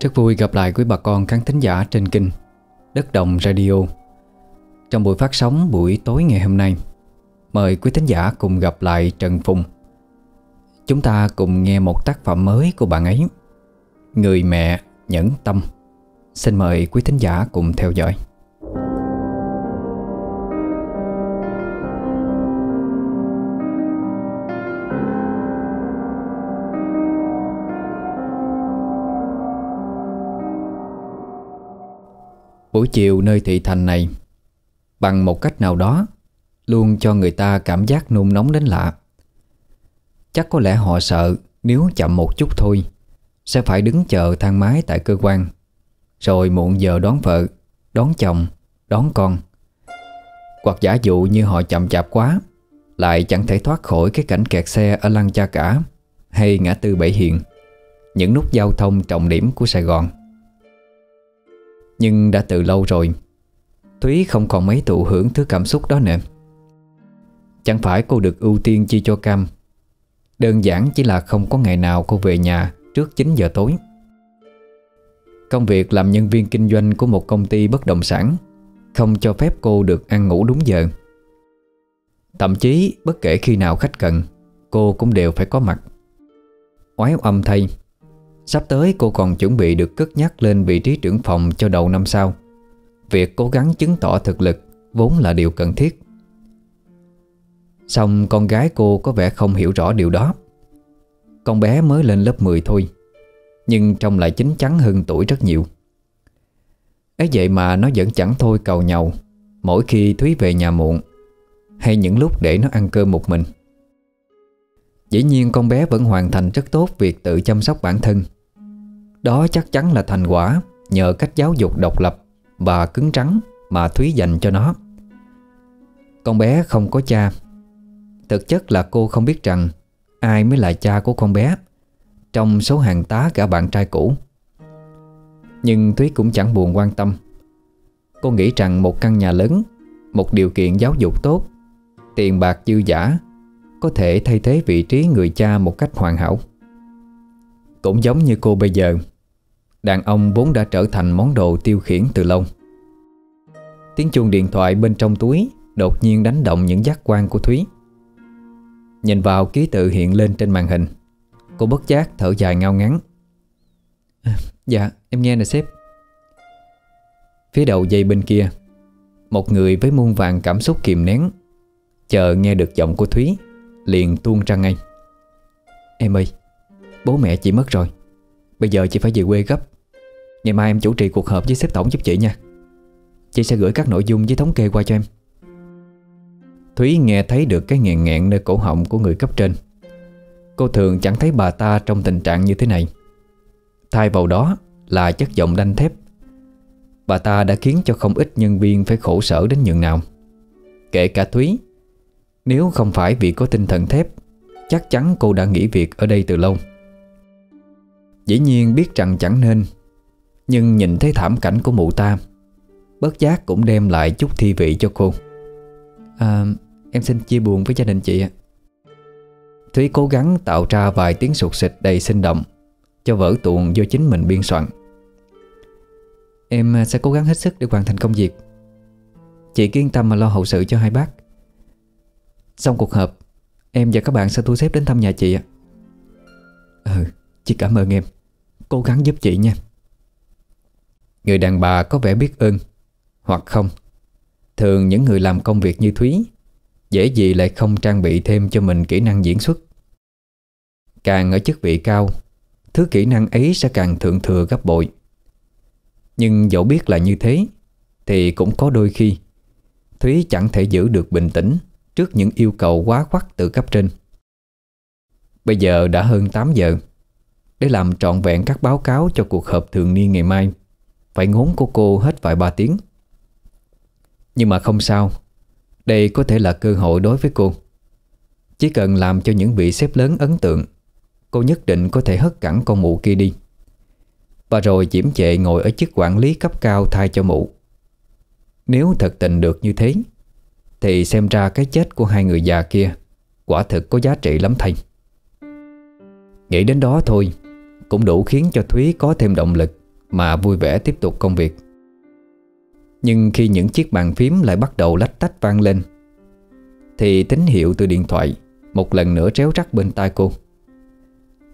Rất vui gặp lại quý bà con khán thính giả trên kênh Đất Đồng Radio. Trong buổi phát sóng buổi tối ngày hôm nay, mời quý thính giả cùng gặp lại Trần Phùng. Chúng ta cùng nghe một tác phẩm mới của bạn ấy, Người Mẹ Nhẫn Tâm. Xin mời quý thính giả cùng theo dõi. Buổi chiều nơi thị thành này bằng một cách nào đó luôn cho người ta cảm giác nôn nóng đến lạ. Chắc có lẽ họ sợ nếu chậm một chút thôi sẽ phải đứng chờ thang máy tại cơ quan, rồi muộn giờ đón vợ, đón chồng, đón con. Hoặc giả dụ như họ chậm chạp quá, lại chẳng thể thoát khỏi cái cảnh kẹt xe ở Lăng Cha Cả hay ngã tư Bảy Hiền, những nút giao thông trọng điểm của Sài Gòn. Nhưng đã từ lâu rồi, Thúy không còn mấy thụ hưởng thứ cảm xúc đó nữa. Chẳng phải cô được ưu tiên chi cho Cam, đơn giản chỉ là không có ngày nào cô về nhà trước 9 giờ tối. Công việc làm nhân viên kinh doanh của một công ty bất động sản không cho phép cô được ăn ngủ đúng giờ. Thậm chí bất kể khi nào khách cần, cô cũng đều phải có mặt. Oái oăm thay, sắp tới cô còn chuẩn bị được cất nhắc lên vị trí trưởng phòng cho đầu năm sau. Việc cố gắng chứng tỏ thực lực vốn là điều cần thiết. Song con gái cô có vẻ không hiểu rõ điều đó. Con bé mới lên lớp 10 thôi, nhưng trông lại chín chắn hơn tuổi rất nhiều. Ấy vậy mà nó vẫn chẳng thôi cầu nhàu mỗi khi Thúy về nhà muộn, hay những lúc để nó ăn cơm một mình. Dĩ nhiên con bé vẫn hoàn thành rất tốt việc tự chăm sóc bản thân. Đó chắc chắn là thành quả nhờ cách giáo dục độc lập và cứng rắn mà Thúy dành cho nó. Con bé không có cha. Thực chất là cô không biết rằng ai mới là cha của con bé trong số hàng tá cả bạn trai cũ. Nhưng Thúy cũng chẳng buồn quan tâm. Cô nghĩ rằng một căn nhà lớn, một điều kiện giáo dục tốt, tiền bạc dư dả có thể thay thế vị trí người cha một cách hoàn hảo. Cũng giống như cô bây giờ, đàn ông vốn đã trở thành món đồ tiêu khiển từ lâu. Tiếng chuông điện thoại bên trong túi đột nhiên đánh động những giác quan của Thúy. Nhìn vào ký tự hiện lên trên màn hình, cô bất giác thở dài ngao ngán. Dạ, em nghe nè sếp. Phía đầu dây bên kia, một người với muôn vàn cảm xúc kìm nén chờ nghe được giọng của Thúy liền tuôn ra ngay. Em ơi, bố mẹ chị mất rồi, bây giờ chị phải về quê gấp. Ngày mai em chủ trì cuộc họp với sếp tổng giúp chị nha. Chị sẽ gửi các nội dung với thống kê qua cho em. Thúy nghe thấy được cái nghẹn ngẹn nơi cổ họng của người cấp trên. Cô thường chẳng thấy bà ta trong tình trạng như thế này. Thay vào đó là chất giọng đanh thép. Bà ta đã khiến cho không ít nhân viên phải khổ sở đến nhường nào, kể cả Thúy. Nếu không phải vì có tinh thần thép, chắc chắn cô đã nghỉ việc ở đây từ lâu. Dĩ nhiên biết rằng chẳng nên, nhưng nhìn thấy thảm cảnh của mụ ta, bất giác cũng đem lại chút thi vị cho cô. Em xin chia buồn với gia đình chị ạ. Thúy cố gắng tạo ra vài tiếng sụt sịt đầy sinh động cho vở tuồng do chính mình biên soạn. Em sẽ cố gắng hết sức để hoàn thành công việc. Chị cứ yên tâm mà lo hậu sự cho hai bác. Xong cuộc họp, em và các bạn sẽ thu xếp đến thăm nhà chị ạ. Chị cảm ơn em, cố gắng giúp chị nha. Người đàn bà có vẻ biết ơn hoặc không. Thường những người làm công việc như Thúy dễ gì lại không trang bị thêm cho mình kỹ năng diễn xuất. Càng ở chức vị cao, thứ kỹ năng ấy sẽ càng thượng thừa gấp bội. Nhưng dẫu biết là như thế, thì cũng có đôi khi Thúy chẳng thể giữ được bình tĩnh trước những yêu cầu quá quắt từ cấp trên. Bây giờ đã hơn 8 giờ. Để làm trọn vẹn các báo cáo cho cuộc họp thường niên ngày mai, phải ngốn của cô hết vài ba tiếng. Nhưng mà không sao, đây có thể là cơ hội đối với cô. Chỉ cần làm cho những vị sếp lớn ấn tượng, cô nhất định có thể hất cẳng con mụ kia đi, và rồi chiếm chệ ngồi ở chức quản lý cấp cao thay cho mụ. Nếu thật tình được như thế, thì xem ra cái chết của hai người già kia quả thực có giá trị lắm thay. Nghĩ đến đó thôi cũng đủ khiến cho Thúy có thêm động lực mà vui vẻ tiếp tục công việc. Nhưng khi những chiếc bàn phím lại bắt đầu lách tách vang lên thì tín hiệu từ điện thoại một lần nữa réo rắt bên tai cô.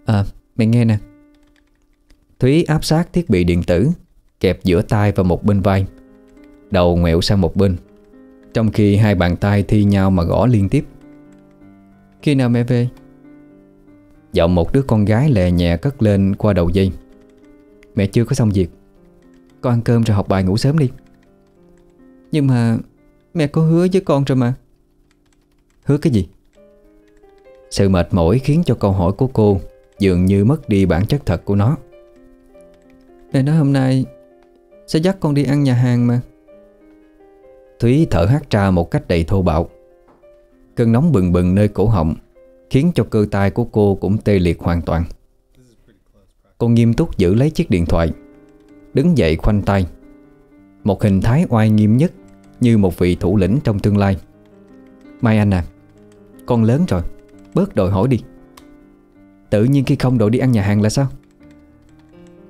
À, mày nghe nè. Thúy áp sát thiết bị điện tử, kẹp giữa tai và một bên vai, đầu ngoẹo sang một bên, trong khi hai bàn tay thi nhau mà gõ liên tiếp. Khi nào mẹ về? Giọng một đứa con gái lè nhẹ cất lên qua đầu dây. Mẹ chưa có xong việc, con ăn cơm rồi học bài ngủ sớm đi. Nhưng mà mẹ có hứa với con rồi mà. Hứa cái gì? Sự mệt mỏi khiến cho câu hỏi của cô dường như mất đi bản chất thật của nó. Mẹ nói hôm nay sẽ dắt con đi ăn nhà hàng mà. Thúy thở hắt ra một cách đầy thô bạo. Cơn nóng bừng bừng nơi cổ họng khiến cho cơ tay của cô cũng tê liệt hoàn toàn. Cô nghiêm túc giữ lấy chiếc điện thoại, đứng dậy khoanh tay, một hình thái oai nghiêm nhất như một vị thủ lĩnh trong tương lai. Mai Anh à, con lớn rồi, bớt đòi hỏi đi. Tự nhiên khi không đòi đi ăn nhà hàng là sao?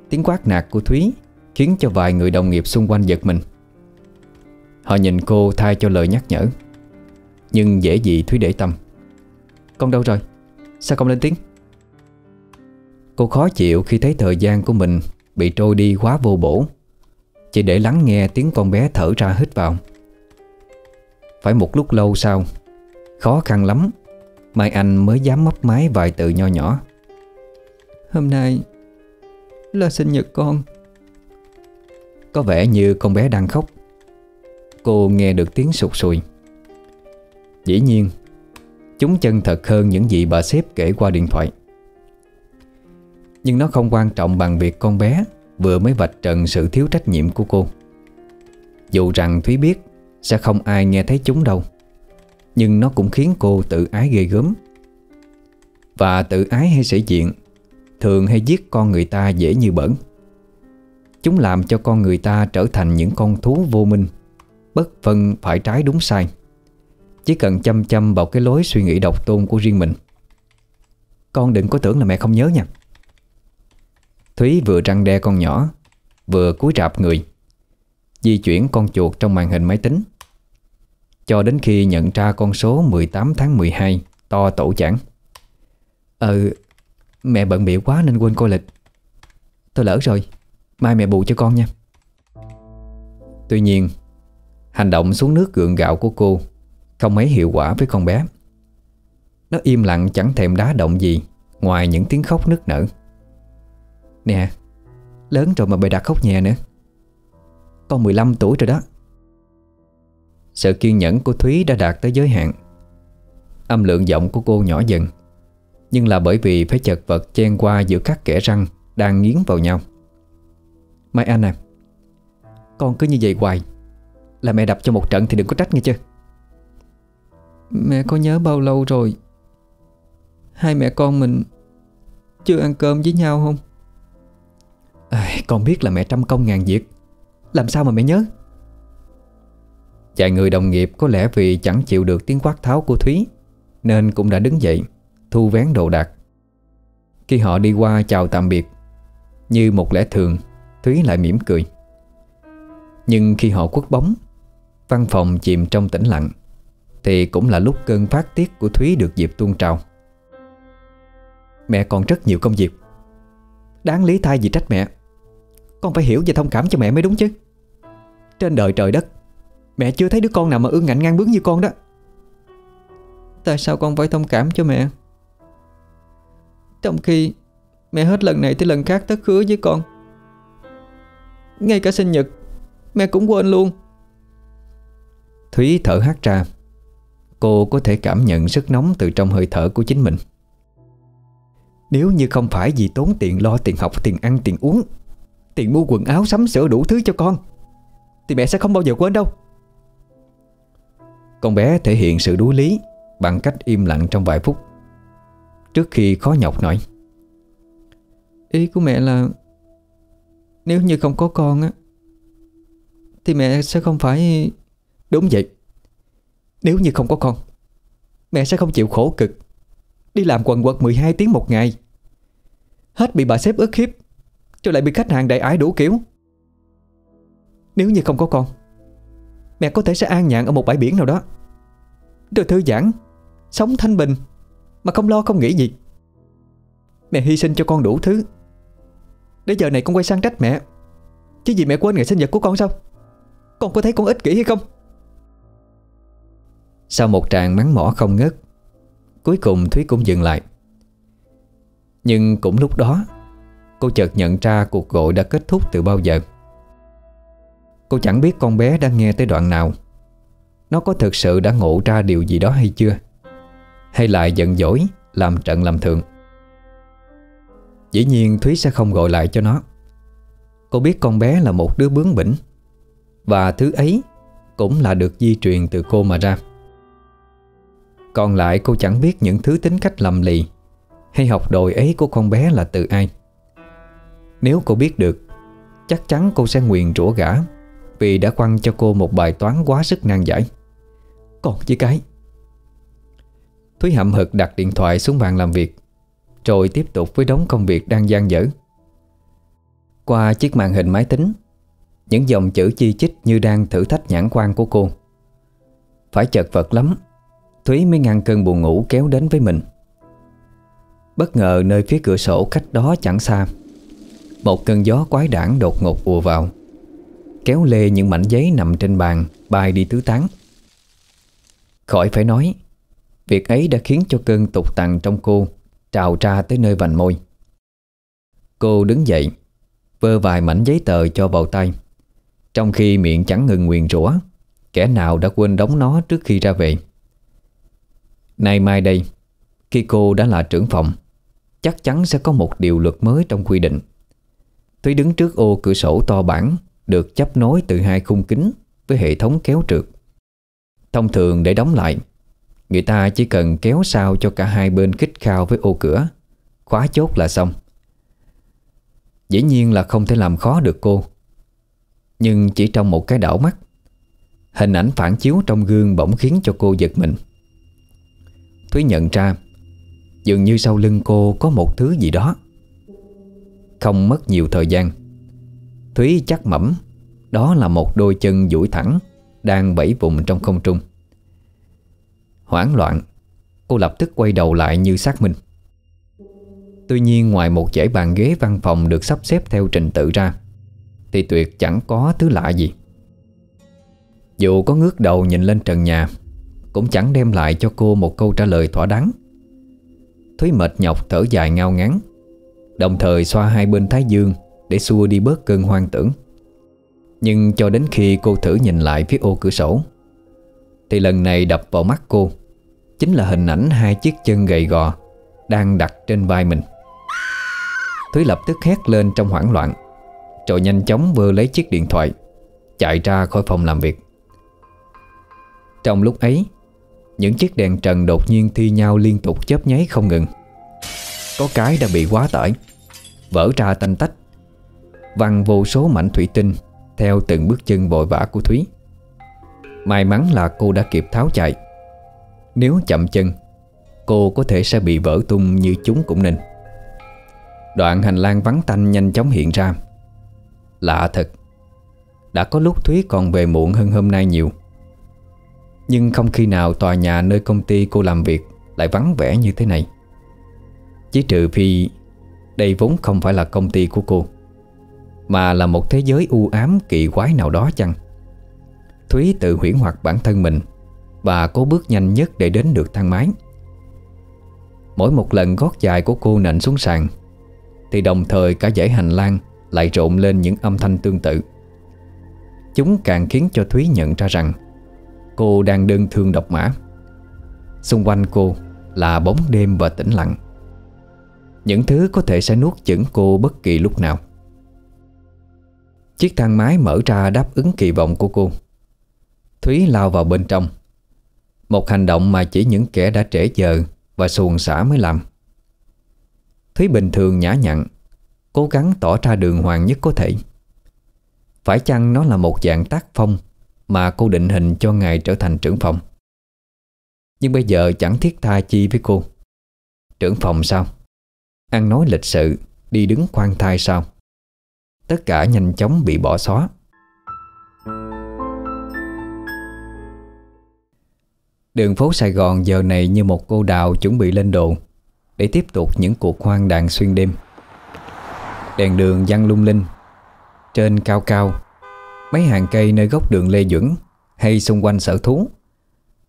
Tiếng quát nạt của Thúy khiến cho vài người đồng nghiệp xung quanh giật mình. Họ nhìn cô thay cho lời nhắc nhở, nhưng dễ gì Thúy để tâm. Con đâu rồi? Sao không lên tiếng? Cô khó chịu khi thấy thời gian của mình bị trôi đi quá vô bổ, chỉ để lắng nghe tiếng con bé thở ra hít vào. Phải một lúc lâu sau, khó khăn lắm Mai Anh mới dám mấp máy vài từ nho nhỏ. Hôm nay là sinh nhật con. Có vẻ như con bé đang khóc. Cô nghe được tiếng sụt sùi. Dĩ nhiên, chúng chân thật hơn những gì bà sếp kể qua điện thoại. Nhưng nó không quan trọng bằng việc con bé vừa mới vạch trần sự thiếu trách nhiệm của cô. Dù rằng Thúy biết sẽ không ai nghe thấy chúng đâu, nhưng nó cũng khiến cô tự ái ghê gớm. Và tự ái hay sĩ diện thường hay giết con người ta dễ như bỡn. Chúng làm cho con người ta trở thành những con thú vô minh, bất phân phải trái đúng sai, chỉ cần chăm chăm vào cái lối suy nghĩ độc tôn của riêng mình. Con đừng có tưởng là mẹ không nhớ nha. Thúy vừa răn đe con nhỏ, vừa cúi rạp người di chuyển con chuột trong màn hình máy tính, cho đến khi nhận ra con số 18 tháng 12 to tổ chảng. Mẹ bận bịu quá nên quên coi lịch. Tôi lỡ rồi, mai mẹ bù cho con nha. Tuy nhiên, hành động xuống nước gượng gạo của cô không mấy hiệu quả với con bé. Nó im lặng chẳng thèm đá động gì ngoài những tiếng khóc nức nở. Nè, lớn rồi mà bày đặt khóc nhè nữa. Con 15 tuổi rồi đó. Sự kiên nhẫn của Thúy đã đạt tới giới hạn. Âm lượng giọng của cô nhỏ dần, nhưng là bởi vì phải chật vật chen qua giữa các kẽ răng đang nghiến vào nhau. Mai Anh à, con cứ như vậy hoài là mẹ đập cho một trận thì đừng có trách nghe chưa. Mẹ có nhớ bao lâu rồi hai mẹ con mình chưa ăn cơm với nhau không? Con biết là mẹ trăm công ngàn việc, làm sao mà mẹ nhớ. Vài người đồng nghiệp có lẽ vì chẳng chịu được tiếng quát tháo của Thúy nên cũng đã đứng dậy thu vén đồ đạc. Khi họ đi qua chào tạm biệt, như một lẽ thường, Thúy lại mỉm cười. Nhưng khi họ khuất bóng, văn phòng chìm trong tĩnh lặng, thì cũng là lúc cơn phát tiết của Thúy được dịp tuôn trào. Mẹ còn rất nhiều công việc. Đáng lý thay vì trách mẹ, con phải hiểu và thông cảm cho mẹ mới đúng chứ. Trên đời trời đất, mẹ chưa thấy đứa con nào mà ương ngạnh ngang bướng như con đó. Tại sao con phải thông cảm cho mẹ, trong khi mẹ hết lần này tới lần khác thất hứa với con? Ngay cả sinh nhật mẹ cũng quên luôn. Thúy thở hắt ra. Cô có thể cảm nhận sức nóng từ trong hơi thở của chính mình. Nếu như không phải vì tốn tiền lo tiền học, tiền ăn, tiền uống, tiền mua quần áo, sắm sửa đủ thứ cho con, thì mẹ sẽ không bao giờ quên đâu. Con bé thể hiện sự đuối lý bằng cách im lặng trong vài phút trước khi khó nhọc nói. Ý của mẹ là nếu như không có con á thì mẹ sẽ không phải... Đúng vậy. Nếu như không có con, mẹ sẽ không chịu khổ cực đi làm quần quật 12 tiếng một ngày, hết bị bà sếp ức hiếp rồi lại bị khách hàng đại ái đủ kiểu. Nếu như không có con, mẹ có thể sẽ an nhàn ở một bãi biển nào đó, rồi thư giãn, sống thanh bình, mà không lo không nghĩ gì. Mẹ hy sinh cho con đủ thứ, để giờ này con quay sang trách mẹ, chứ vì mẹ quên ngày sinh nhật của con sao? Con có thấy con ích kỷ hay không? Sau một tràng mắng mỏ không ngớt, cuối cùng Thúy cũng dừng lại. Nhưng cũng lúc đó, cô chợt nhận ra cuộc gọi đã kết thúc từ bao giờ. Cô chẳng biết con bé đang nghe tới đoạn nào. Nó có thực sự đã ngộ ra điều gì đó hay chưa, hay lại giận dỗi, làm trận làm thượng. Dĩ nhiên Thúy sẽ không gọi lại cho nó. Cô biết con bé là một đứa bướng bỉnh, và thứ ấy cũng là được di truyền từ cô mà ra. Còn lại cô chẳng biết những thứ tính cách lầm lì hay học đòi ấy của con bé là từ ai. Nếu cô biết được, chắc chắn cô sẽ nguyền rủa gã vì đã quăng cho cô một bài toán quá sức nan giải. Còn chứ cái. Thúy hậm hực đặt điện thoại xuống bàn làm việc, rồi tiếp tục với đống công việc đang dang dở. Qua chiếc màn hình máy tính, những dòng chữ chi chít như đang thử thách nhãn quan của cô. Phải chật vật lắm, Thúy mới ngăn cơn buồn ngủ kéo đến với mình. Bất ngờ nơi phía cửa sổ cách đó chẳng xa, một cơn gió quái đản đột ngột ùa vào, kéo lê những mảnh giấy nằm trên bàn bay đi tứ tán. Khỏi phải nói, việc ấy đã khiến cho cơn tục tằn trong cô trào ra tới nơi vành môi. Cô đứng dậy, vơ vài mảnh giấy tờ cho vào tay, trong khi miệng chẳng ngừng nguyền rủa kẻ nào đã quên đóng nó trước khi ra về. Nay mai đây, khi cô đã là trưởng phòng, chắc chắn sẽ có một điều luật mới trong quy định. Thúy đứng trước ô cửa sổ to bản, được chắp nối từ hai khung kính với hệ thống kéo trượt. Thông thường để đóng lại, người ta chỉ cần kéo sao cho cả hai bên khít khao với ô cửa, khóa chốt là xong. Dĩ nhiên là không thể làm khó được cô. Nhưng chỉ trong một cái đảo mắt, hình ảnh phản chiếu trong gương bỗng khiến cho cô giật mình. Thúy nhận ra dường như sau lưng cô có một thứ gì đó. Không mất nhiều thời gian, Thúy chắc mẩm đó là một đôi chân duỗi thẳng đang vẫy vùng trong không trung. Hoảng loạn, cô lập tức quay đầu lại như xác minh. Tuy nhiên ngoài một dãy bàn ghế văn phòng được sắp xếp theo trình tự ra, thì tuyệt chẳng có thứ lạ gì. Dù có ngước đầu nhìn lên trần nhà, cũng chẳng đem lại cho cô một câu trả lời thỏa đáng. Thúy mệt nhọc thở dài ngao ngán, đồng thời xoa hai bên thái dương để xua đi bớt cơn hoang tưởng. Nhưng cho đến khi cô thử nhìn lại phía ô cửa sổ, thì lần này đập vào mắt cô chính là hình ảnh hai chiếc chân gầy gò đang đặt trên vai mình. Thúy lập tức hét lên trong hoảng loạn, rồi nhanh chóng vơ lấy chiếc điện thoại, chạy ra khỏi phòng làm việc. Trong lúc ấy, những chiếc đèn trần đột nhiên thi nhau liên tục chớp nháy không ngừng. Có cái đã bị quá tải, vỡ ra tanh tách, văng vô số mảnh thủy tinh theo từng bước chân vội vã của Thúy. May mắn là cô đã kịp tháo chạy. Nếu chậm chân, cô có thể sẽ bị vỡ tung như chúng cũng nên. Đoạn hành lang vắng tanh nhanh chóng hiện ra. Lạ thật, đã có lúc Thúy còn về muộn hơn hôm nay nhiều. Nhưng không khi nào tòa nhà nơi công ty cô làm việc lại vắng vẻ như thế này. Chỉ trừ phi đây vốn không phải là công ty của cô, mà là một thế giới u ám kỳ quái nào đó chăng. Thúy tự huyễn hoặc bản thân mình và cố bước nhanh nhất để đến được thang máy. Mỗi một lần gót dài của cô nện xuống sàn, thì đồng thời cả dãy hành lang lại rộn lên những âm thanh tương tự. Chúng càng khiến cho Thúy nhận ra rằng cô đang đơn thương độc mã. Xung quanh cô là bóng đêm và tĩnh lặng, những thứ có thể sẽ nuốt chửng cô bất kỳ lúc nào. Chiếc thang máy mở ra đáp ứng kỳ vọng của cô. Thúy lao vào bên trong, một hành động mà chỉ những kẻ đã trễ giờ và xuồng xả mới làm. Thúy bình thường nhã nhặn, cố gắng tỏ ra đường hoàng nhất có thể. Phải chăng nó là một dạng tác phong mà cô định hình cho ngày trở thành trưởng phòng? Nhưng bây giờ chẳng thiết tha chi với cô. Trưởng phòng sao? Ăn nói lịch sự, đi đứng khoan thai sao? tất cả nhanh chóng bị bỏ xóa. Đường phố Sài Gòn giờ này như một cô đào chuẩn bị lên đồn để tiếp tục những cuộc hoang đàn xuyên đêm. Đèn đường văng lung linh, trên cao cao mấy hàng cây nơi góc đường Lê Duẩn hay xung quanh sở thú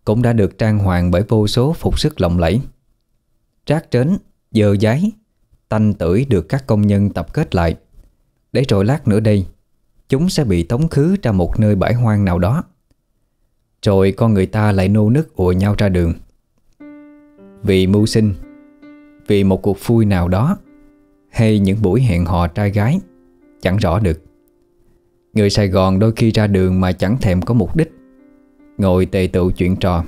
cũng đã được trang hoàng bởi vô số phục sức lộng lẫy. Trác trến, dơ giấy, tanh tưởi được các công nhân tập kết lại, để rồi lát nữa đây chúng sẽ bị tống khứ ra một nơi bãi hoang nào đó. Rồi con người ta lại nô nức ùa nhau ra đường, vì mưu sinh, vì một cuộc vui nào đó, hay những buổi hẹn hò trai gái, chẳng rõ được. Người Sài Gòn đôi khi ra đường mà chẳng thèm có mục đích, ngồi tề tựu chuyện trò.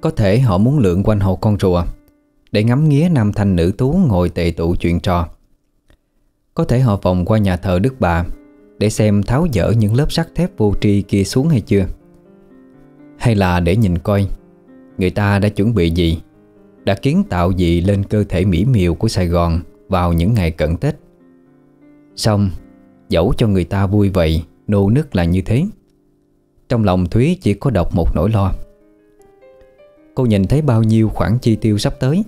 Có thể họ muốn lượn quanh hồ con rùa để ngắm nghía nam thanh nữ tú ngồi tề tựu chuyện trò. Có thể họ vòng qua nhà thờ Đức Bà để xem tháo dỡ những lớp sắt thép vô tri kia xuống hay chưa, hay là để nhìn coi người ta đã chuẩn bị gì, đã kiến tạo gì lên cơ thể mỹ miều của Sài Gòn vào những ngày cận Tết. Xong, dẫu cho người ta vui vậy, nô nức là như thế, trong lòng Thúy chỉ có độc một nỗi lo. Cô nhìn thấy bao nhiêu khoản chi tiêu sắp tới,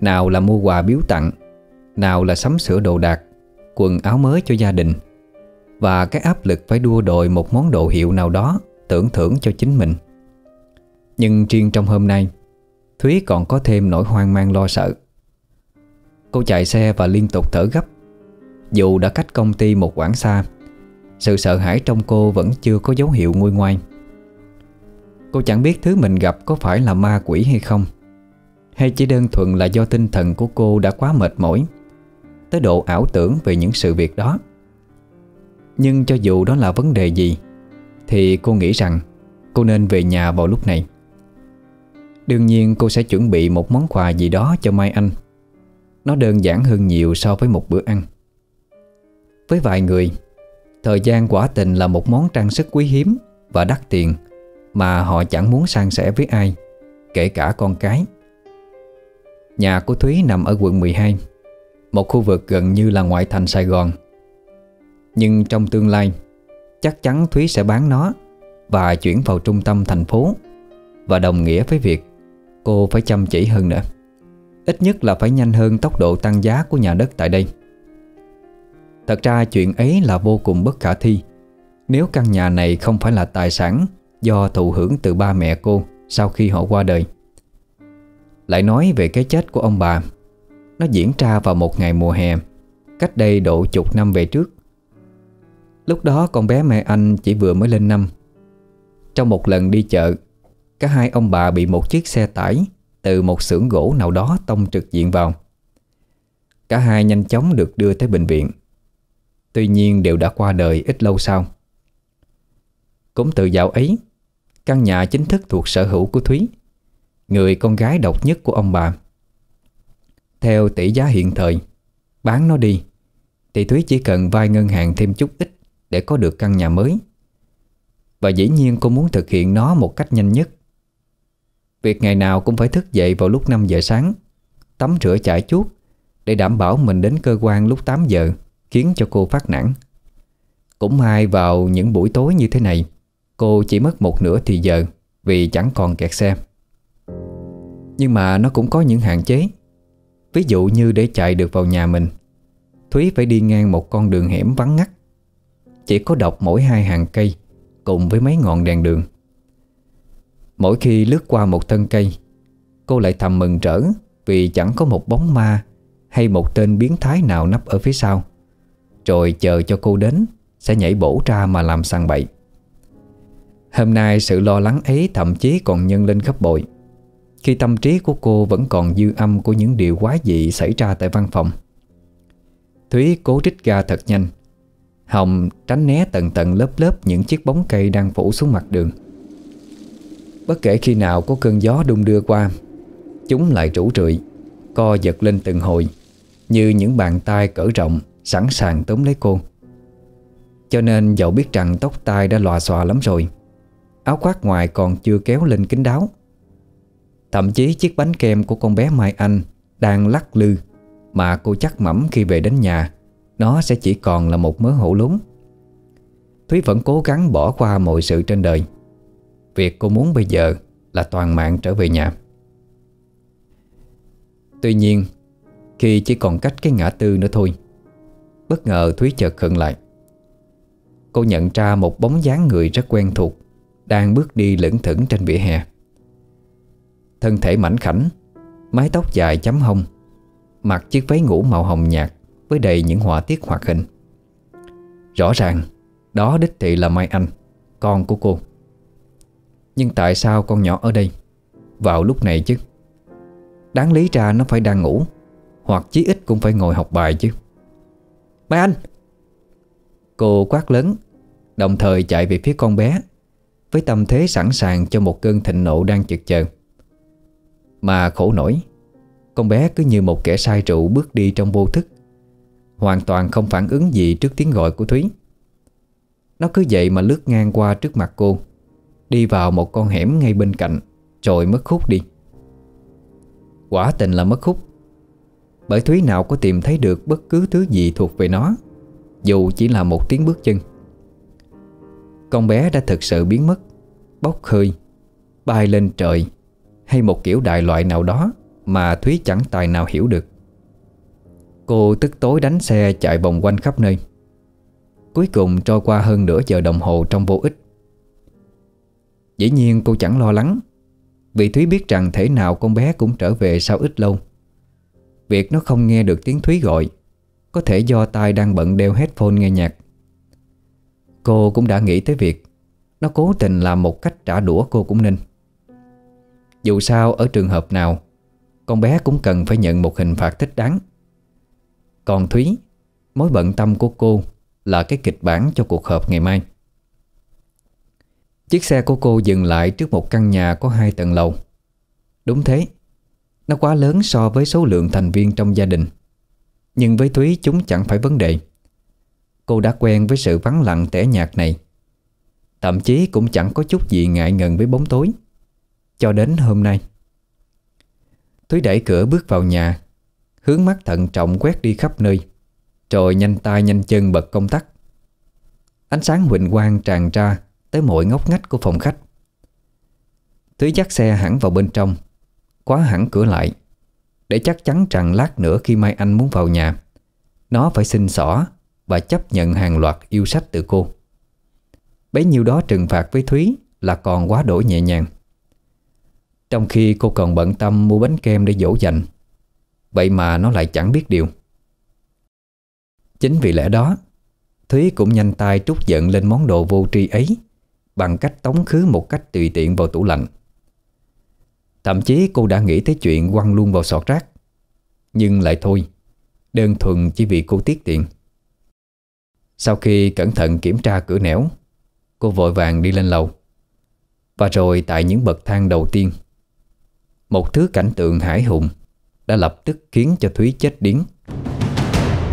nào là mua quà biếu tặng, nào là sắm sửa đồ đạc, quần áo mới cho gia đình, và cái áp lực phải đua đòi một món đồ hiệu nào đó tưởng thưởng cho chính mình. Nhưng riêng trong hôm nay, Thúy còn có thêm nỗi hoang mang lo sợ. Cô chạy xe và liên tục thở gấp. Dù đã cách công ty một quãng xa, sự sợ hãi trong cô vẫn chưa có dấu hiệu nguôi ngoai. Cô chẳng biết thứ mình gặp có phải là ma quỷ hay không, hay chỉ đơn thuần là do tinh thần của cô đã quá mệt mỏi tới độ ảo tưởng về những sự việc đó. Nhưng cho dù đó là vấn đề gì, thì cô nghĩ rằng cô nên về nhà vào lúc này. Đương nhiên cô sẽ chuẩn bị một món quà gì đó cho Mai Anh. Nó đơn giản hơn nhiều so với một bữa ăn. Với vài người, thời gian quả tình là một món trang sức quý hiếm và đắt tiền mà họ chẳng muốn san sẻ với ai, kể cả con cái. Nhà của Thúy nằm ở quận 12, một khu vực gần như là ngoại thành Sài Gòn. Nhưng trong tương lai, chắc chắn Thúy sẽ bán nó và chuyển vào trung tâm thành phố, và đồng nghĩa với việc cô phải chăm chỉ hơn nữa, ít nhất là phải nhanh hơn tốc độ tăng giá của nhà đất tại đây. Thật ra chuyện ấy là vô cùng bất khả thi nếu căn nhà này không phải là tài sản do thụ hưởng từ ba mẹ cô sau khi họ qua đời. Lại nói về cái chết của ông bà, nó diễn ra vào một ngày mùa hè cách đây độ chục năm về trước. Lúc đó con bé Mai Anh chỉ vừa mới lên 5. Trong một lần đi chợ, cả hai ông bà bị một chiếc xe tải từ một xưởng gỗ nào đó tông trực diện vào. Cả hai nhanh chóng được đưa tới bệnh viện, tuy nhiên đều đã qua đời ít lâu sau. Cũng từ dạo ấy, căn nhà chính thức thuộc sở hữu của Thúy, người con gái độc nhất của ông bà. Theo tỷ giá hiện thời, bán nó đi thì Thúy chỉ cần vay ngân hàng thêm chút ít để có được căn nhà mới, và dĩ nhiên cô muốn thực hiện nó một cách nhanh nhất. Việc ngày nào cũng phải thức dậy vào lúc 5 giờ sáng, tắm rửa chải chuốt để đảm bảo mình đến cơ quan lúc 8 giờ khiến cho cô phát nản. Cũng may vào những buổi tối như thế này, cô chỉ mất một nửa thì giờ vì chẳng còn kẹt xe. Nhưng mà nó cũng có những hạn chế. Ví dụ như để chạy được vào nhà mình, Thúy phải đi ngang một con đường hẻm vắng ngắt, chỉ có độc mỗi hai hàng cây cùng với mấy ngọn đèn đường. Mỗi khi lướt qua một thân cây, cô lại thầm mừng rỡ vì chẳng có một bóng ma hay một tên biến thái nào nấp ở phía sau, rồi chờ cho cô đến sẽ nhảy bổ ra mà làm sằng bậy. Hôm nay sự lo lắng ấy thậm chí còn nhân lên gấp bội, khi tâm trí của cô vẫn còn dư âm của những điều quái dị xảy ra tại văn phòng. Thúy cố rít ga thật nhanh, hòng tránh né tầng tầng lớp lớp những chiếc bóng cây đang phủ xuống mặt đường. Bất kể khi nào có cơn gió đung đưa qua, chúng lại rủ rượi, co giật lên từng hồi, như những bàn tay cỡ rộng sẵn sàng tóm lấy cô. Cho nên dẫu biết rằng tóc tai đã lòa xòa lắm rồi, áo khoác ngoài còn chưa kéo lên kín đáo, thậm chí chiếc bánh kem của con bé Mai Anh đang lắc lư mà cô chắc mẩm khi về đến nhà nó sẽ chỉ còn là một mớ hổ lốn. Thúy vẫn cố gắng bỏ qua mọi sự trên đời. Việc cô muốn bây giờ là toàn mạng trở về nhà. Tuy nhiên, khi chỉ còn cách cái ngã tư nữa thôi, bất ngờ Thúy chợt khựng lại. Cô nhận ra một bóng dáng người rất quen thuộc đang bước đi lững thững trên vỉa hè. Thân thể mảnh khảnh, mái tóc dài chấm hông, mặc chiếc váy ngủ màu hồng nhạt với đầy những họa tiết hoạt hình. Rõ ràng đó đích thị là Mai Anh, con của cô. Nhưng tại sao con nhỏ ở đây vào lúc này chứ? Đáng lý ra nó phải đang ngủ, hoặc chí ít cũng phải ngồi học bài chứ. Mai Anh! Cô quát lớn, đồng thời chạy về phía con bé với tâm thế sẵn sàng cho một cơn thịnh nộ đang chực chờ. Mà khổ nổi, con bé cứ như một kẻ say rượu bước đi trong vô thức, hoàn toàn không phản ứng gì trước tiếng gọi của Thúy. Nó cứ vậy mà lướt ngang qua trước mặt cô, đi vào một con hẻm ngay bên cạnh, rồi mất hút đi. Quả tình là mất hút, bởi Thúy nào có tìm thấy được bất cứ thứ gì thuộc về nó, dù chỉ là một tiếng bước chân. Con bé đã thực sự biến mất, bốc hơi, bay lên trời, hay một kiểu đại loại nào đó mà Thúy chẳng tài nào hiểu được. Cô tức tối đánh xe chạy vòng quanh khắp nơi. Cuối cùng trôi qua hơn nửa giờ đồng hồ trong vô ích. Dĩ nhiên cô chẳng lo lắng, vì Thúy biết rằng thể nào con bé cũng trở về sau ít lâu. Việc nó không nghe được tiếng Thúy gọi có thể do tai đang bận đeo headphone nghe nhạc. Cô cũng đã nghĩ tới việc nó cố tình làm một cách trả đũa cô cũng nên. Dù sao ở trường hợp nào, con bé cũng cần phải nhận một hình phạt thích đáng. Còn Thúy, mối bận tâm của cô là cái kịch bản cho cuộc họp ngày mai. Chiếc xe của cô dừng lại trước một căn nhà có 2 tầng lầu. Đúng thế, nó quá lớn so với số lượng thành viên trong gia đình. Nhưng với Thúy chúng chẳng phải vấn đề. Cô đã quen với sự vắng lặng tẻ nhạt này. Thậm chí cũng chẳng có chút gì ngại ngần với bóng tối, cho đến hôm nay. Thúy đẩy cửa bước vào nhà, hướng mắt thận trọng quét đi khắp nơi, rồi nhanh tay nhanh chân bật công tắc. Ánh sáng huỳnh quang tràn ra tới mọi ngóc ngách của phòng khách. Thúy dắt xe hẳn vào bên trong, khóa hẳn cửa lại, để chắc chắn rằng lát nữa khi Mai Anh muốn vào nhà, nó phải xin xỏ và chấp nhận hàng loạt yêu sách từ cô. Bấy nhiêu đó trừng phạt với Thúy là còn quá đỗi nhẹ nhàng. Trong khi cô còn bận tâm mua bánh kem để dỗ dành, vậy mà nó lại chẳng biết điều. Chính vì lẽ đó, Thúy cũng nhanh tay trút giận lên món đồ vô tri ấy bằng cách tống khứ một cách tùy tiện vào tủ lạnh. Thậm chí cô đã nghĩ tới chuyện quăng luôn vào sọt rác, nhưng lại thôi, đơn thuần chỉ vì cô tiết tiện. Sau khi cẩn thận kiểm tra cửa nẻo, cô vội vàng đi lên lầu. Và rồi tại những bậc thang đầu tiên, một thứ cảnh tượng hãi hùng đã lập tức khiến cho Thúy chết điếng.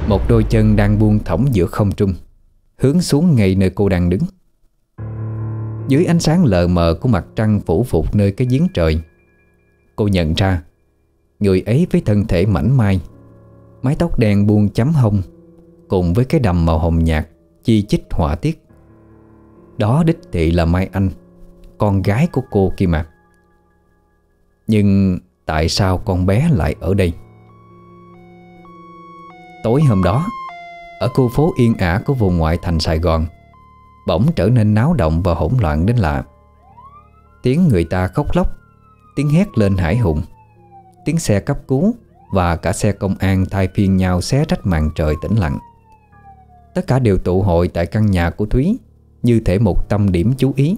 Một đôi chân đang buông thõng giữa không trung, hướng xuống ngay nơi cô đang đứng. Dưới ánh sáng lờ mờ của mặt trăng phủ phục nơi cái giếng trời, cô nhận ra người ấy với thân thể mảnh mai, mái tóc đen buông chấm hông, cùng với cái đầm màu hồng nhạt chi chít họa tiết. Đó đích thị là Mai Anh, con gái của cô kia mà. Nhưng tại sao con bé lại ở đây? Tối hôm đó, ở khu phố yên ả của vùng ngoại thành Sài Gòn bỗng trở nên náo động và hỗn loạn đến lạ. Tiếng người ta khóc lóc, tiếng hét lên hãi hùng, tiếng xe cấp cứu và cả xe công an thay phiên nhau xé rách màn trời tĩnh lặng. Tất cả đều tụ hội tại căn nhà của Thúy như thể một tâm điểm chú ý.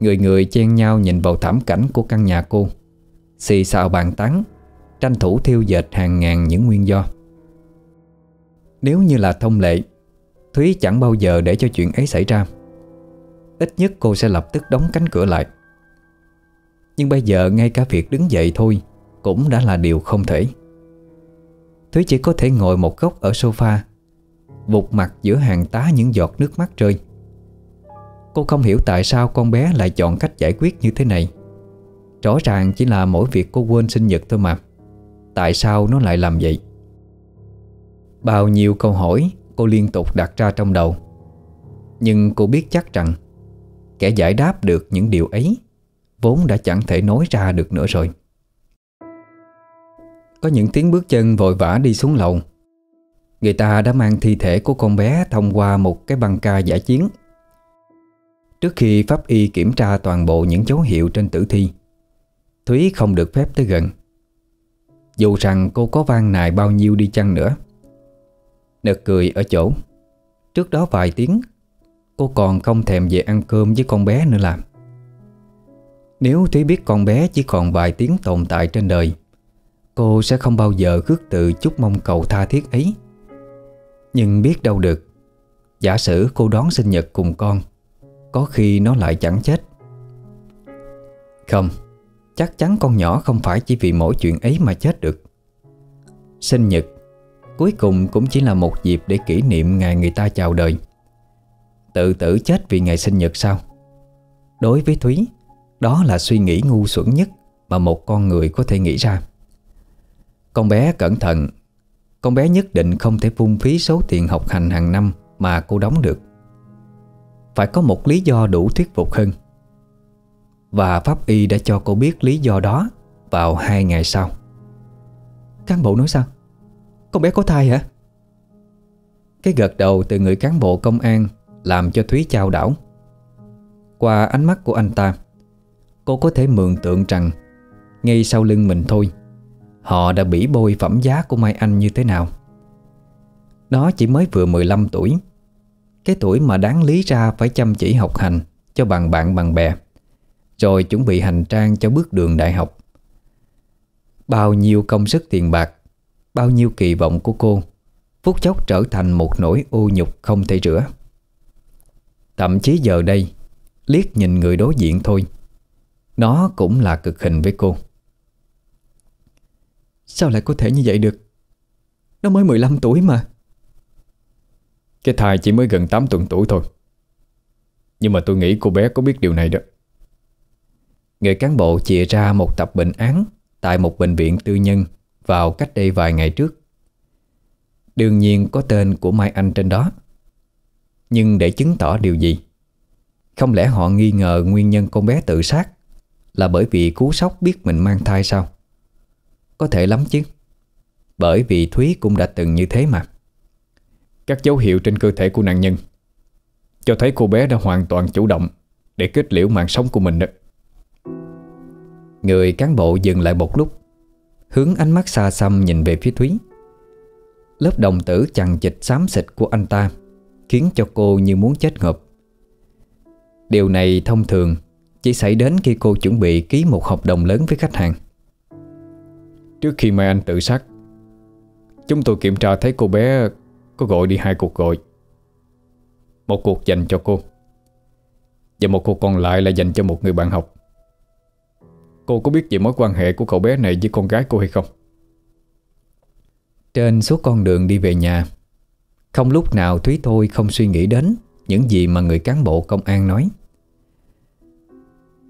Người người chen nhau nhìn vào thảm cảnh của căn nhà cô, xì xào bàn tán, tranh thủ thiêu dệt hàng ngàn những nguyên do. Nếu như là thông lệ, Thúy chẳng bao giờ để cho chuyện ấy xảy ra. Ít nhất cô sẽ lập tức đóng cánh cửa lại. Nhưng bây giờ ngay cả việc đứng dậy thôi cũng đã là điều không thể. Thúy chỉ có thể ngồi một góc ở sofa, vụt mặt giữa hàng tá những giọt nước mắt rơi. Cô không hiểu tại sao con bé lại chọn cách giải quyết như thế này. Rõ ràng chỉ là mỗi việc cô quên sinh nhật thôi mà. Tại sao nó lại làm vậy? Bao nhiêu câu hỏi cô liên tục đặt ra trong đầu, nhưng cô biết chắc rằng kẻ giải đáp được những điều ấy vốn đã chẳng thể nói ra được nữa rồi. Có những tiếng bước chân vội vã đi xuống lầu. Người ta đã mang thi thể của con bé thông qua một cái băng ca giải chiến. Trước khi pháp y kiểm tra toàn bộ những dấu hiệu trên tử thi, Thúy không được phép tới gần, dù rằng cô có van nài bao nhiêu đi chăng nữa. Nực cười ở chỗ, trước đó vài tiếng cô còn không thèm về ăn cơm với con bé nữa làm. Nếu Thúy biết con bé chỉ còn vài tiếng tồn tại trên đời, cô sẽ không bao giờ khước từ chút mong cầu tha thiết ấy. Nhưng biết đâu được, giả sử cô đón sinh nhật cùng con, có khi nó lại chẳng chết. Không, chắc chắn con nhỏ không phải chỉ vì mỗi chuyện ấy mà chết được. Sinh nhật cuối cùng cũng chỉ là một dịp để kỷ niệm ngày người ta chào đời. Tự tử chết vì ngày sinh nhật sao? Đối với Thúy, đó là suy nghĩ ngu xuẩn nhất mà một con người có thể nghĩ ra. Con bé cẩn thận, con bé nhất định không thể phung phí số tiền học hành hàng năm mà cô đóng được. Phải có một lý do đủ thuyết phục hơn. Và pháp y đã cho cô biết lý do đó vào 2 ngày sau. Cán bộ nói sao? Con bé có thai hả? Cái gật đầu từ người cán bộ công an làm cho Thúy chao đảo. Qua ánh mắt của anh ta, cô có thể mường tượng rằng ngay sau lưng mình thôi, họ đã bỉ bôi phẩm giá của Mai Anh như thế nào. Nó chỉ mới vừa 15 tuổi, cái tuổi mà đáng lý ra phải chăm chỉ học hành cho bằng bạn bằng bè, rồi chuẩn bị hành trang cho bước đường đại học. Bao nhiêu công sức tiền bạc, bao nhiêu kỳ vọng của cô phút chốc trở thành một nỗi ô nhục không thể rửa. Thậm chí giờ đây, liếc nhìn người đối diện thôi, nó cũng là cực hình với cô. Sao lại có thể như vậy được? Nó mới 15 tuổi mà. Cái thai chỉ mới gần 8 tuần tuổi thôi. Nhưng mà tôi nghĩ cô bé có biết điều này đó. Người cán bộ chìa ra một tập bệnh án tại một bệnh viện tư nhân vào cách đây vài ngày trước. Đương nhiên có tên của Mai Anh trên đó. Nhưng để chứng tỏ điều gì? Không lẽ họ nghi ngờ nguyên nhân con bé tự sát là bởi vì cú sốc biết mình mang thai sao? Có thể lắm chứ, bởi vì Thúy cũng đã từng như thế mà. Các dấu hiệu trên cơ thể của nạn nhân cho thấy cô bé đã hoàn toàn chủ động để kết liễu mạng sống của mình đó. Người cán bộ dừng lại một lúc, hướng ánh mắt xa xăm nhìn về phía Thúy. Lớp đồng tử chằng chịt xám xịt của anh ta khiến cho cô như muốn chết ngợp. Điều này thông thường chỉ xảy đến khi cô chuẩn bị ký một hợp đồng lớn với khách hàng. Trước khi Mai Anh tự sát, chúng tôi kiểm tra thấy cô bé có gọi đi 2 cuộc gọi. Một cuộc dành cho cô, và một cuộc còn lại là dành cho một người bạn học. Cô có biết về mối quan hệ của cậu bé này với con gái cô hay không? Trên suốt con đường đi về nhà, không lúc nào Thúy thôi không suy nghĩ đến những gì mà người cán bộ công an nói.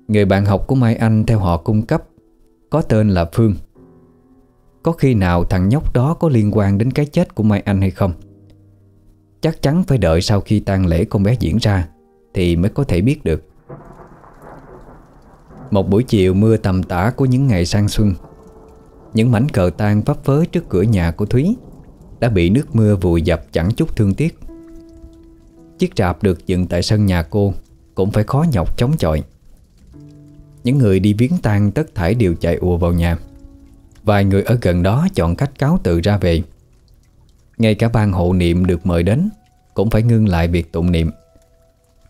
Người bạn học của Mai Anh theo họ cung cấp có tên là Phương. Có khi nào thằng nhóc đó có liên quan đến cái chết của Mai Anh hay không? Chắc chắn phải đợi sau khi tang lễ con bé diễn ra thì mới có thể biết được. Một buổi chiều mưa tầm tã của những ngày sang xuân, những mảnh cờ tang phấp phới trước cửa nhà của Thúy đã bị nước mưa vùi dập chẳng chút thương tiếc. Chiếc rạp được dựng tại sân nhà cô cũng phải khó nhọc chống chọi. Những người đi viếng tang tất thảy đều chạy ùa vào nhà. Vài người ở gần đó chọn cách cáo từ ra về. Ngay cả ban hộ niệm được mời đến cũng phải ngưng lại việc tụng niệm.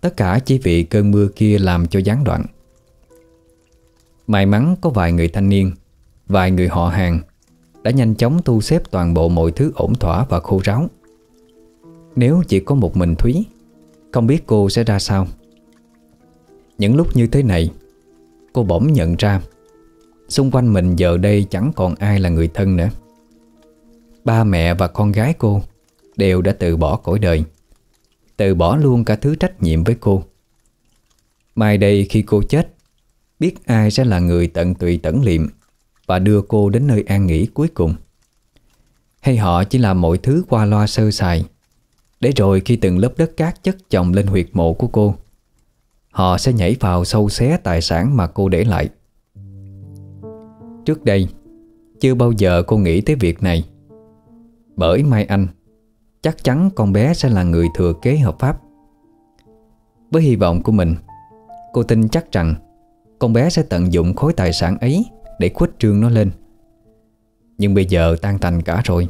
Tất cả chỉ vì cơn mưa kia làm cho gián đoạn. May mắn có vài người thanh niên, vài người họ hàng đã nhanh chóng thu xếp toàn bộ mọi thứ ổn thỏa và khô ráo. Nếu chỉ có một mình Thúy, không biết cô sẽ ra sao. Những lúc như thế này, cô bỗng nhận ra xung quanh mình giờ đây chẳng còn ai là người thân nữa. Ba mẹ và con gái cô đều đã từ bỏ cõi đời, từ bỏ luôn cả thứ trách nhiệm với cô. Mai đây khi cô chết, biết ai sẽ là người tận tụy tẩn liệm và đưa cô đến nơi an nghỉ cuối cùng. hay họ chỉ làm mọi thứ qua loa sơ sài, để rồi khi từng lớp đất cát chất chồng lên huyệt mộ của cô, họ sẽ nhảy vào sâu xé tài sản mà cô để lại. Trước đây, chưa bao giờ cô nghĩ tới việc này, bởi Mai Anh chắc chắn con bé sẽ là người thừa kế hợp pháp. Với hy vọng của mình, cô tin chắc rằng con bé sẽ tận dụng khối tài sản ấy để khuếch trương nó lên. Nhưng bây giờ tan tành cả rồi.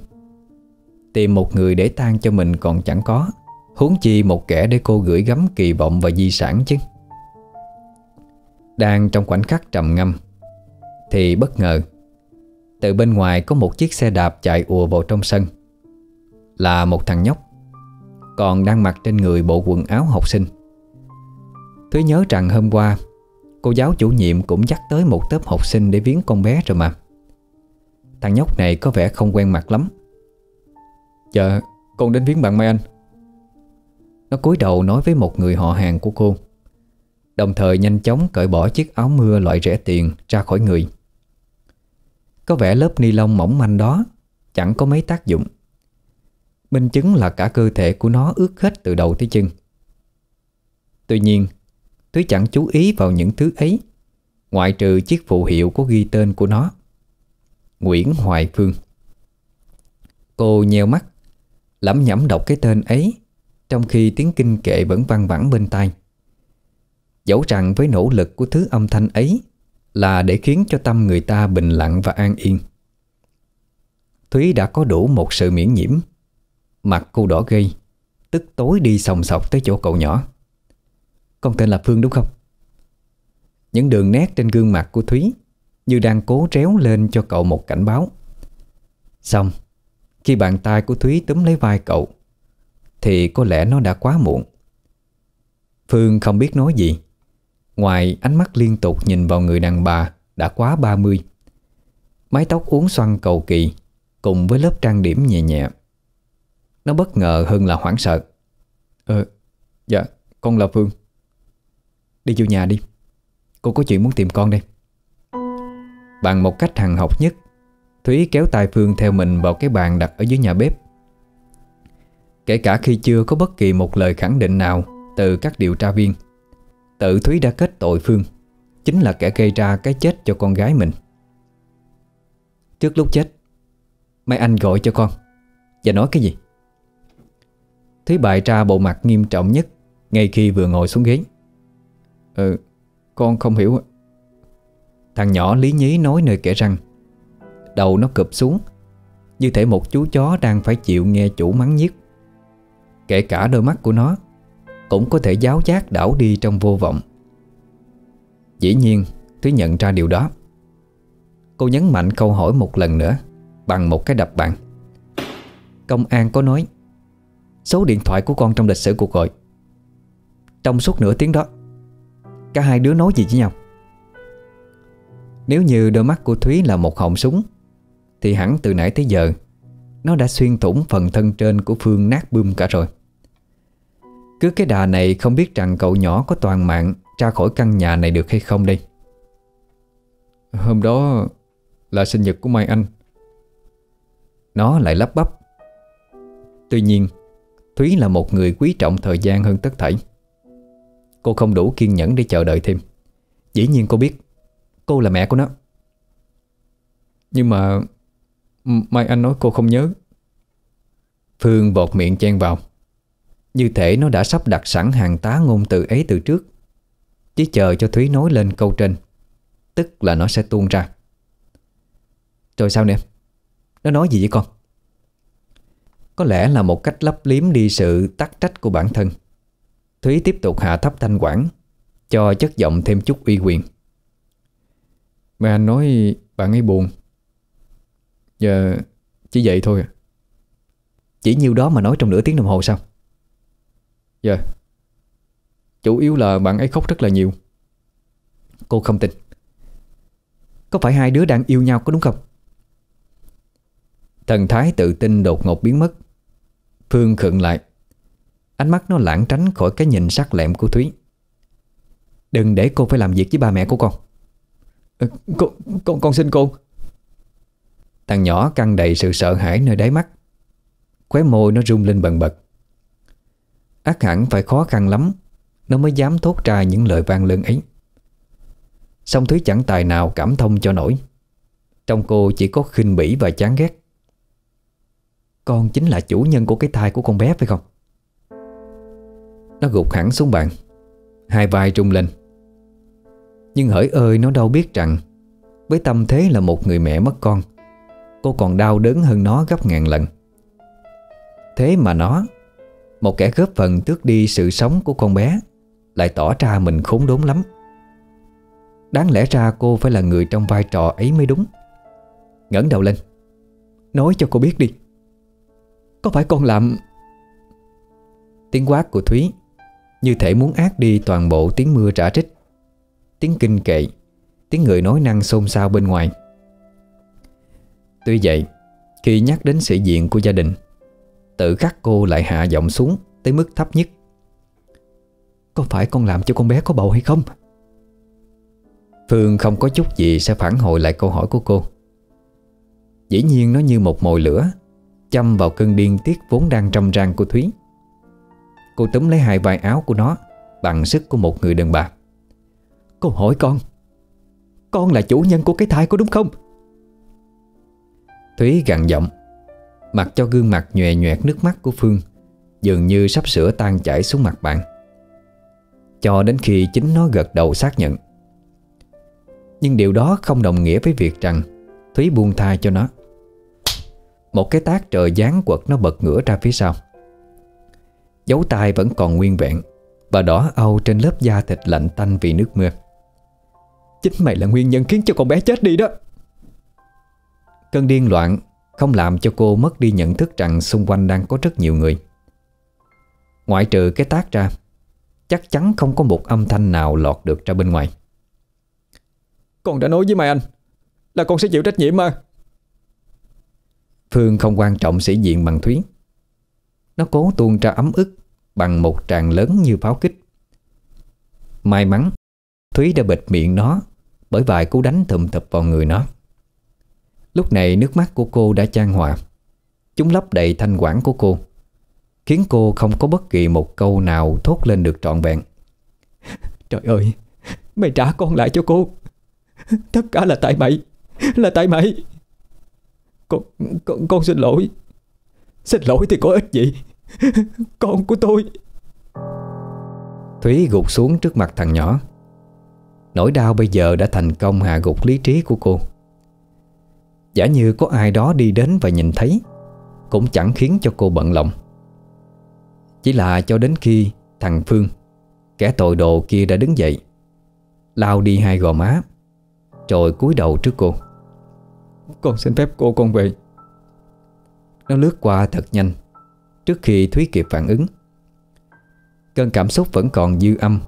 Tìm một người để tang cho mình còn chẳng có, huống chi một kẻ để cô gửi gắm kỳ vọng và di sản chứ. Đang trong khoảnh khắc trầm ngâm thì bất ngờ từ bên ngoài có một chiếc xe đạp chạy ùa vào trong sân. Là một thằng nhóc, còn đang mặc trên người bộ quần áo học sinh. Thứ nhớ rằng hôm qua cô giáo chủ nhiệm cũng dắt tới một tớp học sinh để viếng con bé rồi mà. Thằng nhóc này có vẻ không quen mặt lắm. Dạ, con đến viếng bạn Mai Anh. Nó cúi đầu nói với một người họ hàng của cô, đồng thời nhanh chóng cởi bỏ chiếc áo mưa loại rẻ tiền ra khỏi người. Có vẻ lớp ni lông mỏng manh đó chẳng có mấy tác dụng. Minh chứng là cả cơ thể của nó ướt hết từ đầu tới chân. Tuy nhiên, Thúy chẳng chú ý vào những thứ ấy, ngoại trừ chiếc phù hiệu có ghi tên của nó, Nguyễn Hoài Phương. Cô nheo mắt, lẩm nhẩm đọc cái tên ấy, trong khi tiếng kinh kệ vẫn văng vẳng bên tai. Dẫu rằng với nỗ lực của thứ âm thanh ấy là để khiến cho tâm người ta bình lặng và an yên. Thúy đã có đủ một sự miễn nhiễm. Mặt cô đỏ gay, tức tối đi sòng sọc tới chỗ cậu nhỏ. Con tên là Phương đúng không? Những đường nét trên gương mặt của Thúy như đang cố réo lên cho cậu một cảnh báo. Xong, khi bàn tay của Thúy túm lấy vai cậu thì có lẽ nó đã quá muộn. Phương không biết nói gì, ngoài ánh mắt liên tục nhìn vào người đàn bà đã quá 30, mái tóc uốn xoăn cầu kỳ cùng với lớp trang điểm nhẹ nhẹ. Nó bất ngờ hơn là hoảng sợ. Dạ, con là Phương. Đi vô nhà đi, cô có chuyện muốn tìm con đây. Bằng một cách hằn học nhất, Thúy kéo tay Phương theo mình vào cái bàn đặt ở dưới nhà bếp. Kể cả khi chưa có bất kỳ một lời khẳng định nào từ các điều tra viên, tự Thúy đã kết tội Phương chính là kẻ gây ra cái chết cho con gái mình. Trước lúc chết, Mai Anh gọi cho con và nói cái gì? Thúy bày ra bộ mặt nghiêm trọng nhất ngay khi vừa ngồi xuống ghế. Con không hiểu. Thằng nhỏ lý nhí nói nơi kẽ răng. Đầu nó cụp xuống, như thể một chú chó đang phải chịu nghe chủ mắng nhiếc. Kể cả đôi mắt của nó cũng có thể giáo giác đảo đi trong vô vọng. Dĩ nhiên, Thúy nhận ra điều đó. Cô nhấn mạnh câu hỏi một lần nữa bằng một cái đập bàn. Công an có nói số điện thoại của con trong lịch sử cuộc gọi. Trong suốt nửa tiếng đó, cả hai đứa nói gì với nhau? Nếu như đôi mắt của Thúy là một họng súng thì hẳn từ nãy tới giờ nó đã xuyên thủng phần thân trên của Phương nát bươm cả rồi. Cứ cái đà này không biết rằng cậu nhỏ có toàn mạng ra khỏi căn nhà này được hay không đây. Hôm đó là sinh nhật của Mai Anh, nó lại lắp bắp. Tuy nhiên, Thúy là một người quý trọng thời gian hơn tất thảy. Cô không đủ kiên nhẫn để chờ đợi thêm. Dĩ nhiên cô biết cô là mẹ của nó. Nhưng mà Mai Anh nói cô không nhớ. Phương vọt miệng chen vào, như thể nó đã sắp đặt sẵn hàng tá ngôn từ ấy từ trước, chỉ chờ cho Thúy nói lên câu trên, tức là nó sẽ tuôn ra. Rồi sao nè? Nó nói gì vậy con? Có lẽ là một cách lấp liếm đi sự tắc trách của bản thân, Thúy tiếp tục hạ thấp thanh quản cho chất giọng thêm chút uy quyền. Mẹ anh nói bạn ấy buồn. Giờ chỉ vậy thôi à? Chỉ nhiêu đó mà nói trong nửa tiếng đồng hồ sao? Dạ, chủ yếu là bạn ấy khóc rất là nhiều. Cô không tin. Có phải hai đứa đang yêu nhau có đúng không? Thần thái tự tin đột ngột biến mất. Phương khựng lại, ánh mắt nó lảng tránh khỏi cái nhìn sắc lẹm của Thúy. Đừng để cô phải làm việc với ba mẹ của con. Con xin cô. Thằng nhỏ căng đầy sự sợ hãi nơi đáy mắt, khóe môi nó rung lên bần bật. Ắt hẳn phải khó khăn lắm nó mới dám thốt ra những lời vang lương ấy. Song Thúy chẳng tài nào cảm thông cho nổi. Trong cô chỉ có khinh bỉ và chán ghét. Con chính là chủ nhân của cái thai của con bé phải không? Nó gục hẳn xuống bàn, hai vai rung lên. Nhưng hỡi ơi, nó đâu biết rằng với tâm thế là một người mẹ mất con, cô còn đau đớn hơn nó gấp ngàn lần. Thế mà nó, một kẻ góp phần tước đi sự sống của con bé, lại tỏ ra mình khốn đốn lắm. Đáng lẽ ra cô phải là người trong vai trò ấy mới đúng. Ngẩng đầu lên, nói cho cô biết đi, có phải con làm... Tiếng quát của Thúy như thể muốn át đi toàn bộ tiếng mưa rả rích, tiếng kinh kệ, tiếng người nói năng xôn xao bên ngoài. Tuy vậy, khi nhắc đến sĩ diện của gia đình, tự khắc cô lại hạ giọng xuống tới mức thấp nhất. Có phải con làm cho con bé có bầu hay không? Phương không có chút gì sẽ phản hồi lại câu hỏi của cô. Dĩ nhiên nó như một mồi lửa châm vào cơn điên tiết vốn đang trong rang của Thúy. Cô túm lấy hai vai áo của nó bằng sức của một người đàn bà. Cô hỏi con là chủ nhân của cái thai có đúng không? Thúy gằn giọng, mặc cho gương mặt nhòe nhoẹt nước mắt của Phương dường như sắp sửa tan chảy xuống mặt bàn, cho đến khi chính nó gật đầu xác nhận. Nhưng điều đó không đồng nghĩa với việc rằng Thúy buông tha cho nó. Một cái tát trời giáng quật nó bật ngửa ra phía sau. Dấu tay vẫn còn nguyên vẹn và đỏ âu trên lớp da thịt lạnh tanh vì nước mưa. Chính mày là nguyên nhân khiến cho con bé chết đi đó. Cơn điên loạn không làm cho cô mất đi nhận thức rằng xung quanh đang có rất nhiều người. Ngoại trừ cái tát ra, chắc chắn không có một âm thanh nào lọt được ra bên ngoài. Con đã nói với Mai Anh là con sẽ chịu trách nhiệm mà. Phương không quan trọng sĩ diện bằng Thúy. Nó cố tuôn ra ấm ức bằng một tràng lớn như pháo kích. May mắn Thúy đã bịt miệng nó bởi vài cú đánh thùm thụp vào người nó. Lúc này nước mắt của cô đã chan hòa, chúng lấp đầy thanh quản của cô, khiến cô không có bất kỳ một câu nào thốt lên được trọn vẹn. Trời ơi, mày trả con lại cho cô. Tất cả là tại mày. Là tại mày. Con xin lỗi. Xin lỗi thì có ích gì? Con của tôi. Thúy gục xuống trước mặt thằng nhỏ. Nỗi đau bây giờ đã thành công hạ gục lý trí của cô. Giả như có ai đó đi đến và nhìn thấy, cũng chẳng khiến cho cô bận lòng. Chỉ là cho đến khi thằng Phương, kẻ tội đồ kia, đã đứng dậy, lau đi hai gò má, rồi cúi đầu trước cô. Con xin phép cô, con về. Nó lướt qua thật nhanh trước khi Thúy kịp phản ứng. Cơn cảm xúc vẫn còn dư âm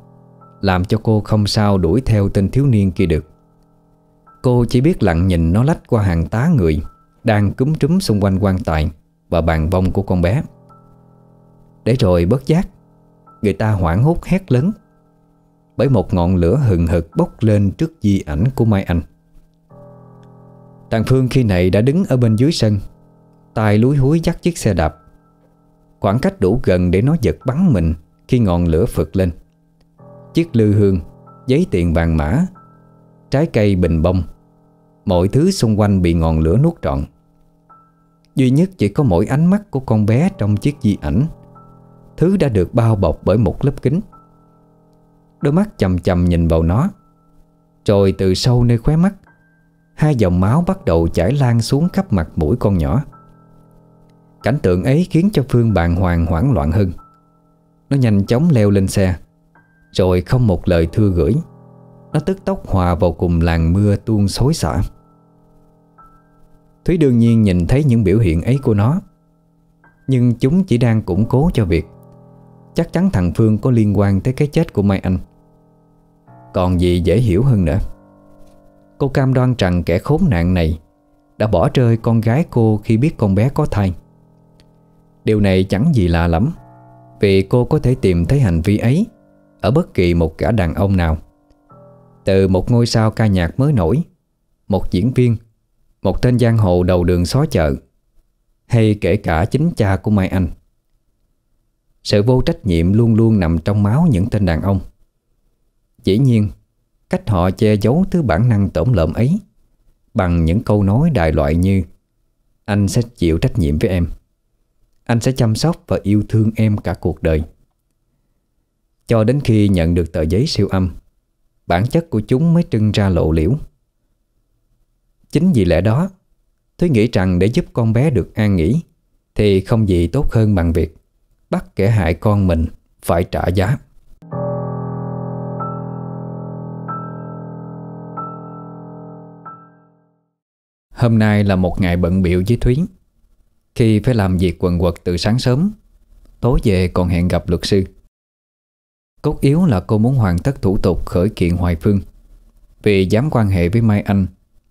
làm cho cô không sao đuổi theo tên thiếu niên kia được. Cô chỉ biết lặng nhìn nó lách qua hàng tá người đang cúm trúm xung quanh quan tài và bàn vong của con bé. Để rồi bất giác, người ta hoảng hốt hét lớn bởi một ngọn lửa hừng hực bốc lên trước di ảnh của Mai Anh. Thằng Phương khi này đã đứng ở bên dưới sân, tay lúi húi dắt chiếc xe đạp, khoảng cách đủ gần để nó giật bắn mình khi ngọn lửa phực lên. Chiếc lư hương, giấy tiền vàng mã, trái cây bình bông, mọi thứ xung quanh bị ngọn lửa nuốt trọn. Duy nhất chỉ có mỗi ánh mắt của con bé trong chiếc di ảnh, thứ đã được bao bọc bởi một lớp kính. Đôi mắt chằm chằm nhìn vào nó, rồi từ sâu nơi khóe mắt, hai dòng máu bắt đầu chảy lan xuống khắp mặt mũi con nhỏ. Cảnh tượng ấy khiến cho Phương bàng hoàng hoảng loạn hơn. Nó nhanh chóng leo lên xe, rồi không một lời thưa gửi, nó tức tốc hòa vào cùng làn mưa tuôn xối xả. Thúy đương nhiên nhìn thấy những biểu hiện ấy của nó, nhưng chúng chỉ đang củng cố cho việc chắc chắn thằng Phương có liên quan tới cái chết của Mai Anh. Còn gì dễ hiểu hơn nữa. Cô cam đoan rằng kẻ khốn nạn này đã bỏ rơi con gái cô khi biết con bé có thai. Điều này chẳng gì lạ lắm, vì cô có thể tìm thấy hành vi ấy ở bất kỳ một gã đàn ông nào, từ một ngôi sao ca nhạc mới nổi, một diễn viên, một tên giang hồ đầu đường xó chợ, hay kể cả chính cha của Mai Anh. Sự vô trách nhiệm luôn luôn nằm trong máu những tên đàn ông. Dĩ nhiên, cách họ che giấu thứ bản năng tổm lợm ấy bằng những câu nói đại loại như: anh sẽ chịu trách nhiệm với em, anh sẽ chăm sóc và yêu thương em cả cuộc đời. Cho đến khi nhận được tờ giấy siêu âm, bản chất của chúng mới trưng ra lộ liễu. Chính vì lẽ đó, Thúy nghĩ rằng để giúp con bé được an nghỉ thì không gì tốt hơn bằng việc bắt kẻ hại con mình phải trả giá. Hôm nay là một ngày bận bịu với Thúy, khi phải làm việc quần quật từ sáng sớm, tối về còn hẹn gặp luật sư. Cốt yếu là cô muốn hoàn tất thủ tục khởi kiện Hoài Phương vì dám quan hệ với Mai Anh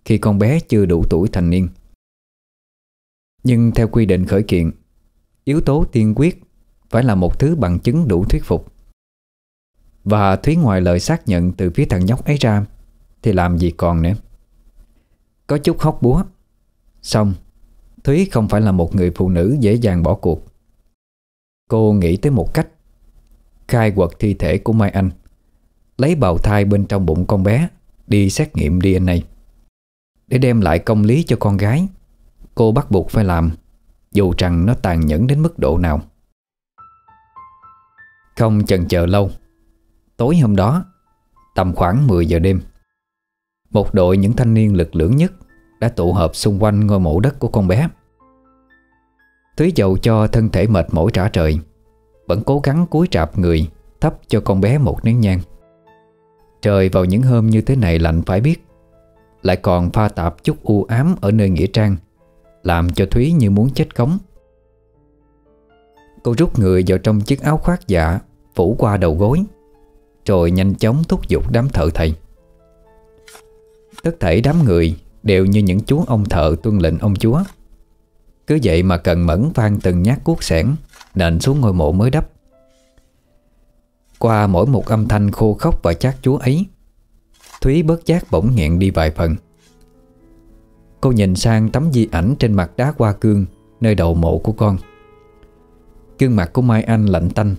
khi con bé chưa đủ tuổi thành niên. Nhưng theo quy định khởi kiện, yếu tố tiên quyết phải là một thứ bằng chứng đủ thuyết phục. Và Thúy ngoài lời xác nhận từ phía thằng nhóc ấy ra thì làm gì còn nữa. Có chút hóc búa. Xong, Thúy không phải là một người phụ nữ dễ dàng bỏ cuộc. Cô nghĩ tới một cách: khai quật thi thể của Mai Anh, lấy bào thai bên trong bụng con bé đi xét nghiệm DNA. Để đem lại công lý cho con gái, cô bắt buộc phải làm, dù rằng nó tàn nhẫn đến mức độ nào. Không chần chờ lâu, tối hôm đó, tầm khoảng 10 giờ đêm, một đội những thanh niên lực lưỡng nhất đã tụ họp xung quanh ngôi mộ đất của con bé. Thúy dầu cho thân thể mệt mỏi trả trời, vẫn cố gắng cúi rạp người thắp cho con bé một nén nhang. Trời vào những hôm như thế này lạnh phải biết, lại còn pha tạp chút u ám ở nơi nghĩa trang, làm cho Thúy như muốn chết cống. Cô rút người vào trong chiếc áo khoác dạ phủ qua đầu gối, rồi nhanh chóng thúc giục đám thợ thầy. Tất thảy đám người đều như những chú ông thợ tuân lệnh ông chúa, cứ vậy mà cần mẫn phan từng nhát cuốc xẻng nện xuống ngôi mộ mới đắp. Qua mỗi một âm thanh khô khốc và chát chúa ấy, Thúy bớt giác bỗng nghẹn đi vài phần. Cô nhìn sang tấm di ảnh trên mặt đá hoa cương nơi đầu mộ của con. Gương mặt của Mai Anh lạnh tanh,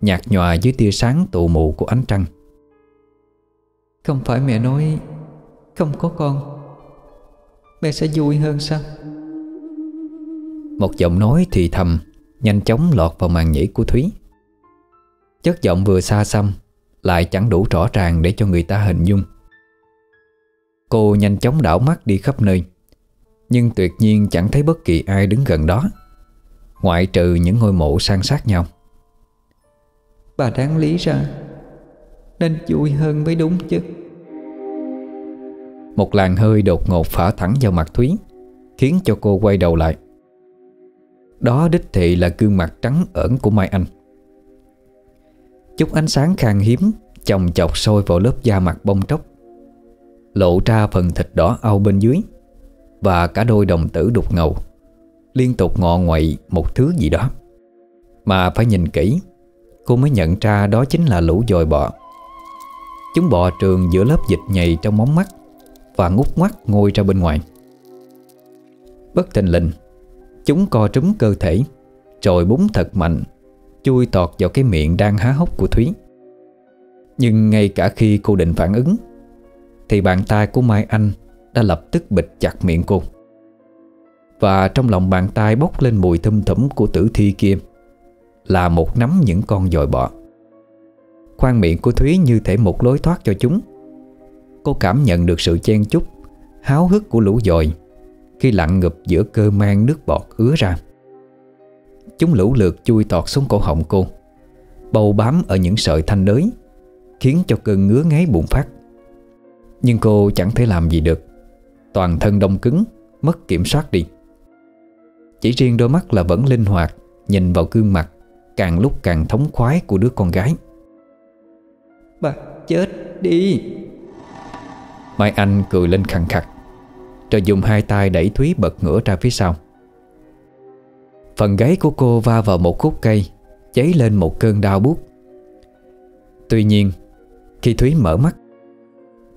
nhạt nhòa dưới tia sáng tù mù của ánh trăng. Không phải mẹ nói không có con, mẹ sẽ vui hơn sao? Một giọng nói thì thầm nhanh chóng lọt vào màng nhĩ của Thúy. Chất giọng vừa xa xăm lại chẳng đủ rõ ràng để cho người ta hình dung. Cô nhanh chóng đảo mắt đi khắp nơi, nhưng tuyệt nhiên chẳng thấy bất kỳ ai đứng gần đó, ngoại trừ những ngôi mộ san sát nhau. Bà đáng lý ra nên vui hơn mới đúng chứ. Một làn hơi đột ngột phả thẳng vào mặt Thúy, khiến cho cô quay đầu lại. Đó đích thị là gương mặt trắng ẩn của Mai Anh. Chút ánh sáng khan hiếm chồng chọc sôi vào lớp da mặt bông tróc, lộ ra phần thịt đỏ au bên dưới và cả đôi đồng tử đục ngầu, liên tục ngọ nguậy một thứ gì đó. Mà phải nhìn kỹ, cô mới nhận ra đó chính là lũ dòi bọ. Chúng bò trường giữa lớp dịch nhầy trong móng mắt và ngút ngoắt ngôi ra bên ngoài. Bất thình lình, chúng co trúm cơ thể, rồi búng thật mạnh, chui tọt vào cái miệng đang há hốc của Thúy. Nhưng ngay cả khi cô định phản ứng thì bàn tay của Mai Anh đã lập tức bịt chặt miệng cô. Và trong lòng bàn tay bốc lên mùi thum thủm của tử thi kia là một nắm những con dòi bọ. Khoang miệng của Thúy như thể một lối thoát cho chúng. Cô cảm nhận được sự chen chúc, háo hức của lũ dòi khi lặn ngụp giữa cơ mang nước bọt ứa ra. Chúng lũ lượt chui tọt xuống cổ họng cô, bầu bám ở những sợi thanh đới, khiến cho cơn ngứa ngáy bùng phát. Nhưng cô chẳng thể làm gì được, toàn thân đông cứng, mất kiểm soát đi. Chỉ riêng đôi mắt là vẫn linh hoạt, nhìn vào gương mặt càng lúc càng thống khoái của đứa con gái. Bà chết đi! Mai Anh cười lên khàn khặc, rồi dùng hai tay đẩy Thúy bật ngửa ra phía sau. Phần gáy của cô va vào một khúc cây, cháy lên một cơn đau buốt. Tuy nhiên, khi Thúy mở mắt,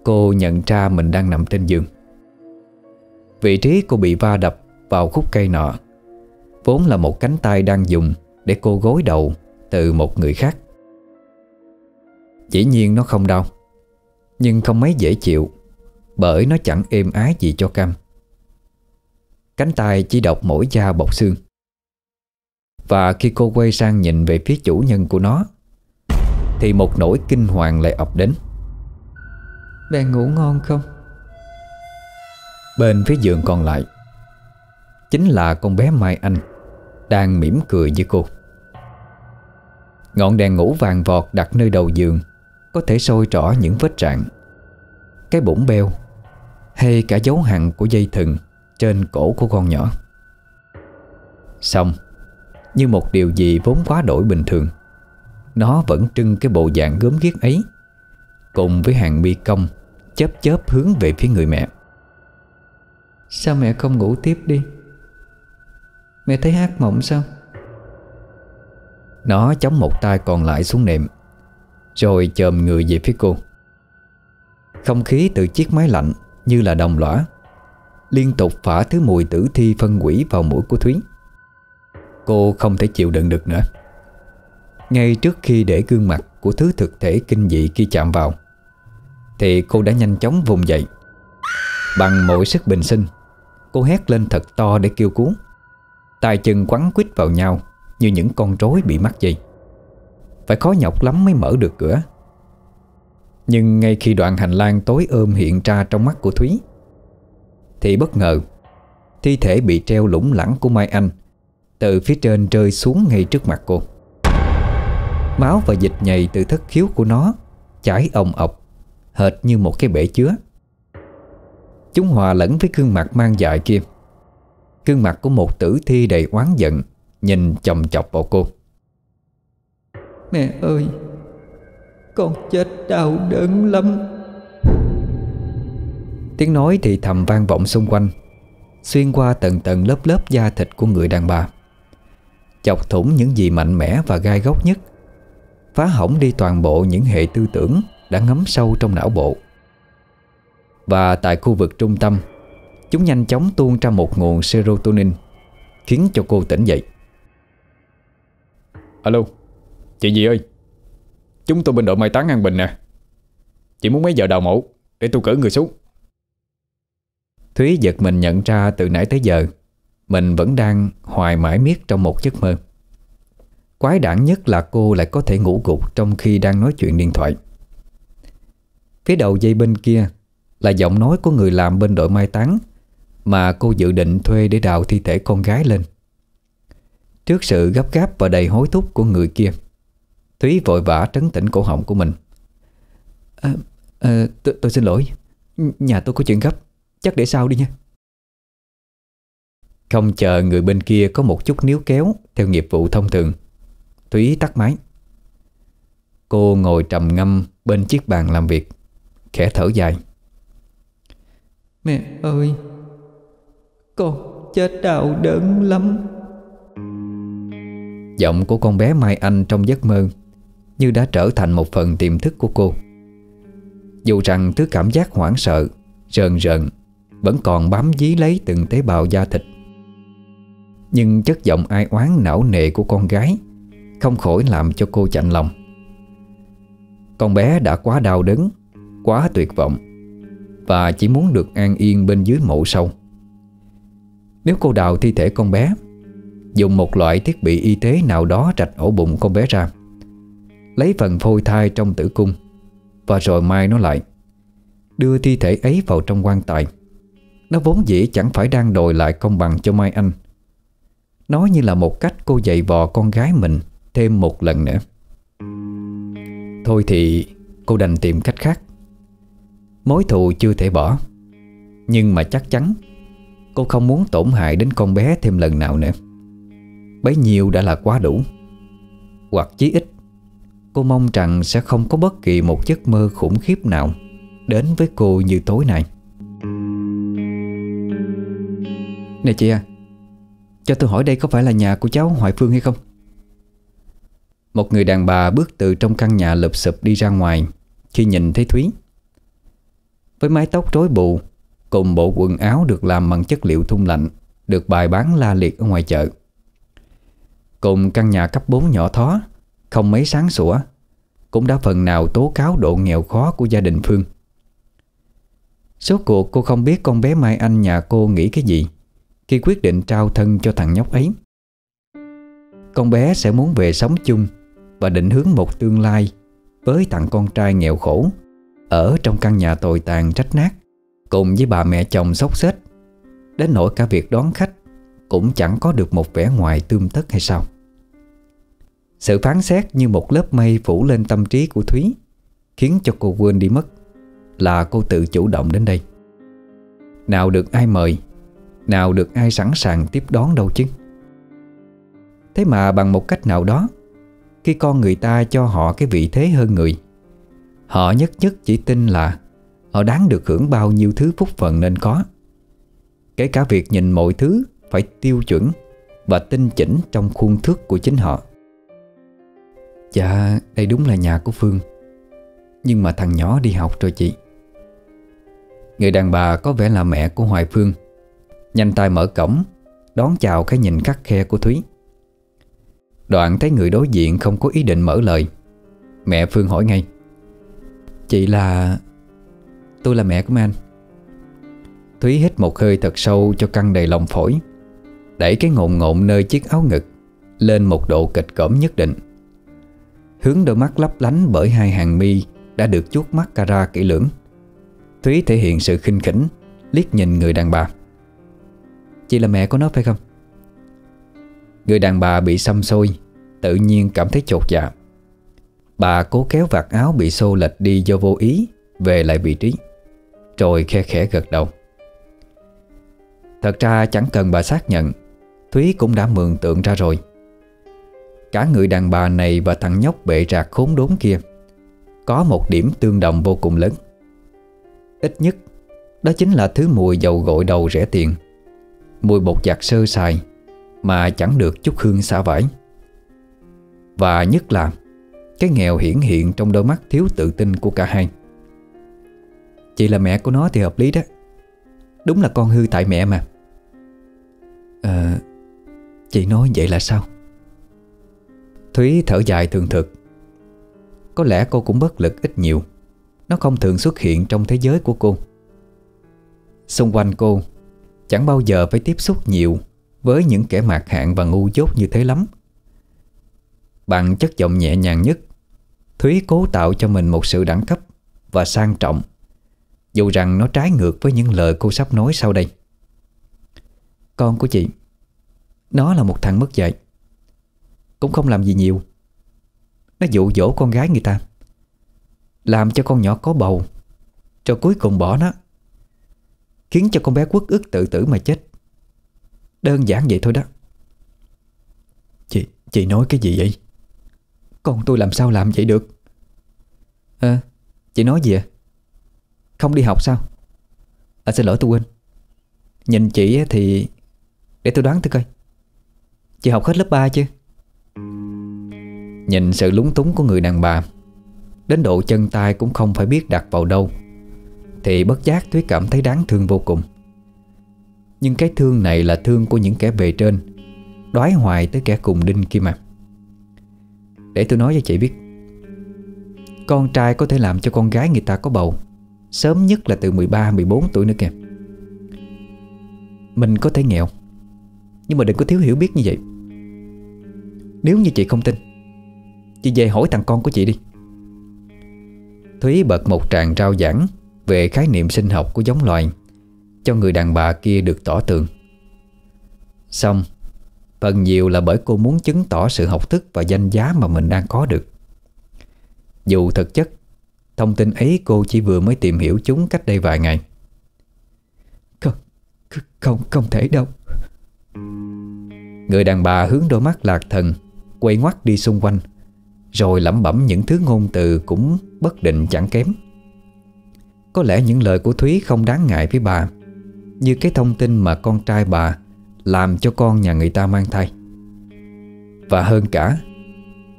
cô nhận ra mình đang nằm trên giường. Vị trí cô bị va đập vào khúc cây nọ vốn là một cánh tay đang dùng để cô gối đầu từ một người khác. Dĩ nhiên nó không đau, nhưng không mấy dễ chịu, bởi nó chẳng êm ái gì cho Cam. Cánh tay chỉ độc mỗi da bọc xương. Và khi cô quay sang nhìn về phía chủ nhân của nó thì một nỗi kinh hoàng lại ập đến. Bạn ngủ ngon không? Bên phía giường còn lại chính là con bé Mai Anh đang mỉm cười với cô. Ngọn đèn ngủ vàng vọt đặt nơi đầu giường có thể soi rõ những vết rạn, cái bụng beo hay cả dấu hằn của dây thừng trên cổ của con nhỏ. Xong, như một điều gì vốn quá đổi bình thường, nó vẫn trưng cái bộ dạng gớm ghiếc ấy, cùng với hàng mi cong chớp chớp hướng về phía người mẹ. Sao mẹ không ngủ tiếp đi? Mẹ thấy hát mộng sao? Nó chống một tay còn lại xuống nệm, rồi chồm người về phía cô. Không khí từ chiếc máy lạnh như là đồng lõa, liên tục phả thứ mùi tử thi phân hủy vào mũi của Thúy. Cô không thể chịu đựng được nữa. Ngay trước khi để gương mặt của thứ thực thể kinh dị kia chạm vào thì cô đã nhanh chóng vùng dậy. Bằng mọi sức bình sinh, cô hét lên thật to để kêu cứu, tay chân quắn quít vào nhau như những con rối bị mắc dây. Phải khó nhọc lắm mới mở được cửa. Nhưng ngay khi đoạn hành lang tối ôm hiện ra trong mắt của Thúy thì bất ngờ thi thể bị treo lủng lẳng của Mai Anh từ phía trên rơi xuống ngay trước mặt cô. Máu và dịch nhầy từ thất khiếu của nó chảy ồng ọc, hệt như một cái bể chứa. Chúng hòa lẫn với gương mặt mang dại kia, gương mặt của một tử thi đầy oán giận nhìn chòng chọc vào cô. Mẹ ơi, con chết đau đớn lắm. Tiếng nói thì thầm vang vọng xung quanh, xuyên qua tầng tầng lớp lớp da thịt của người đàn bà, chọc thủng những gì mạnh mẽ và gai góc nhất, phá hỏng đi toàn bộ những hệ tư tưởng đã ngấm sâu trong não bộ. Và tại khu vực trung tâm, chúng nhanh chóng tuôn ra một nguồn serotonin khiến cho cô tỉnh dậy. Alo, chị gì ơi, chúng tôi bên đội Mai Táng An Bình nè. Chị muốn mấy giờ đào mộ để tôi cử người xuống? Thúy giật mình nhận ra từ nãy tới giờ mình vẫn đang hoài mãi miết trong một giấc mơ. Quái đản nhất là cô lại có thể ngủ gục trong khi đang nói chuyện điện thoại. Phía đầu dây bên kia là giọng nói của người làm bên đội mai táng mà cô dự định thuê để đào thi thể con gái lên. Trước sự gấp gáp và đầy hối thúc của người kia, Thúy vội vã trấn tĩnh cổ họng của mình. Tôi xin lỗi, nhà tôi có chuyện gấp, chắc để sau đi nha. Không chờ người bên kia có một chút níu kéo theo nghiệp vụ thông thường, Thúy tắt máy. Cô ngồi trầm ngâm bên chiếc bàn làm việc, khẽ thở dài. Mẹ ơi, con chết đau đớn lắm. Giọng của con bé Mai Anh trong giấc mơ như đã trở thành một phần tiềm thức của cô, dù rằng thứ cảm giác hoảng sợ, rờn rợn vẫn còn bám dí lấy từng tế bào da thịt. Nhưng chất giọng ai oán não nề của con gái không khỏi làm cho cô chạnh lòng. Con bé đã quá đau đớn, quá tuyệt vọng, và chỉ muốn được an yên bên dưới mộ sâu. Nếu cô đào thi thể con bé, dùng một loại thiết bị y tế nào đó rạch ổ bụng con bé ra, lấy phần phôi thai trong tử cung và rồi mai nó lại, đưa thi thể ấy vào trong quan tài, nó vốn dĩ chẳng phải đang đòi lại công bằng cho Mai Anh. Nó như là một cách cô dạy vò con gái mình thêm một lần nữa. Thôi thì cô đành tìm cách khác. Mối thù chưa thể bỏ, nhưng mà chắc chắn cô không muốn tổn hại đến con bé thêm lần nào nữa. Bấy nhiêu đã là quá đủ. Hoặc chí ít, cô mong rằng sẽ không có bất kỳ một giấc mơ khủng khiếp nào đến với cô như tối nay. Nè chị à, cho tôi hỏi đây có phải là nhà của cháu Hoài Phương hay không? Một người đàn bà bước từ trong căn nhà lụp xụp đi ra ngoài khi nhìn thấy Thúy. Với mái tóc rối bù cùng bộ quần áo được làm bằng chất liệu thun lạnh được bày bán la liệt ở ngoài chợ. Cùng căn nhà cấp 4 nhỏ thó, không mấy sáng sủa, cũng đã phần nào tố cáo độ nghèo khó của gia đình Phương. Rốt cuộc cô không biết con bé Mai Anh nhà cô nghĩ cái gì khi quyết định trao thân cho thằng nhóc ấy. Con bé sẽ muốn về sống chung và định hướng một tương lai với thằng con trai nghèo khổ ở trong căn nhà tồi tàn rách nát cùng với bà mẹ chồng xốc xếch, đến nỗi cả việc đón khách cũng chẳng có được một vẻ ngoài tươm tất hay sao. Sự phán xét như một lớp mây phủ lên tâm trí của Thúy, khiến cho cô quên đi mất là cô tự chủ động đến đây. Nào được ai mời, nào được ai sẵn sàng tiếp đón đâu chứ. Thế mà bằng một cách nào đó, khi con người ta cho họ cái vị thế hơn người, họ nhất nhất chỉ tin là họ đáng được hưởng bao nhiêu thứ phúc phần nên có, kể cả việc nhìn mọi thứ phải tiêu chuẩn và tinh chỉnh trong khuôn thước của chính họ. Dạ, đây đúng là nhà của Phương, nhưng mà thằng nhỏ đi học rồi chị. Người đàn bà có vẻ là mẹ của Hoài Phương nhanh tay mở cổng đón chào cái nhìn khắt khe của Thúy. Đoạn thấy người đối diện không có ý định mở lời, mẹ Phương hỏi ngay: "Chị là..." "Tôi là mẹ của Mai Anh." Thúy hít một hơi thật sâu cho căng đầy lòng phổi, đẩy cái ngộn ngộn nơi chiếc áo ngực lên một độ kịch cỡm nhất định, hướng đôi mắt lấp lánh bởi hai hàng mi đã được chuốt mascara kỹ lưỡng. Thúy thể hiện sự khinh khỉnh, liếc nhìn người đàn bà: "Chị là mẹ của nó phải không?" Người đàn bà bị xăm xôi, tự nhiên cảm thấy chột dạ. Bà cố kéo vạt áo bị xô lệch đi do vô ý về lại vị trí, rồi khe khẽ gật đầu. Thật ra chẳng cần bà xác nhận, Thúy cũng đã mường tượng ra rồi. Cả người đàn bà này và thằng nhóc bệ rạc khốn đốn kia có một điểm tương đồng vô cùng lớn. Ít nhất, đó chính là thứ mùi dầu gội đầu rẻ tiền, mùi bột giặt sơ sài mà chẳng được chút hương xả vải. Và nhất là cái nghèo hiển hiện trong đôi mắt thiếu tự tin của cả hai. "Chị là mẹ của nó thì hợp lý đó, đúng là con hư tại mẹ mà." "Chị nói vậy là sao?" Thúy thở dài thường thực. Có lẽ cô cũng bất lực ít nhiều, nó không thường xuất hiện trong thế giới của cô. Xung quanh cô chẳng bao giờ phải tiếp xúc nhiều với những kẻ mạc hạn và ngu dốt như thế lắm. Bằng chất giọng nhẹ nhàng nhất, Thúy cố tạo cho mình một sự đẳng cấp và sang trọng, dù rằng nó trái ngược với những lời cô sắp nói sau đây. "Con của chị, nó là một thằng mất dạy, cũng không làm gì nhiều. Nó dụ dỗ con gái người ta, làm cho con nhỏ có bầu, rồi cuối cùng bỏ nó, khiến cho con bé uất ức tự tử mà chết. Đơn giản vậy thôi đó." Chị nói cái gì vậy? Con tôi làm sao làm vậy được?" Chị nói gì ạ? Không đi học sao? Xin lỗi, tôi quên. Nhìn chị thì... Để tôi đoán thử coi, chị học hết lớp 3 chưa?" Nhìn sự lúng túng của người đàn bà, đến độ chân tay cũng không phải biết đặt vào đâu, thì bất giác Thúy cảm thấy đáng thương vô cùng. Nhưng cái thương này là thương của những kẻ bề trên, đoái hoài tới kẻ cùng đinh kia mà. "Để tôi nói cho chị biết, con trai có thể làm cho con gái người ta có bầu sớm nhất là từ 13-14 tuổi nữa kìa. Mình có thể nghèo, nhưng mà đừng có thiếu hiểu biết như vậy. Nếu như chị không tin, chị về hỏi thằng con của chị đi." Thúy bật một tràng rao giảng về khái niệm sinh học của giống loài cho người đàn bà kia được tỏ tường. Xong, phần nhiều là bởi cô muốn chứng tỏ sự học thức và danh giá mà mình đang có được, dù thực chất thông tin ấy cô chỉ vừa mới tìm hiểu chúng cách đây vài ngày. Không thể đâu." Người đàn bà hướng đôi mắt lạc thần quay ngoắt đi xung quanh, rồi lẩm bẩm những thứ ngôn từ cũng bất định chẳng kém. Có lẽ những lời của Thúy không đáng ngại với bà như cái thông tin mà con trai bà làm cho con nhà người ta mang thai. Và hơn cả,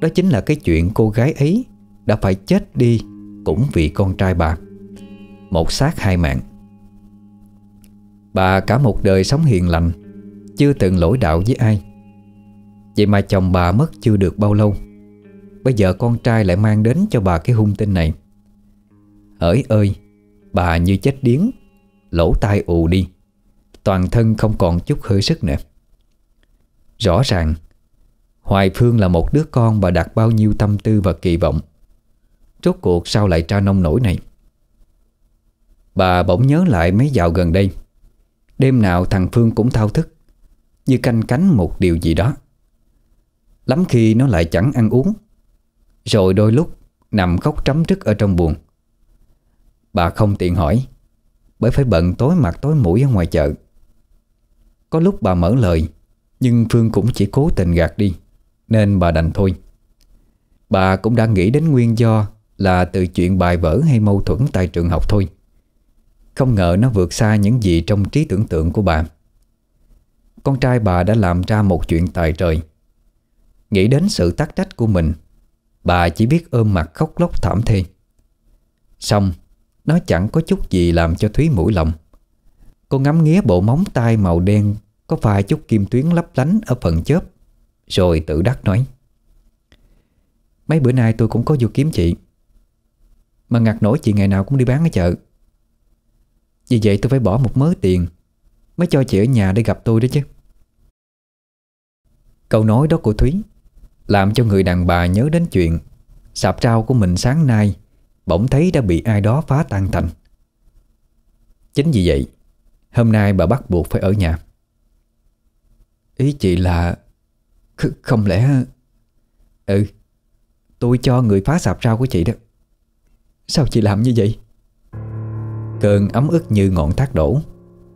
đó chính là cái chuyện cô gái ấy đã phải chết đi cũng vì con trai bà, một xác hai mạng. Bà cả một đời sống hiền lành, chưa từng lỗi đạo với ai. Vậy mà chồng bà mất chưa được bao lâu, bây giờ con trai lại mang đến cho bà cái hung tin này. Hỡi ơi, bà như chết điếng, lỗ tai ù đi, toàn thân không còn chút hơi sức nữa. Rõ ràng Hoài Phương là một đứa con bà đặt bao nhiêu tâm tư và kỳ vọng, rốt cuộc sao lại tra nông nổi này. Bà bỗng nhớ lại mấy dạo gần đây, đêm nào thằng Phương cũng thao thức, như canh cánh một điều gì đó. Lắm khi nó lại chẳng ăn uống, rồi đôi lúc nằm khóc trắm trứt ở trong buồng. Bà không tiện hỏi, bởi phải bận tối mặt tối mũi ở ngoài chợ. Có lúc bà mở lời, nhưng Phương cũng chỉ cố tình gạt đi, nên bà đành thôi. Bà cũng đã nghĩ đến nguyên do là từ chuyện bài vở hay mâu thuẫn tại trường học thôi. Không ngờ nó vượt xa những gì trong trí tưởng tượng của bà. Con trai bà đã làm ra một chuyện tày trời. Nghĩ đến sự tắc trách của mình, bà chỉ biết ôm mặt khóc lóc thảm thê. Xong, nó chẳng có chút gì làm cho Thúy mũi lòng. Cô ngắm nghía bộ móng tay màu đen có vài chút kim tuyến lấp lánh ở phần chớp, rồi tự đắc nói: "Mấy bữa nay tôi cũng có vô kiếm chị, mà ngặt nổi chị ngày nào cũng đi bán ở chợ. Vì vậy tôi phải bỏ một mớ tiền mới cho chị ở nhà để gặp tôi đó chứ." Câu nói đó của Thúy làm cho người đàn bà nhớ đến chuyện sạp rau của mình sáng nay bỗng thấy đã bị ai đó phá tan tành. Chính vì vậy, hôm nay bà bắt buộc phải ở nhà. "Ý chị là không lẽ..." "Ừ, tôi cho người phá sạp rau của chị đó." "Sao chị làm như vậy?" Cơn ấm ức như ngọn thác đổ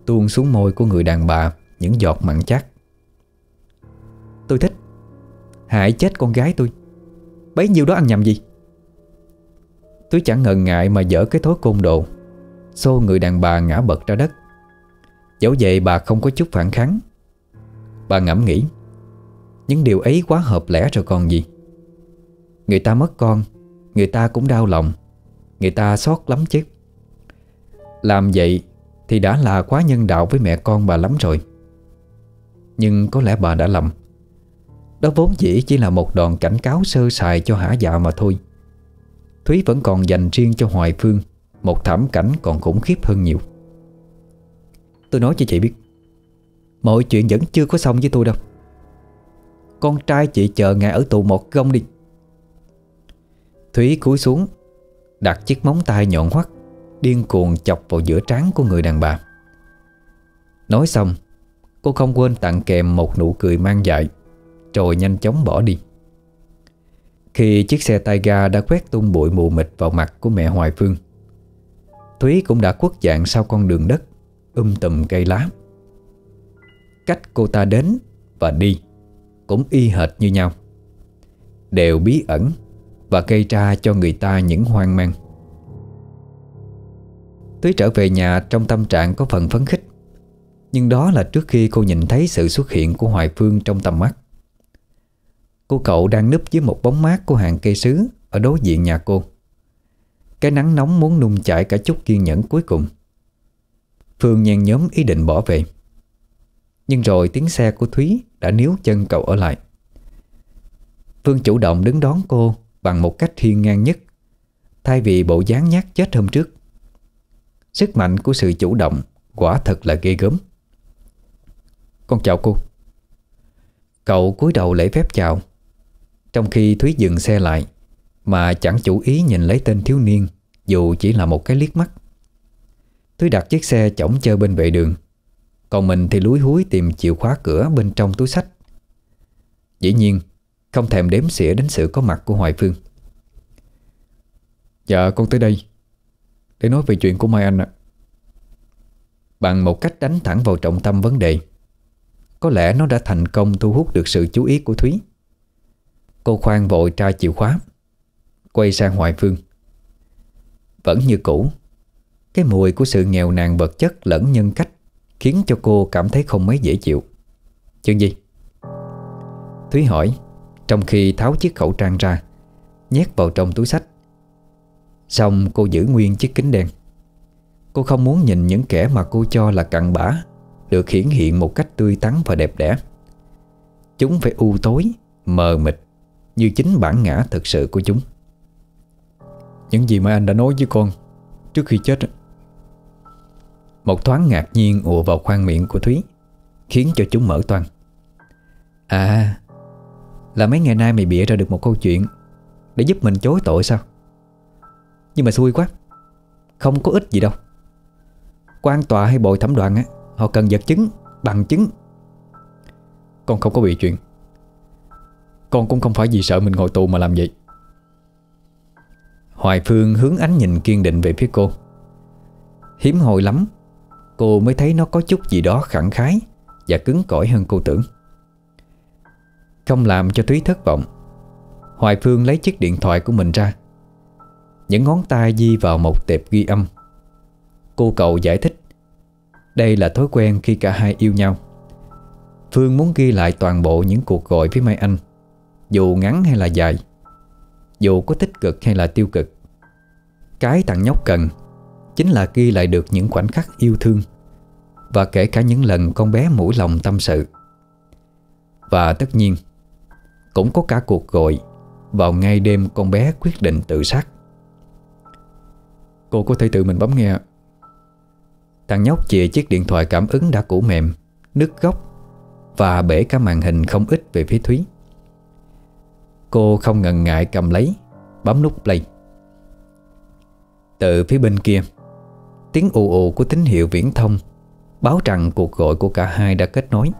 tuôn xuống môi của người đàn bà những giọt mặn chát. "Tôi thích. Hại chết con gái tôi. Bấy nhiêu đó ăn nhầm gì?" Tôi chẳng ngần ngại mà dở cái thối côn đồ, xô người đàn bà ngã bật ra đất. Dẫu vậy bà không có chút phản kháng. Bà ngẫm nghĩ, những điều ấy quá hợp lẽ rồi còn gì. Người ta mất con, người ta cũng đau lòng, người ta xót lắm chứ. Làm vậy thì đã là quá nhân đạo với mẹ con bà lắm rồi. Nhưng có lẽ bà đã lầm. Đó vốn dĩ chỉ là một đòn cảnh cáo sơ sài cho hả dạ mà thôi. Thúy vẫn còn dành riêng cho Hoài Phương một thảm cảnh còn khủng khiếp hơn nhiều. "Tôi nói cho chị biết, mọi chuyện vẫn chưa có xong với tôi đâu. Con trai chị chờ ngày ở tù một gông đi." Thúy cúi xuống, đặt chiếc móng tay nhọn hoắt điên cuồng chọc vào giữa trán của người đàn bà. Nói xong, cô không quên tặng kèm một nụ cười mang dại, rồi nhanh chóng bỏ đi. Khi chiếc xe tay ga đã quét tung bụi mù mịt vào mặt của mẹ Hoài Phương, Thúy cũng đã khuất dạng sau con đường đất tùm cây lá. Cách cô ta đến và đi cũng y hệt như nhau, đều bí ẩn và gây ra cho người ta những hoang mang. Thúy trở về nhà trong tâm trạng có phần phấn khích, nhưng đó là trước khi cô nhìn thấy sự xuất hiện của Hoài Phương trong tầm mắt. Cô cậu đang núp dưới một bóng mát của hàng cây sứ ở đối diện nhà cô. Cái nắng nóng muốn nung chảy cả chút kiên nhẫn cuối cùng. Phương nhen nhóm ý định bỏ về, nhưng rồi tiếng xe của Thúy đã níu chân cậu ở lại. Phương chủ động đứng đón cô bằng một cách hiên ngang nhất, thay vì bộ dáng nhát chết hôm trước. Sức mạnh của sự chủ động quả thật là ghê gớm. "Con chào cô." Cậu cúi đầu lễ phép chào, trong khi Thúy dừng xe lại mà chẳng chủ ý nhìn lấy tên thiếu niên dù chỉ là một cái liếc mắt. Thúy đặt chiếc xe chỏng chơ bên vệ đường, còn mình thì lúi húi tìm chìa khóa cửa bên trong túi xách. Dĩ nhiên không thèm đếm xỉa đến sự có mặt của Hoài Phương. "Dạ con tới đây để nói về chuyện của Mai Anh ạ." Bằng một cách đánh thẳng vào trọng tâm vấn đề, có lẽ nó đã thành công thu hút được sự chú ý của Thúy. Cô khoan vội tra chìa khóa, quay sang Hoài Phương. Vẫn như cũ, cái mùi của sự nghèo nàn vật chất lẫn nhân cách khiến cho cô cảm thấy không mấy dễ chịu. "Chuyện gì?" Thúy hỏi, trong khi tháo chiếc khẩu trang ra, nhét vào trong túi xách. Xong cô giữ nguyên chiếc kính đen. Cô không muốn nhìn những kẻ mà cô cho là cặn bã được hiển hiện một cách tươi tắn và đẹp đẽ. Chúng phải u tối, mờ mịt như chính bản ngã thực sự của chúng. Những gì mà anh đã nói với con trước khi chết. Một thoáng ngạc nhiên ùa vào khoang miệng của Thúy, khiến cho chúng mở toang. À, là mấy ngày nay mày bịa ra được một câu chuyện để giúp mình chối tội sao? Nhưng mà xui quá, không có ích gì đâu. Quan tòa hay bồi thẩm đoàn á, họ cần vật chứng, bằng chứng. Con không có bị chuyện. Con cũng không phải vì sợ mình ngồi tù mà làm vậy. Hoài Phương hướng ánh nhìn kiên định về phía cô. Hiếm hồi lắm cô mới thấy nó có chút gì đó khẳng khái và cứng cỏi hơn cô tưởng. Không làm cho Thúy thất vọng, Hoài Phương lấy chiếc điện thoại của mình ra. Những ngón tay di vào một tệp ghi âm. Cô cậu giải thích đây là thói quen khi cả hai yêu nhau. Phương muốn ghi lại toàn bộ những cuộc gọi với Mai Anh, dù ngắn hay là dài, dù có tích cực hay là tiêu cực. Cái thằng nhóc cần chính là ghi lại được những khoảnh khắc yêu thương, và kể cả những lần con bé mũi lòng tâm sự. Và tất nhiên cũng có cả cuộc gọi vào ngay đêm con bé quyết định tự sát. Cô có thể tự mình bấm nghe. Thằng nhóc chìa chiếc điện thoại cảm ứng đã cũ mềm, nứt góc và bể cả màn hình không ít về phía Thúy. Cô không ngần ngại cầm lấy, bấm nút play. Từ phía bên kia, tiếng ù ù của tín hiệu viễn thông báo rằng cuộc gọi của cả hai đã kết nối.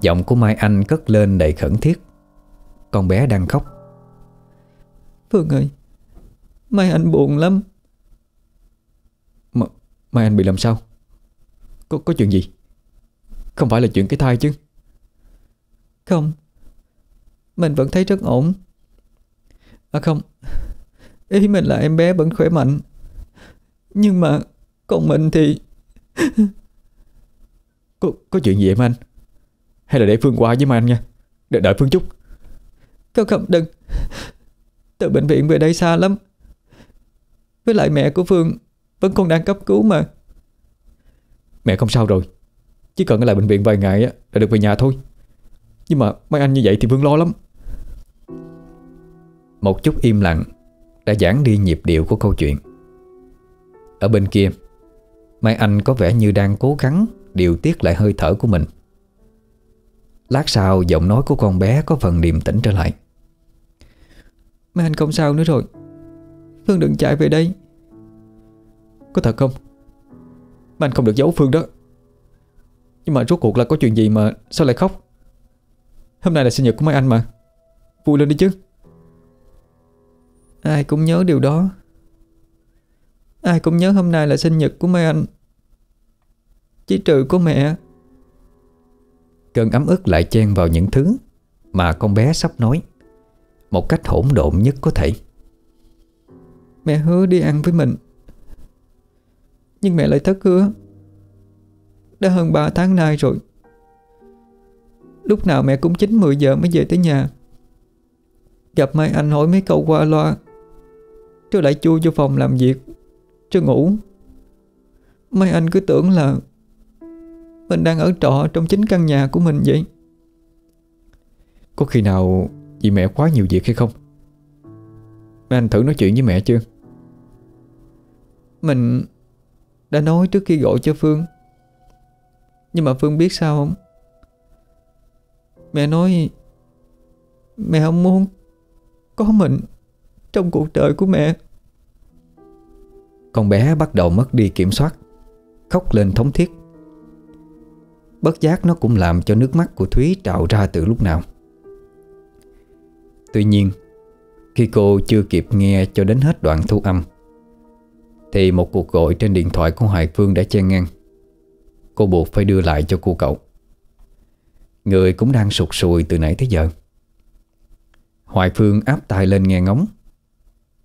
Giọng của Mai Anh cất lên đầy khẩn thiết. Con bé đang khóc. Phương ơi, Mai Anh buồn lắm. Mai Anh bị làm sao? Có chuyện gì? Không phải là chuyện cái thai chứ? Không, mình vẫn thấy rất ổn. À không, ý mình là em bé vẫn khỏe mạnh. Nhưng mà còn mình thì... Có chuyện gì em anh? Hay là để Phương qua với Mai Anh nha. Đợi Phương chút. Không, đừng. Từ bệnh viện về đây xa lắm. Với lại mẹ của Phương vẫn còn đang cấp cứu mà. Mẹ không sao rồi, chỉ cần ở lại bệnh viện vài ngày là được về nhà thôi. Nhưng mà Mai Anh như vậy thì Phương lo lắm. Một chút im lặng đã giãn đi nhịp điệu của câu chuyện. Ở bên kia, Mai Anh có vẻ như đang cố gắng điều tiết lại hơi thở của mình. Lát sau, giọng nói của con bé có phần điềm tĩnh trở lại. Mai Anh không sao nữa rồi. Phương đừng chạy về đây. Có thật không? Mai Anh không được giấu Phương đó. Nhưng mà rốt cuộc là có chuyện gì mà sao lại khóc? Hôm nay là sinh nhật của Mai Anh mà. Vui lên đi chứ. Ai cũng nhớ điều đó. Ai cũng nhớ hôm nay là sinh nhật của Mai Anh, chỉ trừ của mẹ. Cơn ấm ức lại chen vào những thứ mà con bé sắp nói một cách hỗn độn nhất có thể. Mẹ hứa đi ăn với mình, nhưng mẹ lại thất hứa. Đã hơn 3 tháng nay rồi. Lúc nào mẹ cũng 9-10 giờ mới về tới nhà. Gặp Mai Anh hỏi mấy câu qua loa, rồi lại chui vô phòng làm việc, rồi ngủ. Mai Anh cứ tưởng là mình đang ở trọ trong chính căn nhà của mình vậy. Có khi nào vì mẹ quá nhiều việc hay không? Mai Anh thử nói chuyện với mẹ chưa? Mình đã nói trước khi gọi cho Phương. Nhưng mà Phương biết sao không? Mẹ nói mẹ không muốn có mình trong cuộc đời của mẹ. Con bé bắt đầu mất đi kiểm soát, khóc lên thống thiết. Bất giác nó cũng làm cho nước mắt của Thúy trào ra từ lúc nào. Tuy nhiên, khi cô chưa kịp nghe cho đến hết đoạn thu âm thì một cuộc gọi trên điện thoại của Hoài Phương đã chen ngang. Cô buộc phải đưa lại cho cô cậu. Người cũng đang sụt sùi từ nãy tới giờ. Hoài Phương áp tai lên nghe ngóng.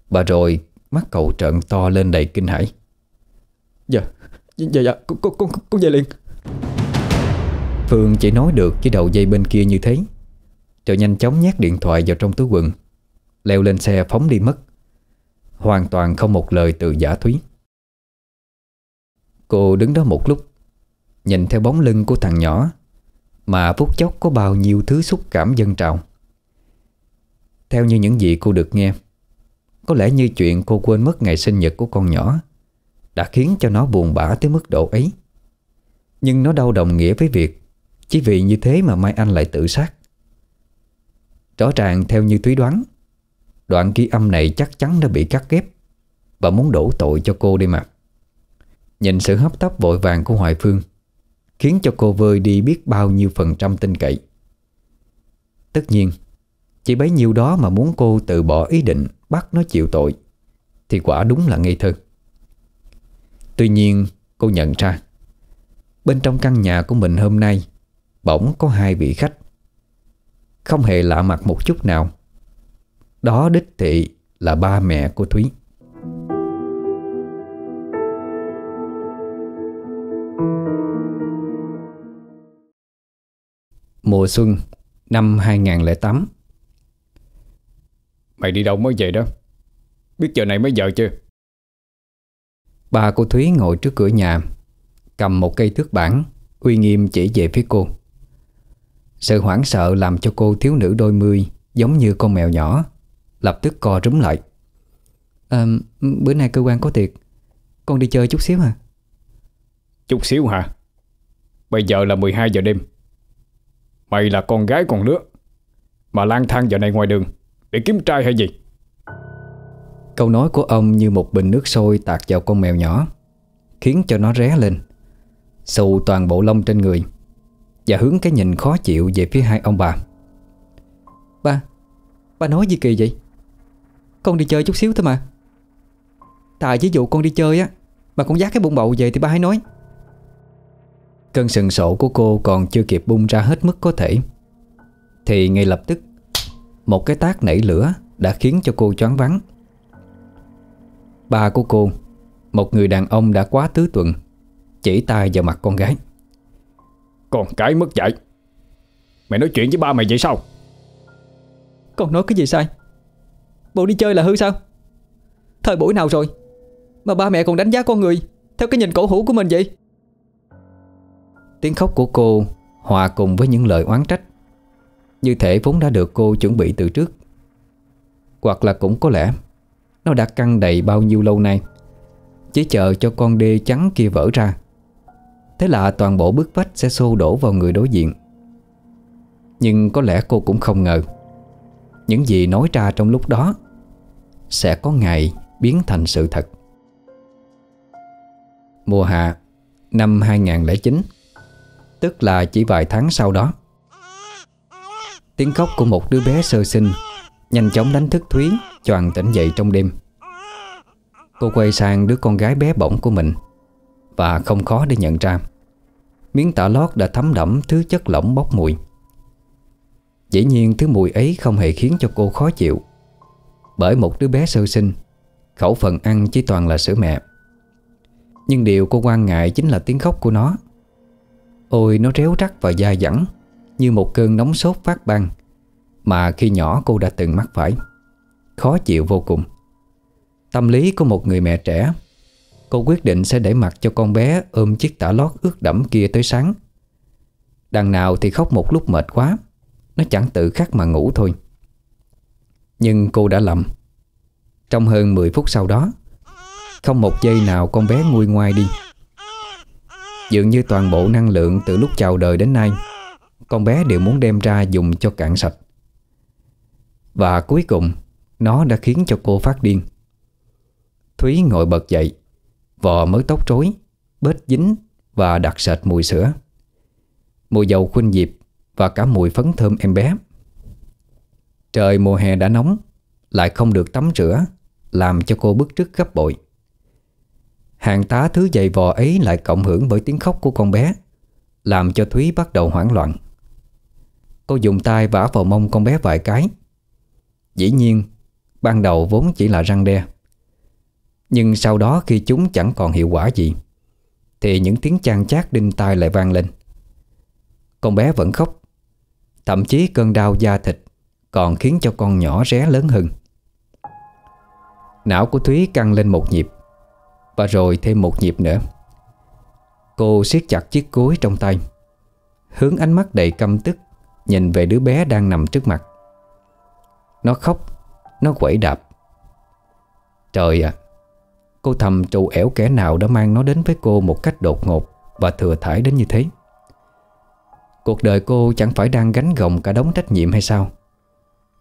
Bà rồi mắt cậu trợn to lên đầy kinh hãi. Dạ, con về liền. Phương chỉ nói được cái đầu dây bên kia như thế, rồi nhanh chóng nhét điện thoại vào trong túi quần, leo lên xe phóng đi mất, hoàn toàn không một lời từ giả Thúy. Cô đứng đó một lúc, nhìn theo bóng lưng của thằng nhỏ mà phút chốc có bao nhiêu thứ xúc cảm dâng trào. Theo như những gì cô được nghe, có lẽ như chuyện cô quên mất ngày sinh nhật của con nhỏ đã khiến cho nó buồn bã tới mức độ ấy. Nhưng nó đâu đồng nghĩa với việc chỉ vì như thế mà Mai Anh lại tự sát. Rõ ràng theo như Thúy đoán, đoạn ghi âm này chắc chắn đã bị cắt ghép và muốn đổ tội cho cô đây mà. Nhìn sự hấp tấp vội vàng của Hoài Phương khiến cho cô vơi đi biết bao nhiêu phần trăm tin cậy. Tất nhiên, chỉ bấy nhiêu đó mà muốn cô từ bỏ ý định bắt nó chịu tội thì quả đúng là ngây thơ. Tuy nhiên, cô nhận ra bên trong căn nhà của mình hôm nay bỗng có hai vị khách. Không hề lạ mặt một chút nào. Đó đích thị là ba mẹ của Thúy. Mùa xuân năm 2008. Mày đi đâu mới về đó? Biết giờ này mới giờ chưa? Bà của Thúy ngồi trước cửa nhà, cầm một cây thước bản, uy nghiêm chỉ về phía cô. Sự hoảng sợ làm cho cô thiếu nữ đôi mươi giống như con mèo nhỏ, lập tức co rúm lại. Bữa nay cơ quan có tiệc, con đi chơi chút xíu hả? Chút xíu hả? Bây giờ là 12 giờ đêm. Mày là con gái con lứa mà lang thang giờ này ngoài đường để kiếm trai hay gì? Câu nói của ông như một bình nước sôi tạt vào con mèo nhỏ, khiến cho nó ré lên, xù toàn bộ lông trên người, và hướng cái nhìn khó chịu về phía hai ông bà. Ba nói gì kỳ vậy? Con đi chơi chút xíu thôi mà. Tại ví dụ con đi chơi á mà con dắt cái bụng bầu về thì ba hãy nói. Cơn sừng sổ của cô còn chưa kịp bung ra hết mức có thể thì ngay lập tức một cái tát nảy lửa đã khiến cho cô choáng váng. Ba của cô, một người đàn ông đã quá tứ tuần, chỉ tay vào mặt con gái. Con cái mất dạy, mày nói chuyện với ba mày vậy sao? Con nói cái gì sai? Bộ đi chơi là hư sao? Thời buổi nào rồi mà ba mẹ còn đánh giá con người theo cái nhìn cổ hủ của mình vậy? Tiếng khóc của cô hòa cùng với những lời oán trách, như thể vốn đã được cô chuẩn bị từ trước. Hoặc là cũng có lẽ nó đã căng đầy bao nhiêu lâu nay, chỉ chờ cho con đê trắng kia vỡ ra. Thế là toàn bộ bức vách sẽ xô đổ vào người đối diện. Nhưng có lẽ cô cũng không ngờ những gì nói ra trong lúc đó sẽ có ngày biến thành sự thật. Mùa hạ năm 2009, tức là chỉ vài tháng sau đó. Tiếng khóc của một đứa bé sơ sinh nhanh chóng đánh thức Thúy, choàng tỉnh dậy trong đêm. Cô quay sang đứa con gái bé bỏng của mình và không khó để nhận ra miếng tả lót đã thấm đẫm thứ chất lỏng bốc mùi. Dĩ nhiên thứ mùi ấy không hề khiến cho cô khó chịu, bởi một đứa bé sơ sinh khẩu phần ăn chỉ toàn là sữa mẹ. Nhưng điều cô quan ngại chính là tiếng khóc của nó. Ôi, nó réo rắt và dai dẳng như một cơn nóng sốt phát ban mà khi nhỏ cô đã từng mắc phải. Khó chịu vô cùng. Tâm lý của một người mẹ trẻ, cô quyết định sẽ để mặc cho con bé ôm chiếc tã lót ướt đẫm kia tới sáng. Đằng nào thì khóc một lúc mệt quá, nó chẳng tự khắc mà ngủ thôi. Nhưng cô đã lầm. Trong hơn 10 phút sau đó, không một giây nào con bé nguôi ngoai đi. Dường như toàn bộ năng lượng từ lúc chào đời đến nay, con bé đều muốn đem ra dùng cho cạn sạch. Và cuối cùng, nó đã khiến cho cô phát điên. Thúy ngồi bật dậy, vò mớ tóc rối, bết dính và đặc sệt mùi sữa, mùi dầu khuynh diệp và cả mùi phấn thơm em bé. Trời mùa hè đã nóng, lại không được tắm rửa, làm cho cô bức rứt gấp bội. Hàng tá thứ dày vò ấy lại cộng hưởng bởi tiếng khóc của con bé, làm cho Thúy bắt đầu hoảng loạn. Cô dùng tay vả vào mông con bé vài cái. Dĩ nhiên, ban đầu vốn chỉ là răng đe, nhưng sau đó khi chúng chẳng còn hiệu quả gì thì những tiếng chan chát đinh tai lại vang lên. Con bé vẫn khóc, thậm chí cơn đau da thịt còn khiến cho con nhỏ ré lớn hơn. Não của Thúy căng lên một nhịp, và rồi thêm một nhịp nữa. Cô siết chặt chiếc cối trong tay, hướng ánh mắt đầy căm tức nhìn về đứa bé đang nằm trước mặt. Nó khóc, nó quẫy đạp. Trời ạ, cô thầm trù ẻo kẻ nào đã mang nó đến với cô một cách đột ngột và thừa thãi đến như thế. Cuộc đời cô chẳng phải đang gánh gồng cả đống trách nhiệm hay sao?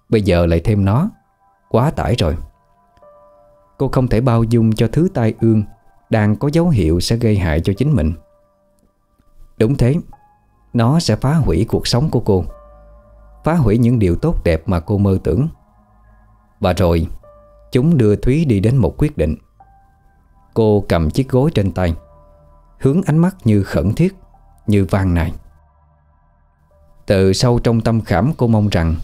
Bây giờ lại thêm nó, quá tải rồi. Cô không thể bao dung cho thứ tai ương đang có dấu hiệu sẽ gây hại cho chính mình. Đúng thế, nó sẽ phá hủy cuộc sống của cô, phá hủy những điều tốt đẹp mà cô mơ tưởng. Và rồi, chúng đưa Thúy đi đến một quyết định. Cô cầm chiếc gối trên tay, hướng ánh mắt như khẩn thiết, như van nài. Từ sâu trong tâm khảm, cô mong rằng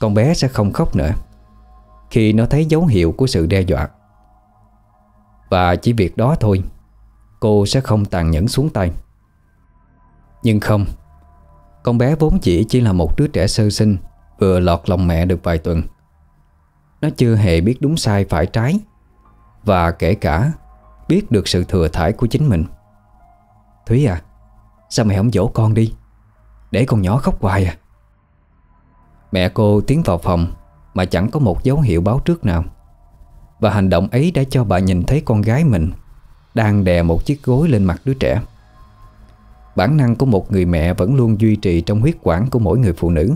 con bé sẽ không khóc nữa khi nó thấy dấu hiệu của sự đe dọa. Và chỉ việc đó thôi, cô sẽ không tàn nhẫn xuống tay. Nhưng không, con bé vốn chỉ là một đứa trẻ sơ sinh vừa lọt lòng mẹ được vài tuần. Nó chưa hề biết đúng sai phải trái, và kể cả biết được sự thừa thãi của chính mình. Thúy à, sao mẹ không dỗ con đi, để con nhỏ khóc hoài à? Mẹ cô tiến vào phòng mà chẳng có một dấu hiệu báo trước nào. Và hành động ấy đã cho bà nhìn thấy con gái mình đang đè một chiếc gối lên mặt đứa trẻ. Bản năng của một người mẹ vẫn luôn duy trì trong huyết quản của mỗi người phụ nữ.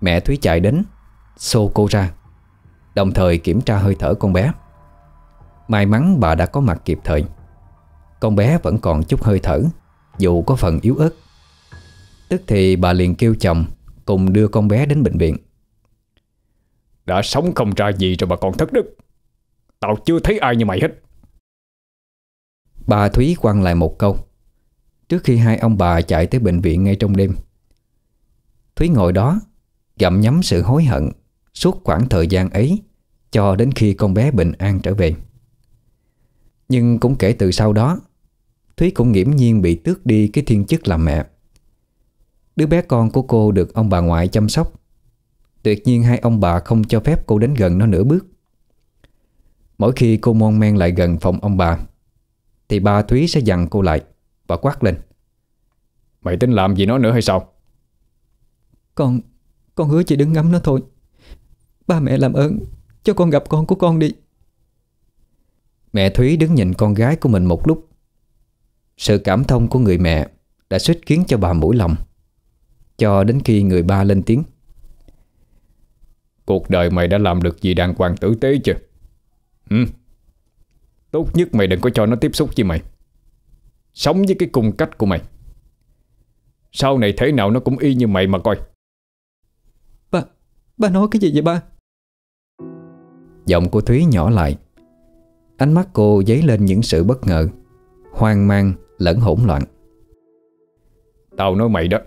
Mẹ Thúy chạy đến, xô cô ra, đồng thời kiểm tra hơi thở con bé. May mắn bà đã có mặt kịp thời. Con bé vẫn còn chút hơi thở, dù có phần yếu ớt. Tức thì bà liền kêu chồng cùng đưa con bé đến bệnh viện. Đã sống không ra gì rồi bà còn thất đức. Tao chưa thấy ai như mày hết. Bà Thúy quăng lại một câu trước khi hai ông bà chạy tới bệnh viện ngay trong đêm. Thúy ngồi đó gặm nhấm sự hối hận suốt khoảng thời gian ấy cho đến khi con bé bình an trở về. Nhưng cũng kể từ sau đó, Thúy cũng nghiễm nhiên bị tước đi cái thiên chức làm mẹ. Đứa bé con của cô được ông bà ngoại chăm sóc. Tuyệt nhiên hai ông bà không cho phép cô đến gần nó nửa bước. Mỗi khi cô mon men lại gần phòng ông bà thì bà Thúy sẽ dằn cô lại và quát lên. Mày tính làm gì nó nữa hay sao? Con hứa chỉ đứng ngắm nó thôi. Ba mẹ làm ơn cho con gặp con của con đi. Mẹ Thúy đứng nhìn con gái của mình một lúc. Sự cảm thông của người mẹ đã suýt khiến cho bà mũi lòng, cho đến khi người ba lên tiếng. Cuộc đời mày đã làm được gì đàng hoàng tử tế chưa? Tốt nhất mày đừng có cho nó tiếp xúc với mày. Sống với cái cung cách của mày, sau này thế nào nó cũng y như mày mà coi. Ba nói cái gì vậy ba? Giọng của Thúy nhỏ lại. Ánh mắt cô dấy lên những sự bất ngờ, hoang mang lẫn hỗn loạn. Tao nói mày đó.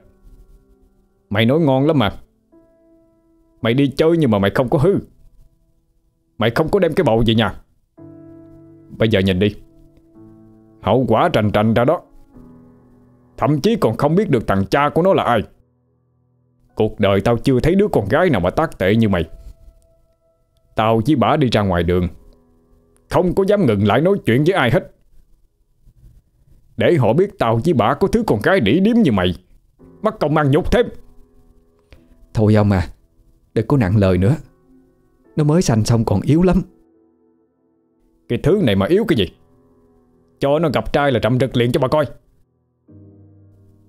Mày nói ngon lắm mà. Mày đi chơi nhưng mà mày không có hư. Mày không có đem cái bầu về nhà. Bây giờ nhìn đi, hậu quả trành trành ra đó. Thậm chí còn không biết được thằng cha của nó là ai. Cuộc đời tao chưa thấy đứa con gái nào mà tác tệ như mày. Tao với bả đi ra ngoài đường, không có dám ngừng lại nói chuyện với ai hết, để họ biết tao với bả có thứ con gái đĩ điếm như mày. Mắc công ăn nhục thêm. Thôi ông à, đừng có nặng lời nữa. Nó mới sanh xong còn yếu lắm. Cái thứ này mà yếu cái gì? Cho nó gặp trai là trầm rực liền cho bà coi.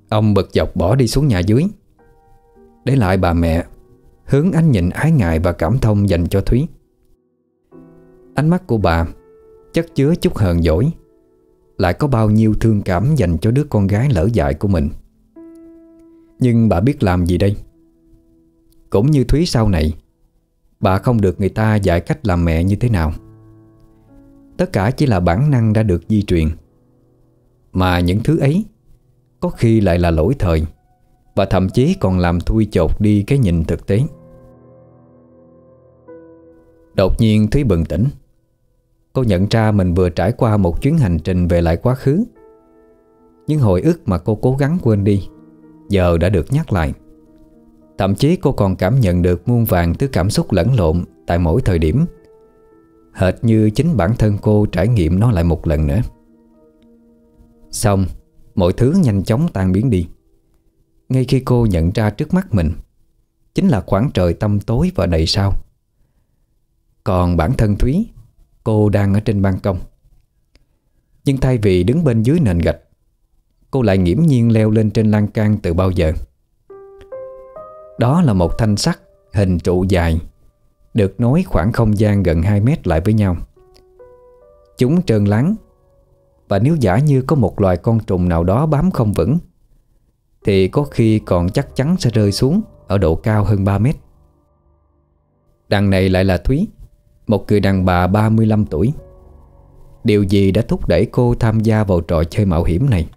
Ông bực dọc bỏ đi xuống nhà dưới, để lại bà mẹ hướng ánh nhìn ái ngại và cảm thông dành cho Thúy. Ánh mắt của bà chất chứa chút hờn dỗi, lại có bao nhiêu thương cảm dành cho đứa con gái lỡ dại của mình. Nhưng bà biết làm gì đây? Cũng như Thúy sau này, bà không được người ta dạy cách làm mẹ như thế nào. Tất cả chỉ là bản năng đã được di truyền, mà những thứ ấy có khi lại là lỗi thời, và thậm chí còn làm thui chột đi cái nhìn thực tế. Đột nhiên Thúy bừng tỉnh. Cô nhận ra mình vừa trải qua một chuyến hành trình về lại quá khứ. Những hồi ức mà cô cố gắng quên đi giờ đã được nhắc lại. Thậm chí cô còn cảm nhận được muôn vàn thứ cảm xúc lẫn lộn tại mỗi thời điểm, hệt như chính bản thân cô trải nghiệm nó lại một lần nữa. Xong, mọi thứ nhanh chóng tan biến đi. Ngay khi cô nhận ra trước mắt mình chính là khoảng trời tăm tối và đầy sao. Còn bản thân Thúy, cô đang ở trên ban công. Nhưng thay vì đứng bên dưới nền gạch, cô lại nghiễm nhiên leo lên trên lan can từ bao giờ. Đó là một thanh sắt hình trụ dài, được nối khoảng không gian gần 2 mét lại với nhau. Chúng trơn láng, và nếu giả như có một loài con trùng nào đó bám không vững thì có khi còn chắc chắn sẽ rơi xuống ở độ cao hơn 3 mét. Đằng này lại là Thúy, một người đàn bà 35 tuổi. Điều gì đã thúc đẩy cô tham gia vào trò chơi mạo hiểm này?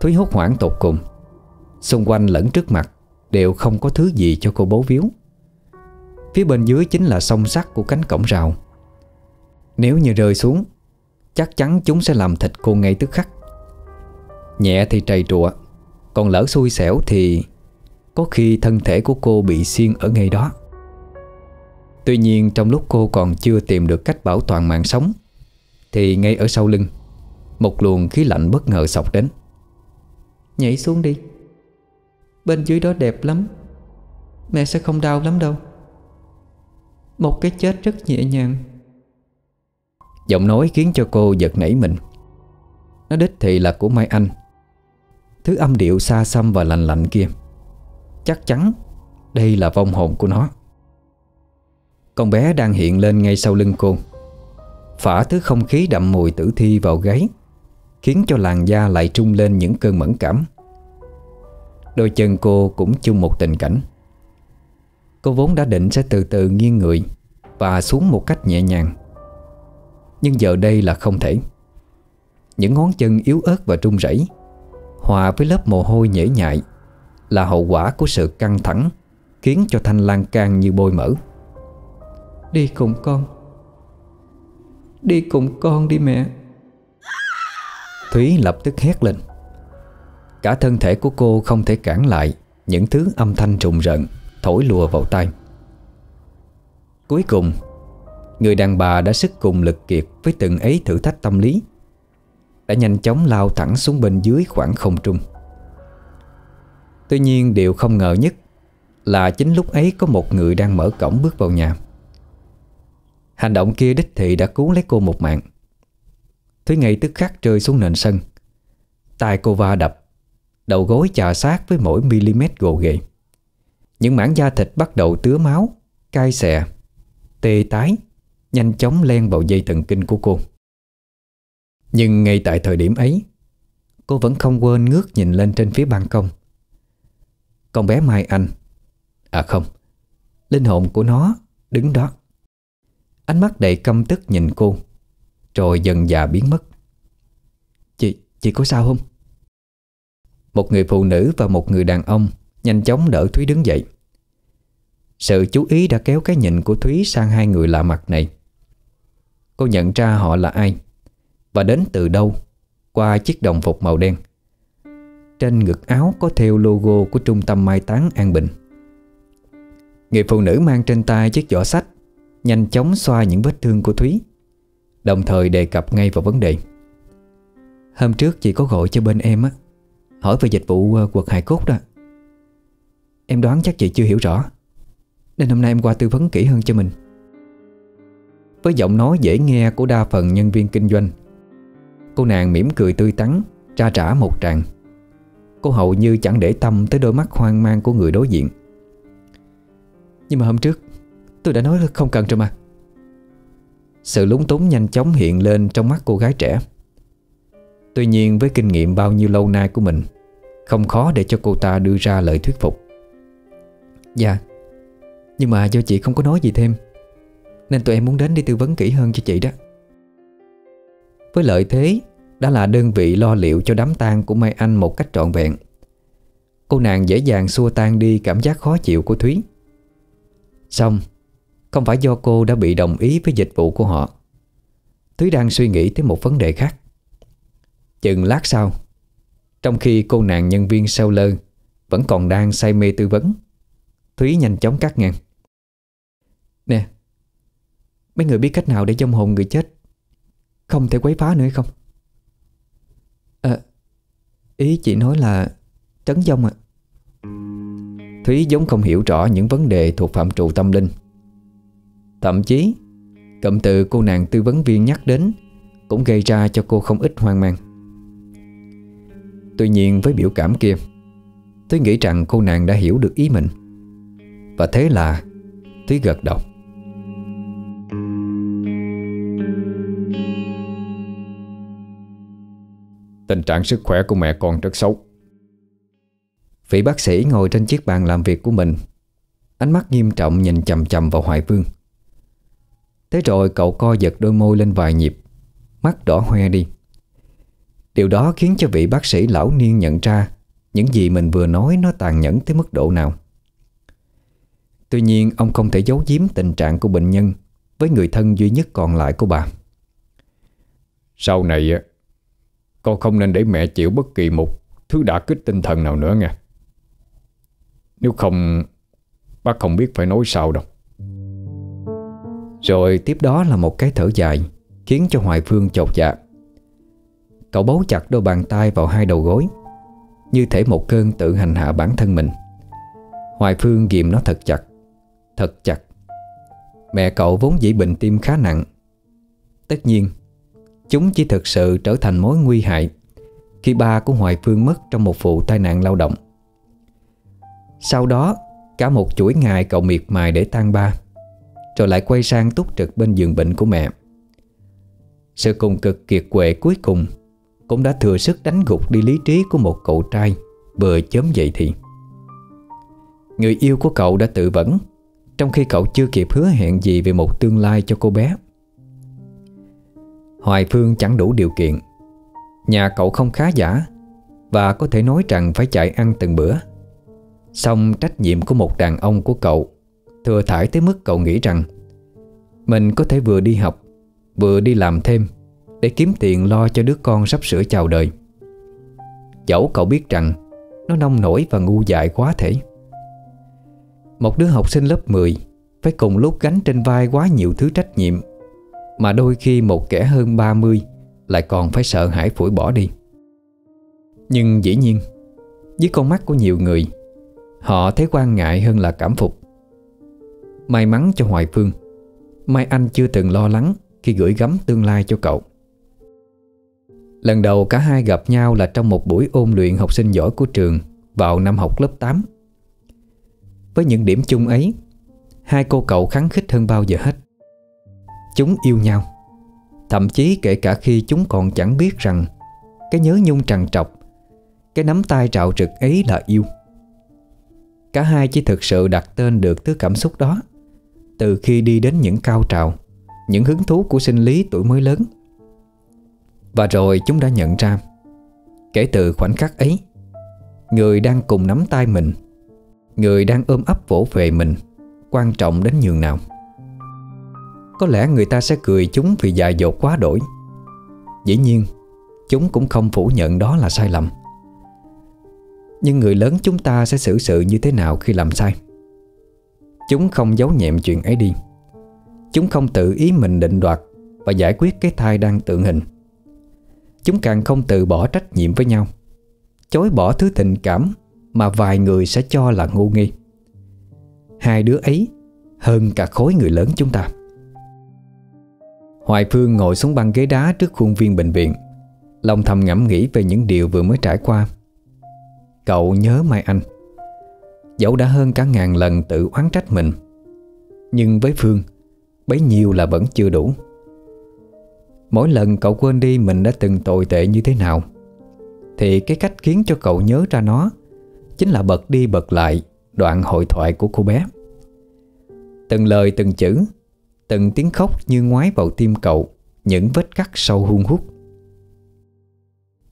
Thúy hốt hoảng tột cùng. Xung quanh lẫn trước mặt đều không có thứ gì cho cô bấu víu. Phía bên dưới chính là song sắt của cánh cổng rào. Nếu như rơi xuống, chắc chắn chúng sẽ làm thịt cô ngay tức khắc. Nhẹ thì trầy trụa, còn lỡ xui xẻo thì có khi thân thể của cô bị xiên ở ngay đó. Tuy nhiên, trong lúc cô còn chưa tìm được cách bảo toàn mạng sống thì ngay ở sau lưng, một luồng khí lạnh bất ngờ xộc đến. Nhảy xuống đi, bên dưới đó đẹp lắm, mẹ sẽ không đau lắm đâu. Một cái chết rất nhẹ nhàng. Giọng nói khiến cho cô giật nảy mình. Nó đích thị là của Mai Anh. Thứ âm điệu xa xăm và lạnh lạnh kia, chắc chắn đây là vong hồn của nó. Con bé đang hiện lên ngay sau lưng cô, phả thứ không khí đậm mùi tử thi vào gáy, khiến cho làn da lại trung lên những cơn mẫn cảm. Đôi chân cô cũng chung một tình cảnh. Cô vốn đã định sẽ từ từ nghiêng người và xuống một cách nhẹ nhàng, nhưng giờ đây là không thể. Những ngón chân yếu ớt và run rẩy hòa với lớp mồ hôi nhễ nhại là hậu quả của sự căng thẳng, khiến cho thanh lan can như bôi mỡ. Đi cùng con, đi cùng con đi mẹ. Thúy lập tức hét lên. Cả thân thể của cô không thể cản lại những thứ âm thanh rùng rợn thổi lùa vào tai. Cuối cùng, người đàn bà đã sức cùng lực kiệt với từng ấy thử thách tâm lý, đã nhanh chóng lao thẳng xuống bên dưới khoảng không trung. Tuy nhiên, điều không ngờ nhất là chính lúc ấy có một người đang mở cổng bước vào nhà. Hành động kia đích thị đã cứu lấy cô một mạng. Thúy ngay tức khắc rơi xuống nền sân, tai cô va đập, đầu gối chà sát với mỗi mm gồ ghề. Những mảng da thịt bắt đầu tứa máu, cay xè, tê tái, nhanh chóng len vào dây thần kinh của cô. Nhưng ngay tại thời điểm ấy, cô vẫn không quên ngước nhìn lên trên phía ban công. Con bé Mai Anh, à không, linh hồn của nó đứng đó, ánh mắt đầy căm tức nhìn cô, rồi dần dà biến mất. Chị có sao không? Một người phụ nữ và một người đàn ông nhanh chóng đỡ Thúy đứng dậy. Sự chú ý đã kéo cái nhìn của Thúy sang hai người lạ mặt này. Cô nhận ra họ là ai và đến từ đâu qua chiếc đồng phục màu đen. Trên ngực áo có thêu logo của Trung tâm Mai Táng An Bình. Người phụ nữ mang trên tay chiếc giỏ sách nhanh chóng xoa những vết thương của Thúy, đồng thời đề cập ngay vào vấn đề. Hôm trước chị có gọi cho bên em á, hỏi về dịch vụ quật hài cốt đó. Em đoán chắc chị chưa hiểu rõ, nên hôm nay em qua tư vấn kỹ hơn cho mình. Với giọng nói dễ nghe của đa phần nhân viên kinh doanh, cô nàng mỉm cười tươi tắn, tra trả một tràng. Cô hầu như chẳng để tâm tới đôi mắt hoang mang của người đối diện. Nhưng mà hôm trước tôi đã nói không cần rồi mà. Sự lúng túng nhanh chóng hiện lên trong mắt cô gái trẻ. Tuy nhiên, với kinh nghiệm bao nhiêu lâu nay của mình, không khó để cho cô ta đưa ra lời thuyết phục. Dạ, nhưng mà do chị không có nói gì thêm nên tụi em muốn đến đi tư vấn kỹ hơn cho chị đó. Với lợi thế đã là đơn vị lo liệu cho đám tang của Mai Anh một cách trọn vẹn, cô nàng dễ dàng xua tan đi cảm giác khó chịu của Thúy. Xong, không phải do cô đã bị đồng ý với dịch vụ của họ, Thúy đang suy nghĩ tới một vấn đề khác. Chừng lát sau, trong khi cô nàng nhân viên sau lơ vẫn còn đang say mê tư vấn, Thúy nhanh chóng cắt ngang. Nè, mấy người biết cách nào để vong hồn người chết không thể quấy phá nữa hay không? Ý chị nói là trấn dông ạ. Thúy vốn không hiểu rõ những vấn đề thuộc phạm trù tâm linh. Thậm chí cụm từ cô nàng tư vấn viên nhắc đến cũng gây ra cho cô không ít hoang mang. Tuy nhiên với biểu cảm kia, Thúy nghĩ rằng cô nàng đã hiểu được ý mình. Và thế là Thúy gật đầu. Tình trạng sức khỏe của mẹ con rất xấu. Vị bác sĩ ngồi trên chiếc bàn làm việc của mình, ánh mắt nghiêm trọng nhìn chằm chằm vào Hoài Phương. Thế rồi cậu co giật đôi môi lên vài nhịp, mắt đỏ hoe đi. Điều đó khiến cho vị bác sĩ lão niên nhận ra những gì mình vừa nói nó tàn nhẫn tới mức độ nào. Tuy nhiên ông không thể giấu giếm tình trạng của bệnh nhân với người thân duy nhất còn lại của bà. Sau này con không nên để mẹ chịu bất kỳ một thứ đả kích tinh thần nào nữa nha. Nếu không, bác không biết phải nói sao đâu. Rồi tiếp đó là một cái thở dài khiến cho Hoài Phương chột dạ. Cậu bấu chặt đôi bàn tay vào hai đầu gối, như thể một cơn tự hành hạ bản thân mình. Hoài Phương ghìm nó thật chặt, thật chặt. Mẹ cậu vốn dĩ bệnh tim khá nặng. Tất nhiên, chúng chỉ thực sự trở thành mối nguy hại khi ba của Hoài Phương mất trong một vụ tai nạn lao động. Sau đó, cả một chuỗi ngày cậu miệt mài để tang ba, rồi lại quay sang túc trực bên giường bệnh của mẹ. Sự cùng cực kiệt quệ cuối cùng cũng đã thừa sức đánh gục đi lý trí của một cậu trai vừa chớm dậy thì. Người yêu của cậu đã tự vẫn, trong khi cậu chưa kịp hứa hẹn gì về một tương lai cho cô bé. Hoài Phương chẳng đủ điều kiện. Nhà cậu không khá giả và có thể nói rằng phải chạy ăn từng bữa. Song trách nhiệm của một đàn ông của cậu thừa thãi tới mức cậu nghĩ rằng mình có thể vừa đi học vừa đi làm thêm để kiếm tiền lo cho đứa con sắp sửa chào đời. Dẫu cậu biết rằng nó nông nổi và ngu dại quá thể. Một đứa học sinh lớp 10 phải cùng lúc gánh trên vai quá nhiều thứ trách nhiệm mà đôi khi một kẻ hơn 30 lại còn phải sợ hãi phủi bỏ đi. Nhưng dĩ nhiên, với con mắt của nhiều người, họ thấy quan ngại hơn là cảm phục. May mắn cho Hoài Phương, Mai Anh chưa từng lo lắng khi gửi gắm tương lai cho cậu. Lần đầu cả hai gặp nhau là trong một buổi ôn luyện học sinh giỏi của trường vào năm học lớp 8. Với những điểm chung ấy, hai cô cậu khắng khích hơn bao giờ hết. Chúng yêu nhau, thậm chí kể cả khi chúng còn chẳng biết rằng cái nhớ nhung trằn trọc, cái nắm tay rạo rực ấy là yêu. Cả hai chỉ thực sự đặt tên được thứ cảm xúc đó từ khi đi đến những cao trào, những hứng thú của sinh lý tuổi mới lớn. Và rồi chúng đã nhận ra, kể từ khoảnh khắc ấy, người đang cùng nắm tay mình, người đang ôm ấp vỗ về mình quan trọng đến nhường nào. Có lẽ người ta sẽ cười chúng vì dại dột quá đổi. Dĩ nhiên, chúng cũng không phủ nhận đó là sai lầm. Nhưng người lớn chúng ta sẽ xử sự như thế nào khi làm sai? Chúng không giấu nhẹm chuyện ấy đi. Chúng không tự ý mình định đoạt và giải quyết cái thai đang tượng hình. Chúng càng không từ bỏ trách nhiệm với nhau, chối bỏ thứ tình cảm mà vài người sẽ cho là ngu nghi. Hai đứa ấy hơn cả khối người lớn chúng ta. Hoài Phương ngồi xuống băng ghế đá trước khuôn viên bệnh viện, lòng thầm ngẫm nghĩ về những điều vừa mới trải qua. Cậu nhớ Mai Anh. Dẫu đã hơn cả ngàn lần tự oán trách mình, nhưng với Phương, bấy nhiêu là vẫn chưa đủ. Mỗi lần cậu quên đi mình đã từng tồi tệ như thế nào, thì cái cách khiến cho cậu nhớ ra nó chính là bật đi bật lại đoạn hội thoại của cô bé. Từng lời từng chữ, từng tiếng khóc như ngoái vào tim cậu những vết cắt sâu hun hút.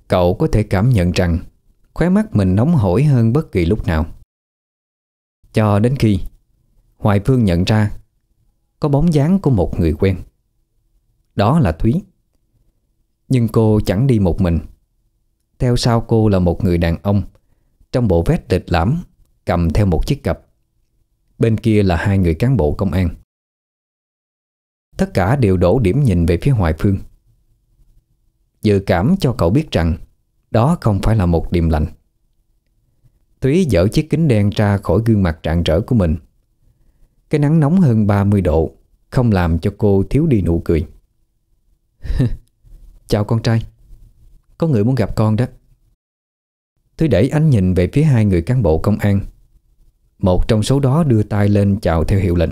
Cậu có thể cảm nhận rằng khóe mắt mình nóng hổi hơn bất kỳ lúc nào. Cho đến khi Hoài Phương nhận ra có bóng dáng của một người quen. Đó là Thúy. Nhưng cô chẳng đi một mình. Theo sau cô là một người đàn ông trong bộ vest lịch lãm, cầm theo một chiếc cặp. Bên kia là hai người cán bộ công an. Tất cả đều đổ điểm nhìn về phía Hoài Phương. Dự cảm cho cậu biết rằng đó không phải là một điềm lành. Thúy dỡ chiếc kính đen ra khỏi gương mặt rạng rỡ của mình. Cái nắng nóng hơn 30 độ không làm cho cô thiếu đi nụ cười. Chào con trai, có người muốn gặp con đó. Thúy để ánh nhìn về phía hai người cán bộ công an. Một trong số đó đưa tay lên chào theo hiệu lệnh.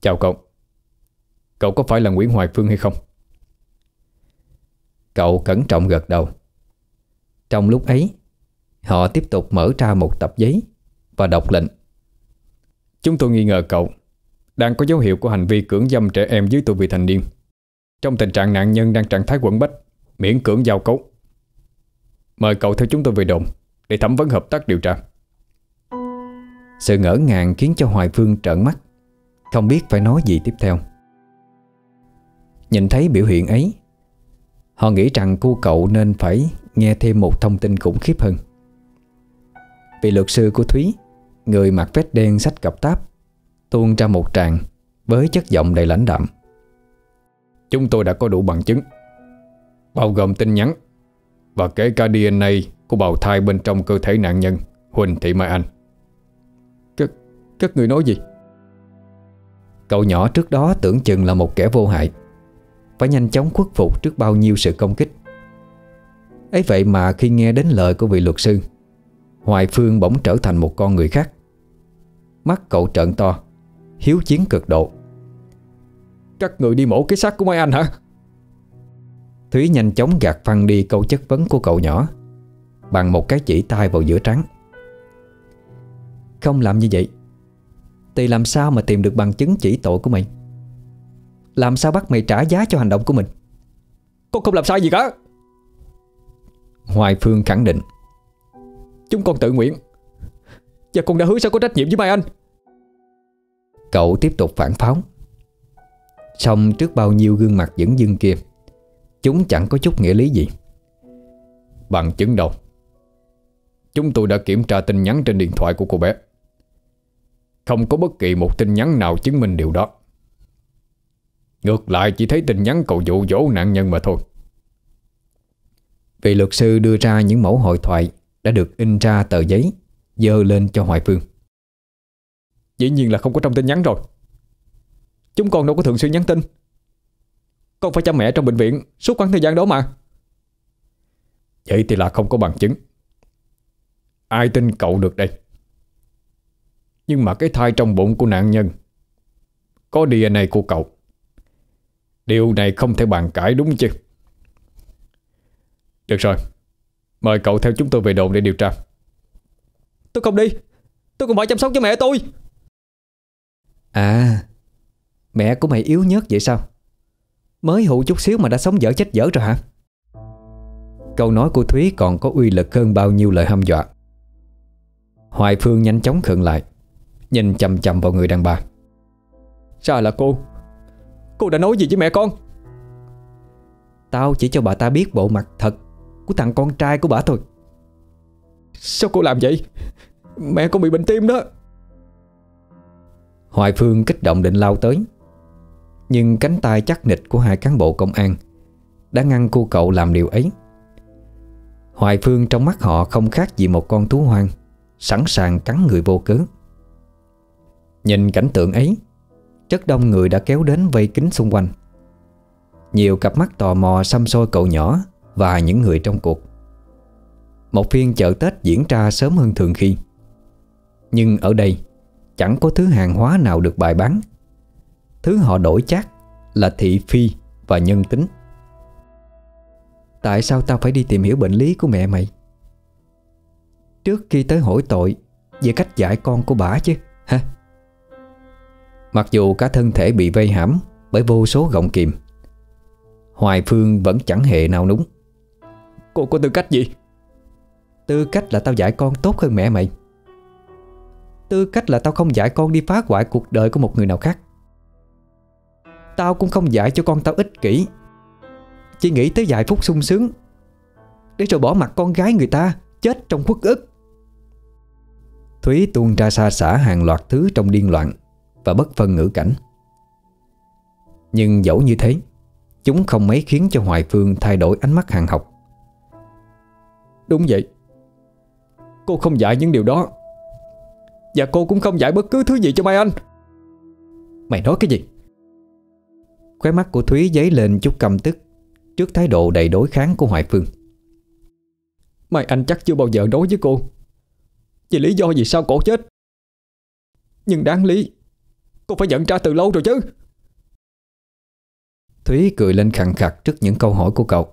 Chào cậu. Cậu có phải là Nguyễn Hoài Phương hay không? Cậu cẩn trọng gật đầu. Trong lúc ấy, họ tiếp tục mở ra một tập giấy và đọc lệnh. Chúng tôi nghi ngờ cậu đang có dấu hiệu của hành vi cưỡng dâm trẻ em dưới tuổi vị thành niên, trong tình trạng nạn nhân đang trạng thái quẩn bách, miễn cưỡng giao cấu. Mời cậu theo chúng tôi về đồn để thẩm vấn hợp tác điều tra. Sự ngỡ ngàng khiến cho Hoài Phương trợn mắt, không biết phải nói gì tiếp theo. Nhìn thấy biểu hiện ấy, họ nghĩ rằng cô cậu nên phải nghe thêm một thông tin khủng khiếp hơn. Vì luật sư của Thúy, người mặc vest đen xách cặp táp, tuôn ra một tràng với chất giọng đầy lãnh đạm. Chúng tôi đã có đủ bằng chứng, bao gồm tin nhắn và kể cả DNA của bào thai bên trong cơ thể nạn nhân Huỳnh Thị Mai Anh. Các người nói gì? Cậu nhỏ trước đó tưởng chừng là một kẻ vô hại, phải nhanh chóng khuất phục trước bao nhiêu sự công kích. Ấy vậy mà khi nghe đến lời của vị luật sư, Hoài Phương bỗng trở thành một con người khác. Mắt cậu trợn to, hiếu chiến cực độ. Các người đi mổ cái xác của Mai Anh hả? Thúy nhanh chóng gạt phăng đi câu chất vấn của cậu nhỏ bằng một cái chỉ tay vào giữa trán. Không làm như vậy thì làm sao mà tìm được bằng chứng chỉ tội của mày? Làm sao bắt mày trả giá cho hành động của mình? Con không làm sai gì cả, Hoài Phương khẳng định. Chúng con tự nguyện, và con đã hứa sẽ có trách nhiệm với Mai Anh. Cậu tiếp tục phản pháo. Xong trước bao nhiêu gương mặt dửng dưng kia, chúng chẳng có chút nghĩa lý gì. Bằng chứng đâu? Chúng tôi đã kiểm tra tin nhắn trên điện thoại của cô bé. Không có bất kỳ một tin nhắn nào chứng minh điều đó. Ngược lại chỉ thấy tin nhắn cậu dụ dỗ nạn nhân mà thôi. Vị luật sư đưa ra những mẫu hội thoại đã được in ra tờ giấy, dơ lên cho Hoài Phương. Dĩ nhiên là không có trong tin nhắn rồi. Chúng con đâu có thường xuyên nhắn tin. Con phải chăm mẹ trong bệnh viện suốt khoảng thời gian đó mà. Vậy thì là không có bằng chứng. Ai tin cậu được đây? Nhưng mà cái thai trong bụng của nạn nhân có DNA của cậu, điều này không thể bàn cãi đúng chứ? Được rồi, mời cậu theo chúng tôi về đồn để điều tra. Tôi không đi, tôi còn phải chăm sóc cho mẹ tôi. À, mẹ của mày yếu nhớt vậy sao? Mới hụ chút xíu mà đã sống dở chết dở rồi hả? Câu nói của Thúy còn có uy lực hơn bao nhiêu lời hăm dọa. Hoài Phương nhanh chóng khựng lại, nhìn chằm chằm vào người đàn bà. Sao là cô? Cô đã nói gì với mẹ con? Tao chỉ cho bà ta biết bộ mặt thật của thằng con trai của bà thôi. Sao cô làm vậy? Mẹ con bị bệnh tim đó. Hoài Phương kích động định lao tới, nhưng cánh tay chắc nịch của hai cán bộ công an đã ngăn cô cậu làm điều ấy. Hoài Phương trong mắt họ không khác gì một con thú hoang sẵn sàng cắn người vô cớ. Nhìn cảnh tượng ấy, rất đông người đã kéo đến vây kín xung quanh. Nhiều cặp mắt tò mò săm soi cậu nhỏ và những người trong cuộc. Một phiên chợ Tết diễn ra sớm hơn thường khi, nhưng ở đây chẳng có thứ hàng hóa nào được bày bán. Thứ họ đổi chác là thị phi và nhân tính. Tại sao tao phải đi tìm hiểu bệnh lý của mẹ mày trước khi tới hỏi tội về cách dạy con của bà chứ ha? Mặc dù cả thân thể bị vây hãm bởi vô số gọng kìm, Hoài Phương vẫn chẳng hề nao núng. Cô có tư cách gì? Tư cách là tao dạy con tốt hơn mẹ mày. Tư cách là tao không dạy con đi phá hoại cuộc đời của một người nào khác. Tao cũng không dạy cho con tao ích kỷ, chỉ nghĩ tới vài phút sung sướng để rồi bỏ mặt con gái người ta chết trong uất ức. Thúy tuôn ra xa xả hàng loạt thứ trong điên loạn và bất phân ngữ cảnh. Nhưng dẫu như thế, chúng không mấy khiến cho Hoài Phương thay đổi ánh mắt hàng học. Đúng vậy, cô không dạy những điều đó. Và cô cũng không dạy bất cứ thứ gì cho Mai Anh. Mày nói cái gì? Khóe mắt của Thúy dấy lên chút căm tức trước thái độ đầy đối kháng của Hoài Phương. Mai Anh chắc chưa bao giờ đối với cô. Vì lý do gì sao cổ chết? Nhưng đáng lý cô phải nhận ra từ lâu rồi chứ. Thúy cười lên khằng khặc trước những câu hỏi của cậu.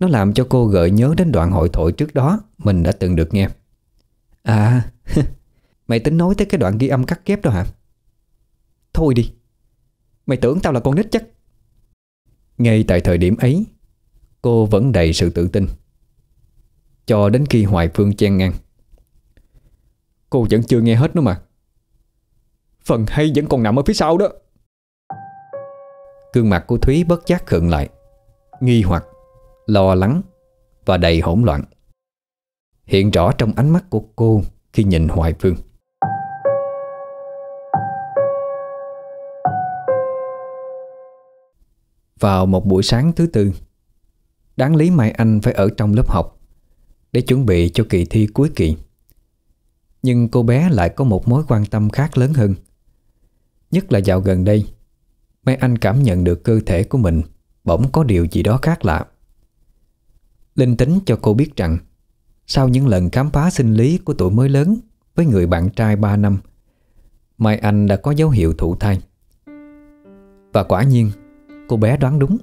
Nó làm cho cô gợi nhớ đến đoạn hội thoại trước đó mình đã từng được nghe. À, mày tính nói tới cái đoạn ghi âm cắt ghép đó hả? Thôi đi, mày tưởng tao là con nít chắc. Ngay tại thời điểm ấy, cô vẫn đầy sự tự tin, cho đến khi Hoài Phương chen ngang. Cô vẫn chưa nghe hết nữa mà. Phần hay vẫn còn nằm ở phía sau đó. Gương mặt của Thúy bất giác khựng lại, nghi hoặc, lo lắng và đầy hỗn loạn hiện rõ trong ánh mắt của cô khi nhìn Hoài Phương. Vào một buổi sáng thứ tư, đáng lý Mai Anh phải ở trong lớp học để chuẩn bị cho kỳ thi cuối kỳ. Nhưng cô bé lại có một mối quan tâm khác lớn hơn. Nhất là dạo gần đây, Mai Anh cảm nhận được cơ thể của mình bỗng có điều gì đó khác lạ. Linh tính cho cô biết rằng sau những lần khám phá sinh lý của tuổi mới lớn với người bạn trai 3 năm, Mai Anh đã có dấu hiệu thụ thai. Và quả nhiên, cô bé đoán đúng.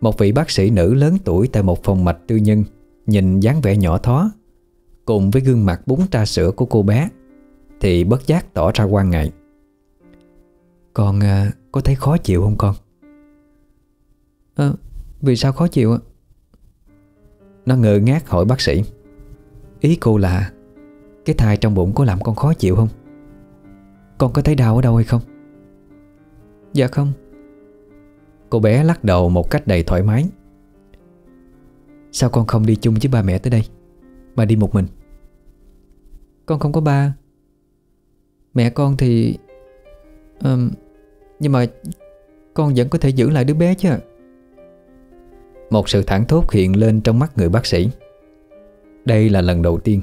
Một vị bác sĩ nữ lớn tuổi tại một phòng mạch tư nhân nhìn dáng vẻ nhỏ thó cùng với gương mặt búng ra sữa của cô bé thì bất giác tỏ ra quan ngại. Con có thấy khó chịu không con? Vì sao khó chịu ạ? Nó ngơ ngác hỏi bác sĩ. Ý cô là cái thai trong bụng có làm con khó chịu không? Con có thấy đau ở đâu hay không? Dạ không. Cô bé lắc đầu một cách đầy thoải mái. Sao con không đi chung với ba mẹ tới đây mà đi một mình? Con không có ba. Mẹ con thì... nhưng mà con vẫn có thể giữ lại đứa bé chứ. Một sự thảng thốt hiện lên trong mắt người bác sĩ. Đây là lần đầu tiên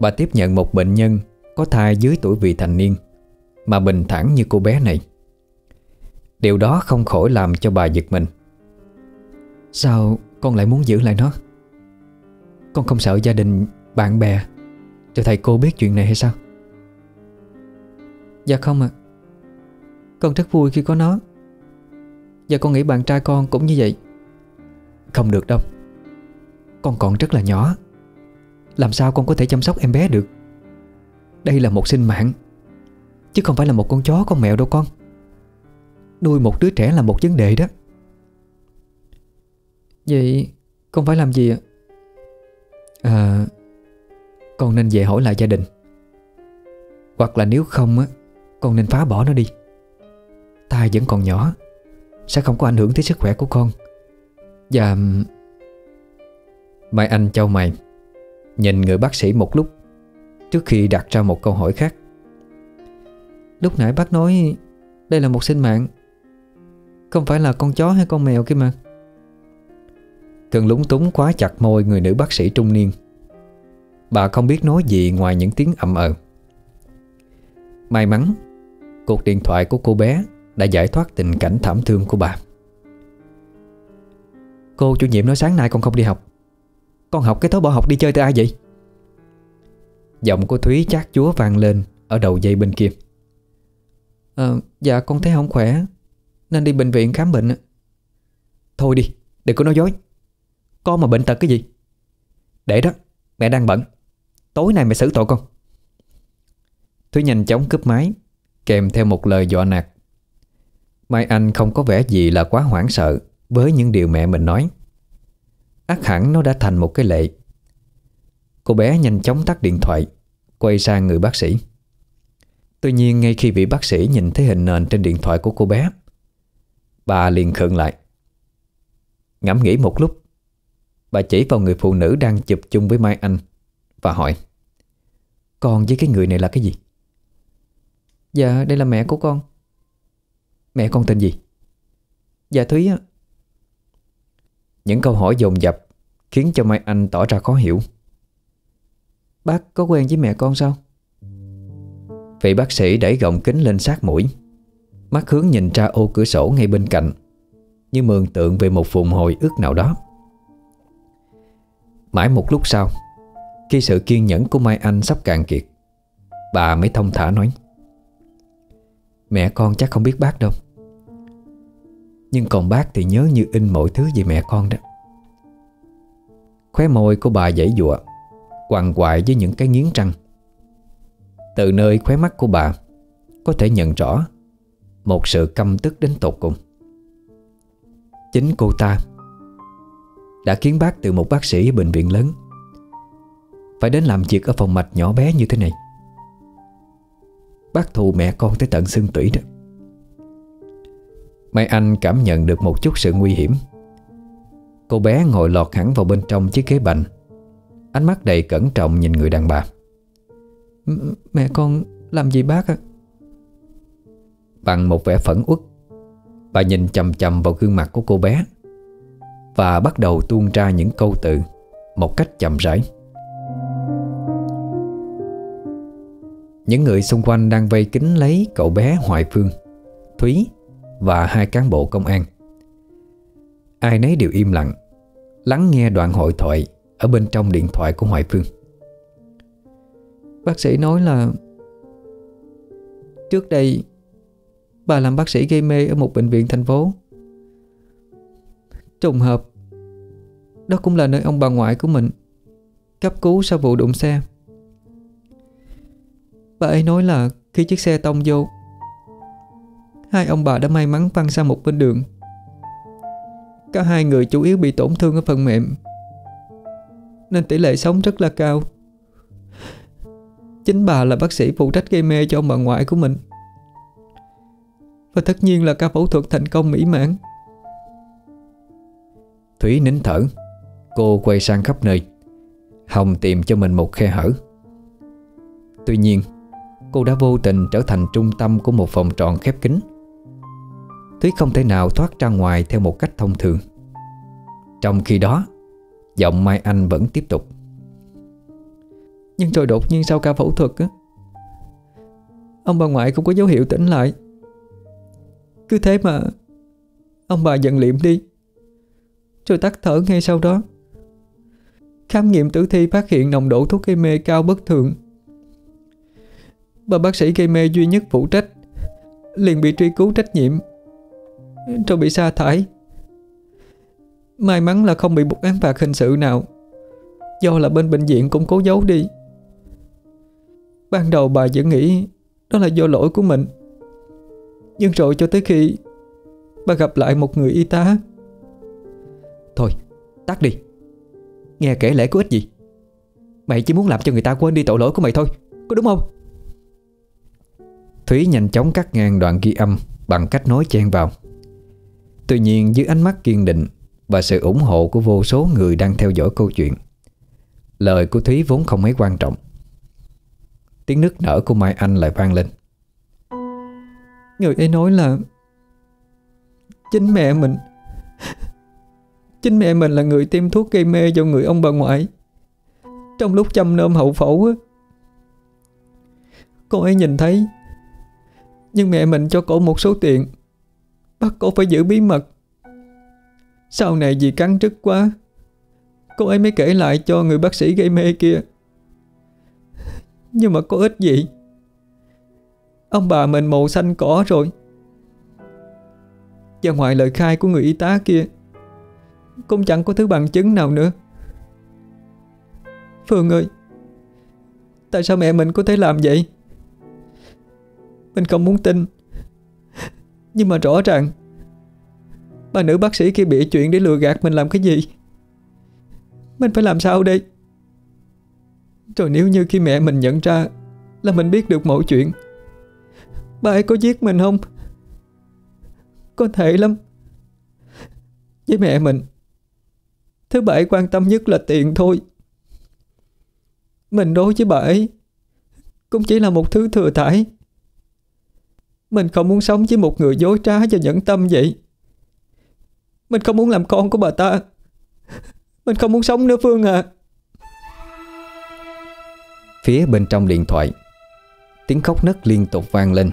bà tiếp nhận một bệnh nhân có thai dưới tuổi vị thành niên mà bình thản như cô bé này. Điều đó không khỏi làm cho bà giật mình. Sao con lại muốn giữ lại nó? Con không sợ gia đình, bạn bè cho thầy cô biết chuyện này hay sao? Dạ không ạ. Con rất vui khi có nó. Và con nghĩ bạn trai con cũng như vậy. Không được đâu. Con còn rất là nhỏ. Làm sao con có thể chăm sóc em bé được? Đây là một sinh mạng, chứ không phải là một con chó con mèo đâu con. Nuôi một đứa trẻ là một vấn đề đó. Vậy con phải làm gì ạ? Con nên về hỏi lại gia đình. Hoặc là nếu không á, con nên phá bỏ nó đi. Thai vẫn còn nhỏ, sẽ không có ảnh hưởng tới sức khỏe của con. Và... Mai Anh chau mày, nhìn người bác sĩ một lúc trước khi đặt ra một câu hỏi khác. Lúc nãy bác nói đây là một sinh mạng, không phải là con chó hay con mèo kia mà. Cơn lúng túng khóa chặt môi người nữ bác sĩ trung niên. Bà không biết nói gì ngoài những tiếng ậm ừ. May mắn, cuộc điện thoại của cô bé đã giải thoát tình cảnh thảm thương của bà. Cô chủ nhiệm nói sáng nay con không đi học. Con học cái thói bỏ học đi chơi tới ai vậy? Giọng của Thúy chát chúa vang lên ở đầu dây bên kia. Dạ con thấy không khỏe nên đi bệnh viện khám bệnh. Thôi đi, đừng có nói dối. Con mà bệnh tật cái gì? Để đó, mẹ đang bận. Tối nay mẹ xử tội con. Thúy nhanh chóng cướp máy, kèm theo một lời dọa nạt. Mai Anh không có vẻ gì là quá hoảng sợ với những điều mẹ mình nói. Ắt hẳn nó đã thành một cái lệ. Cô bé nhanh chóng tắt điện thoại, quay sang người bác sĩ. Tuy nhiên ngay khi vị bác sĩ nhìn thấy hình nền trên điện thoại của cô bé, bà liền khựng lại. Ngẫm nghĩ một lúc, bà chỉ vào người phụ nữ đang chụp chung với Mai Anh và hỏi: Con với cái người này là cái gì? Dạ đây là mẹ của con. Mẹ con tên gì? Dạ Thúy á. Những câu hỏi dồn dập khiến cho Mai Anh tỏ ra khó hiểu. Bác có quen với mẹ con sao? Vị bác sĩ đẩy gọng kính lên sát mũi, mắt hướng nhìn ra ô cửa sổ ngay bên cạnh, như mường tượng về một vùng hồi ức nào đó. Mãi một lúc sau, khi sự kiên nhẫn của Mai Anh sắp cạn kiệt, bà mới thong thả nói: Mẹ con chắc không biết bác đâu, nhưng còn bác thì nhớ như in mọi thứ về mẹ con đó. Khóe môi của bà giãy giụa, quằn quại với những cái nghiến răng. Từ nơi khóe mắt của bà có thể nhận rõ một sự căm tức đến tột cùng. Chính cô ta đã khiến bác từ một bác sĩ ở bệnh viện lớn phải đến làm việc ở phòng mạch nhỏ bé như thế này. Bác thù mẹ con tới tận xương tủy đó. Mai Anh cảm nhận được một chút sự nguy hiểm. Cô bé ngồi lọt hẳn vào bên trong chiếc ghế bành, ánh mắt đầy cẩn trọng nhìn người đàn bà. Mẹ con làm gì bác ạ? Bằng một vẻ phẫn uất, bà nhìn chằm chằm vào gương mặt của cô bé và bắt đầu tuôn ra những câu từ một cách chậm rãi. Những người xung quanh đang vây kín lấy cậu bé Hoài Phương, Thúy và hai cán bộ công an. Ai nấy đều im lặng, lắng nghe đoạn hội thoại ở bên trong điện thoại của Hoài Phương. Bác sĩ nói là trước đây bà làm bác sĩ gây mê ở một bệnh viện thành phố. Trùng hợp, đó cũng là nơi ông bà ngoại của mình cấp cứu sau vụ đụng xe. Bà ấy nói là khi chiếc xe tông vô, hai ông bà đã may mắn văng sang một bên đường. Cả hai người chủ yếu bị tổn thương ở phần mềm, nên tỷ lệ sống rất là cao. Chính bà là bác sĩ phụ trách gây mê cho ông bà ngoại của mình, và tất nhiên là ca phẫu thuật thành công mỹ mãn. Thúy nín thở. Cô quay sang khắp nơi, hòng tìm cho mình một khe hở. Tuy nhiên, cô đã vô tình trở thành trung tâm của một vòng tròn khép kín. Thúy không thể nào thoát ra ngoài theo một cách thông thường. Trong khi đó, giọng Mai Anh vẫn tiếp tục. Nhưng rồi đột nhiên sau ca phẫu thuật á, ông bà ngoại cũng có dấu hiệu tỉnh lại. Cứ thế mà ông bà dần liệm đi, rồi tắt thở ngay sau đó. Khám nghiệm tử thi phát hiện nồng độ thuốc gây mê cao bất thường. Bà bác sĩ gây mê duy nhất phụ trách liền bị truy cứu trách nhiệm, rồi bị sa thải. May mắn là không bị buộc án phạt hình sự nào, do là bên bệnh viện cũng cố giấu đi. Ban đầu bà vẫn nghĩ đó là do lỗi của mình, nhưng rồi cho tới khi bà gặp lại một người y tá. Thôi, tắt đi, nghe kể lễ có ích gì. Mày chỉ muốn làm cho người ta quên đi tội lỗi của mày thôi, có đúng không? Thúy nhanh chóng cắt ngang đoạn ghi âm bằng cách nói chen vào. Tuy nhiên, dưới ánh mắt kiên định và sự ủng hộ của vô số người đang theo dõi câu chuyện, lời của Thúy vốn không mấy quan trọng. Tiếng nức nở của Mai Anh lại vang lên. Người ấy nói là chính mẹ mình là người tiêm thuốc gây mê vào người ông bà ngoại trong lúc chăm nom hậu phẫu á. Cô ấy nhìn thấy, nhưng mẹ mình cho cổ một số tiền, bắt cổ phải giữ bí mật. Sau này vì cắn rứt quá, cô ấy mới kể lại cho người bác sĩ gây mê kia. Nhưng mà có ích gì, ông bà mình màu xanh cỏ rồi. Và ngoài lời khai của người y tá kia, cũng chẳng có thứ bằng chứng nào nữa. Phương ơi, tại sao mẹ mình có thể làm vậy? Mình không muốn tin, nhưng mà rõ ràng bà nữ bác sĩ kia bịa chuyện để lừa gạt mình làm cái gì. Mình phải làm sao đây? Rồi nếu như khi mẹ mình nhận ra là mình biết được mọi chuyện, bà ấy có giết mình không? Có thể lắm. Với mẹ mình, thứ bà ấy quan tâm nhất là tiền thôi. Mình đối với bà ấy cũng chỉ là một thứ thừa thãi. Mình không muốn sống với một người dối trá và nhẫn tâm vậy. Mình không muốn làm con của bà ta. Mình không muốn sống nữa Phương à. Phía bên trong điện thoại, tiếng khóc nấc liên tục vang lên,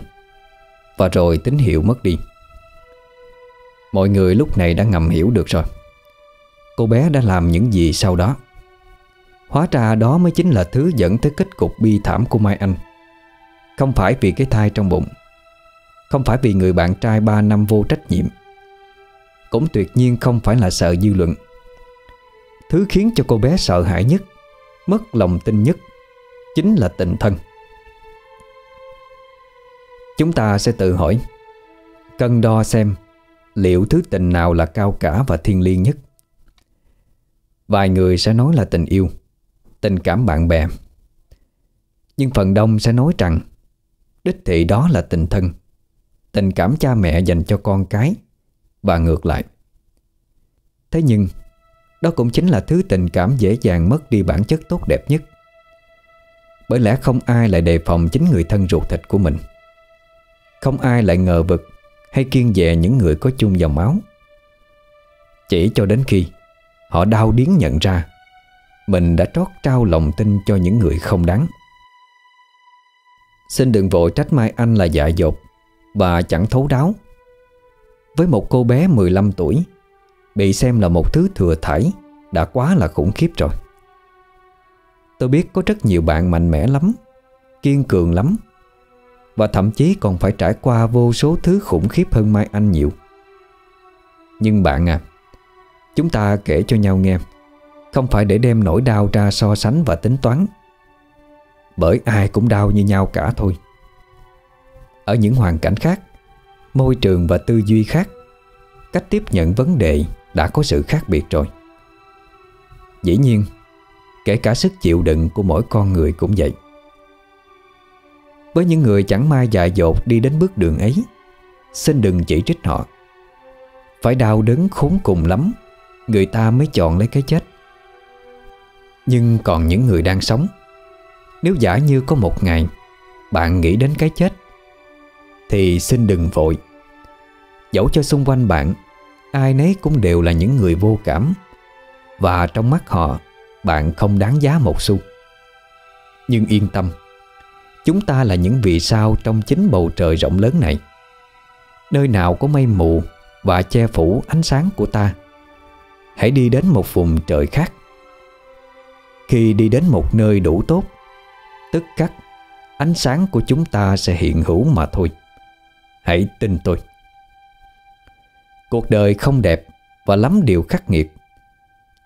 và rồi tín hiệu mất đi. Mọi người lúc này đã ngầm hiểu được rồi, cô bé đã làm những gì sau đó. Hóa ra đó mới chính là thứ dẫn tới kết cục bi thảm của Mai Anh. Không phải vì cái thai trong bụng, không phải vì người bạn trai 3 năm vô trách nhiệm, cũng tuyệt nhiên không phải là sợ dư luận. Thứ khiến cho cô bé sợ hãi nhất, mất lòng tin nhất, chính là tình thân. Chúng ta sẽ tự hỏi, cân đo xem liệu thứ tình nào là cao cả và thiêng liêng nhất. Vài người sẽ nói là tình yêu, tình cảm bạn bè. Nhưng phần đông sẽ nói rằng đích thị đó là tình thân, tình cảm cha mẹ dành cho con cái, và ngược lại. Thế nhưng đó cũng chính là thứ tình cảm dễ dàng mất đi bản chất tốt đẹp nhất, bởi lẽ không ai lại đề phòng chính người thân ruột thịt của mình. Không ai lại ngờ vực hay kiêng dè những người có chung dòng máu, chỉ cho đến khi họ đau điếng nhận ra mình đã trót trao lòng tin cho những người không đáng. Xin đừng vội trách Mai Anh là dại dột và chẳng thấu đáo. Với một cô bé 15 tuổi, bị xem là một thứ thừa thải đã quá là khủng khiếp rồi. Tôi biết có rất nhiều bạn mạnh mẽ lắm, kiên cường lắm, và thậm chí còn phải trải qua vô số thứ khủng khiếp hơn Mai Anh nhiều. Nhưng bạn à, chúng ta kể cho nhau nghe, không phải để đem nỗi đau ra so sánh và tính toán, bởi ai cũng đau như nhau cả thôi. Ở những hoàn cảnh khác, môi trường và tư duy khác, cách tiếp nhận vấn đề đã có sự khác biệt rồi. Dĩ nhiên, kể cả sức chịu đựng của mỗi con người cũng vậy. Với những người chẳng may dại dột đi đến bước đường ấy, xin đừng chỉ trích họ. Phải đau đớn khốn cùng lắm, người ta mới chọn lấy cái chết. Nhưng còn những người đang sống, nếu giả như có một ngày bạn nghĩ đến cái chết, thì xin đừng vội. Dẫu cho xung quanh bạn, ai nấy cũng đều là những người vô cảm, và trong mắt họ, bạn không đáng giá một xu. Nhưng yên tâm, chúng ta là những vì sao trong chính bầu trời rộng lớn này. Nơi nào có mây mù và che phủ ánh sáng của ta, hãy đi đến một vùng trời khác. Khi đi đến một nơi đủ tốt, tức khắc ánh sáng của chúng ta sẽ hiện hữu mà thôi. Hãy tin tôi. Cuộc đời không đẹp và lắm điều khắc nghiệt,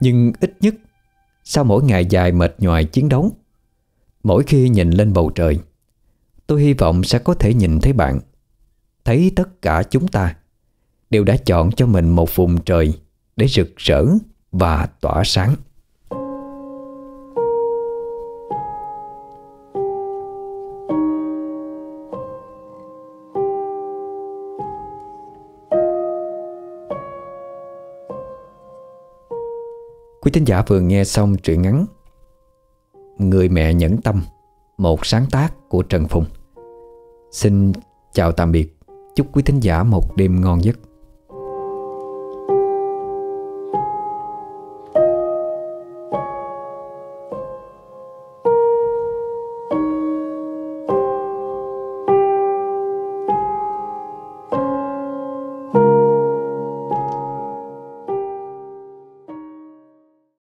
nhưng ít nhất sau mỗi ngày dài mệt nhoài chiến đấu, mỗi khi nhìn lên bầu trời, tôi hy vọng sẽ có thể nhìn thấy bạn, thấy tất cả chúng ta đều đã chọn cho mình một vùng trời để rực rỡ và tỏa sáng. Quý thính giả vừa nghe xong truyện ngắn Người Mẹ Nhẫn Tâm, một sáng tác của Trần Phùng. Xin chào tạm biệt, chúc quý thính giả một đêm ngon giấc.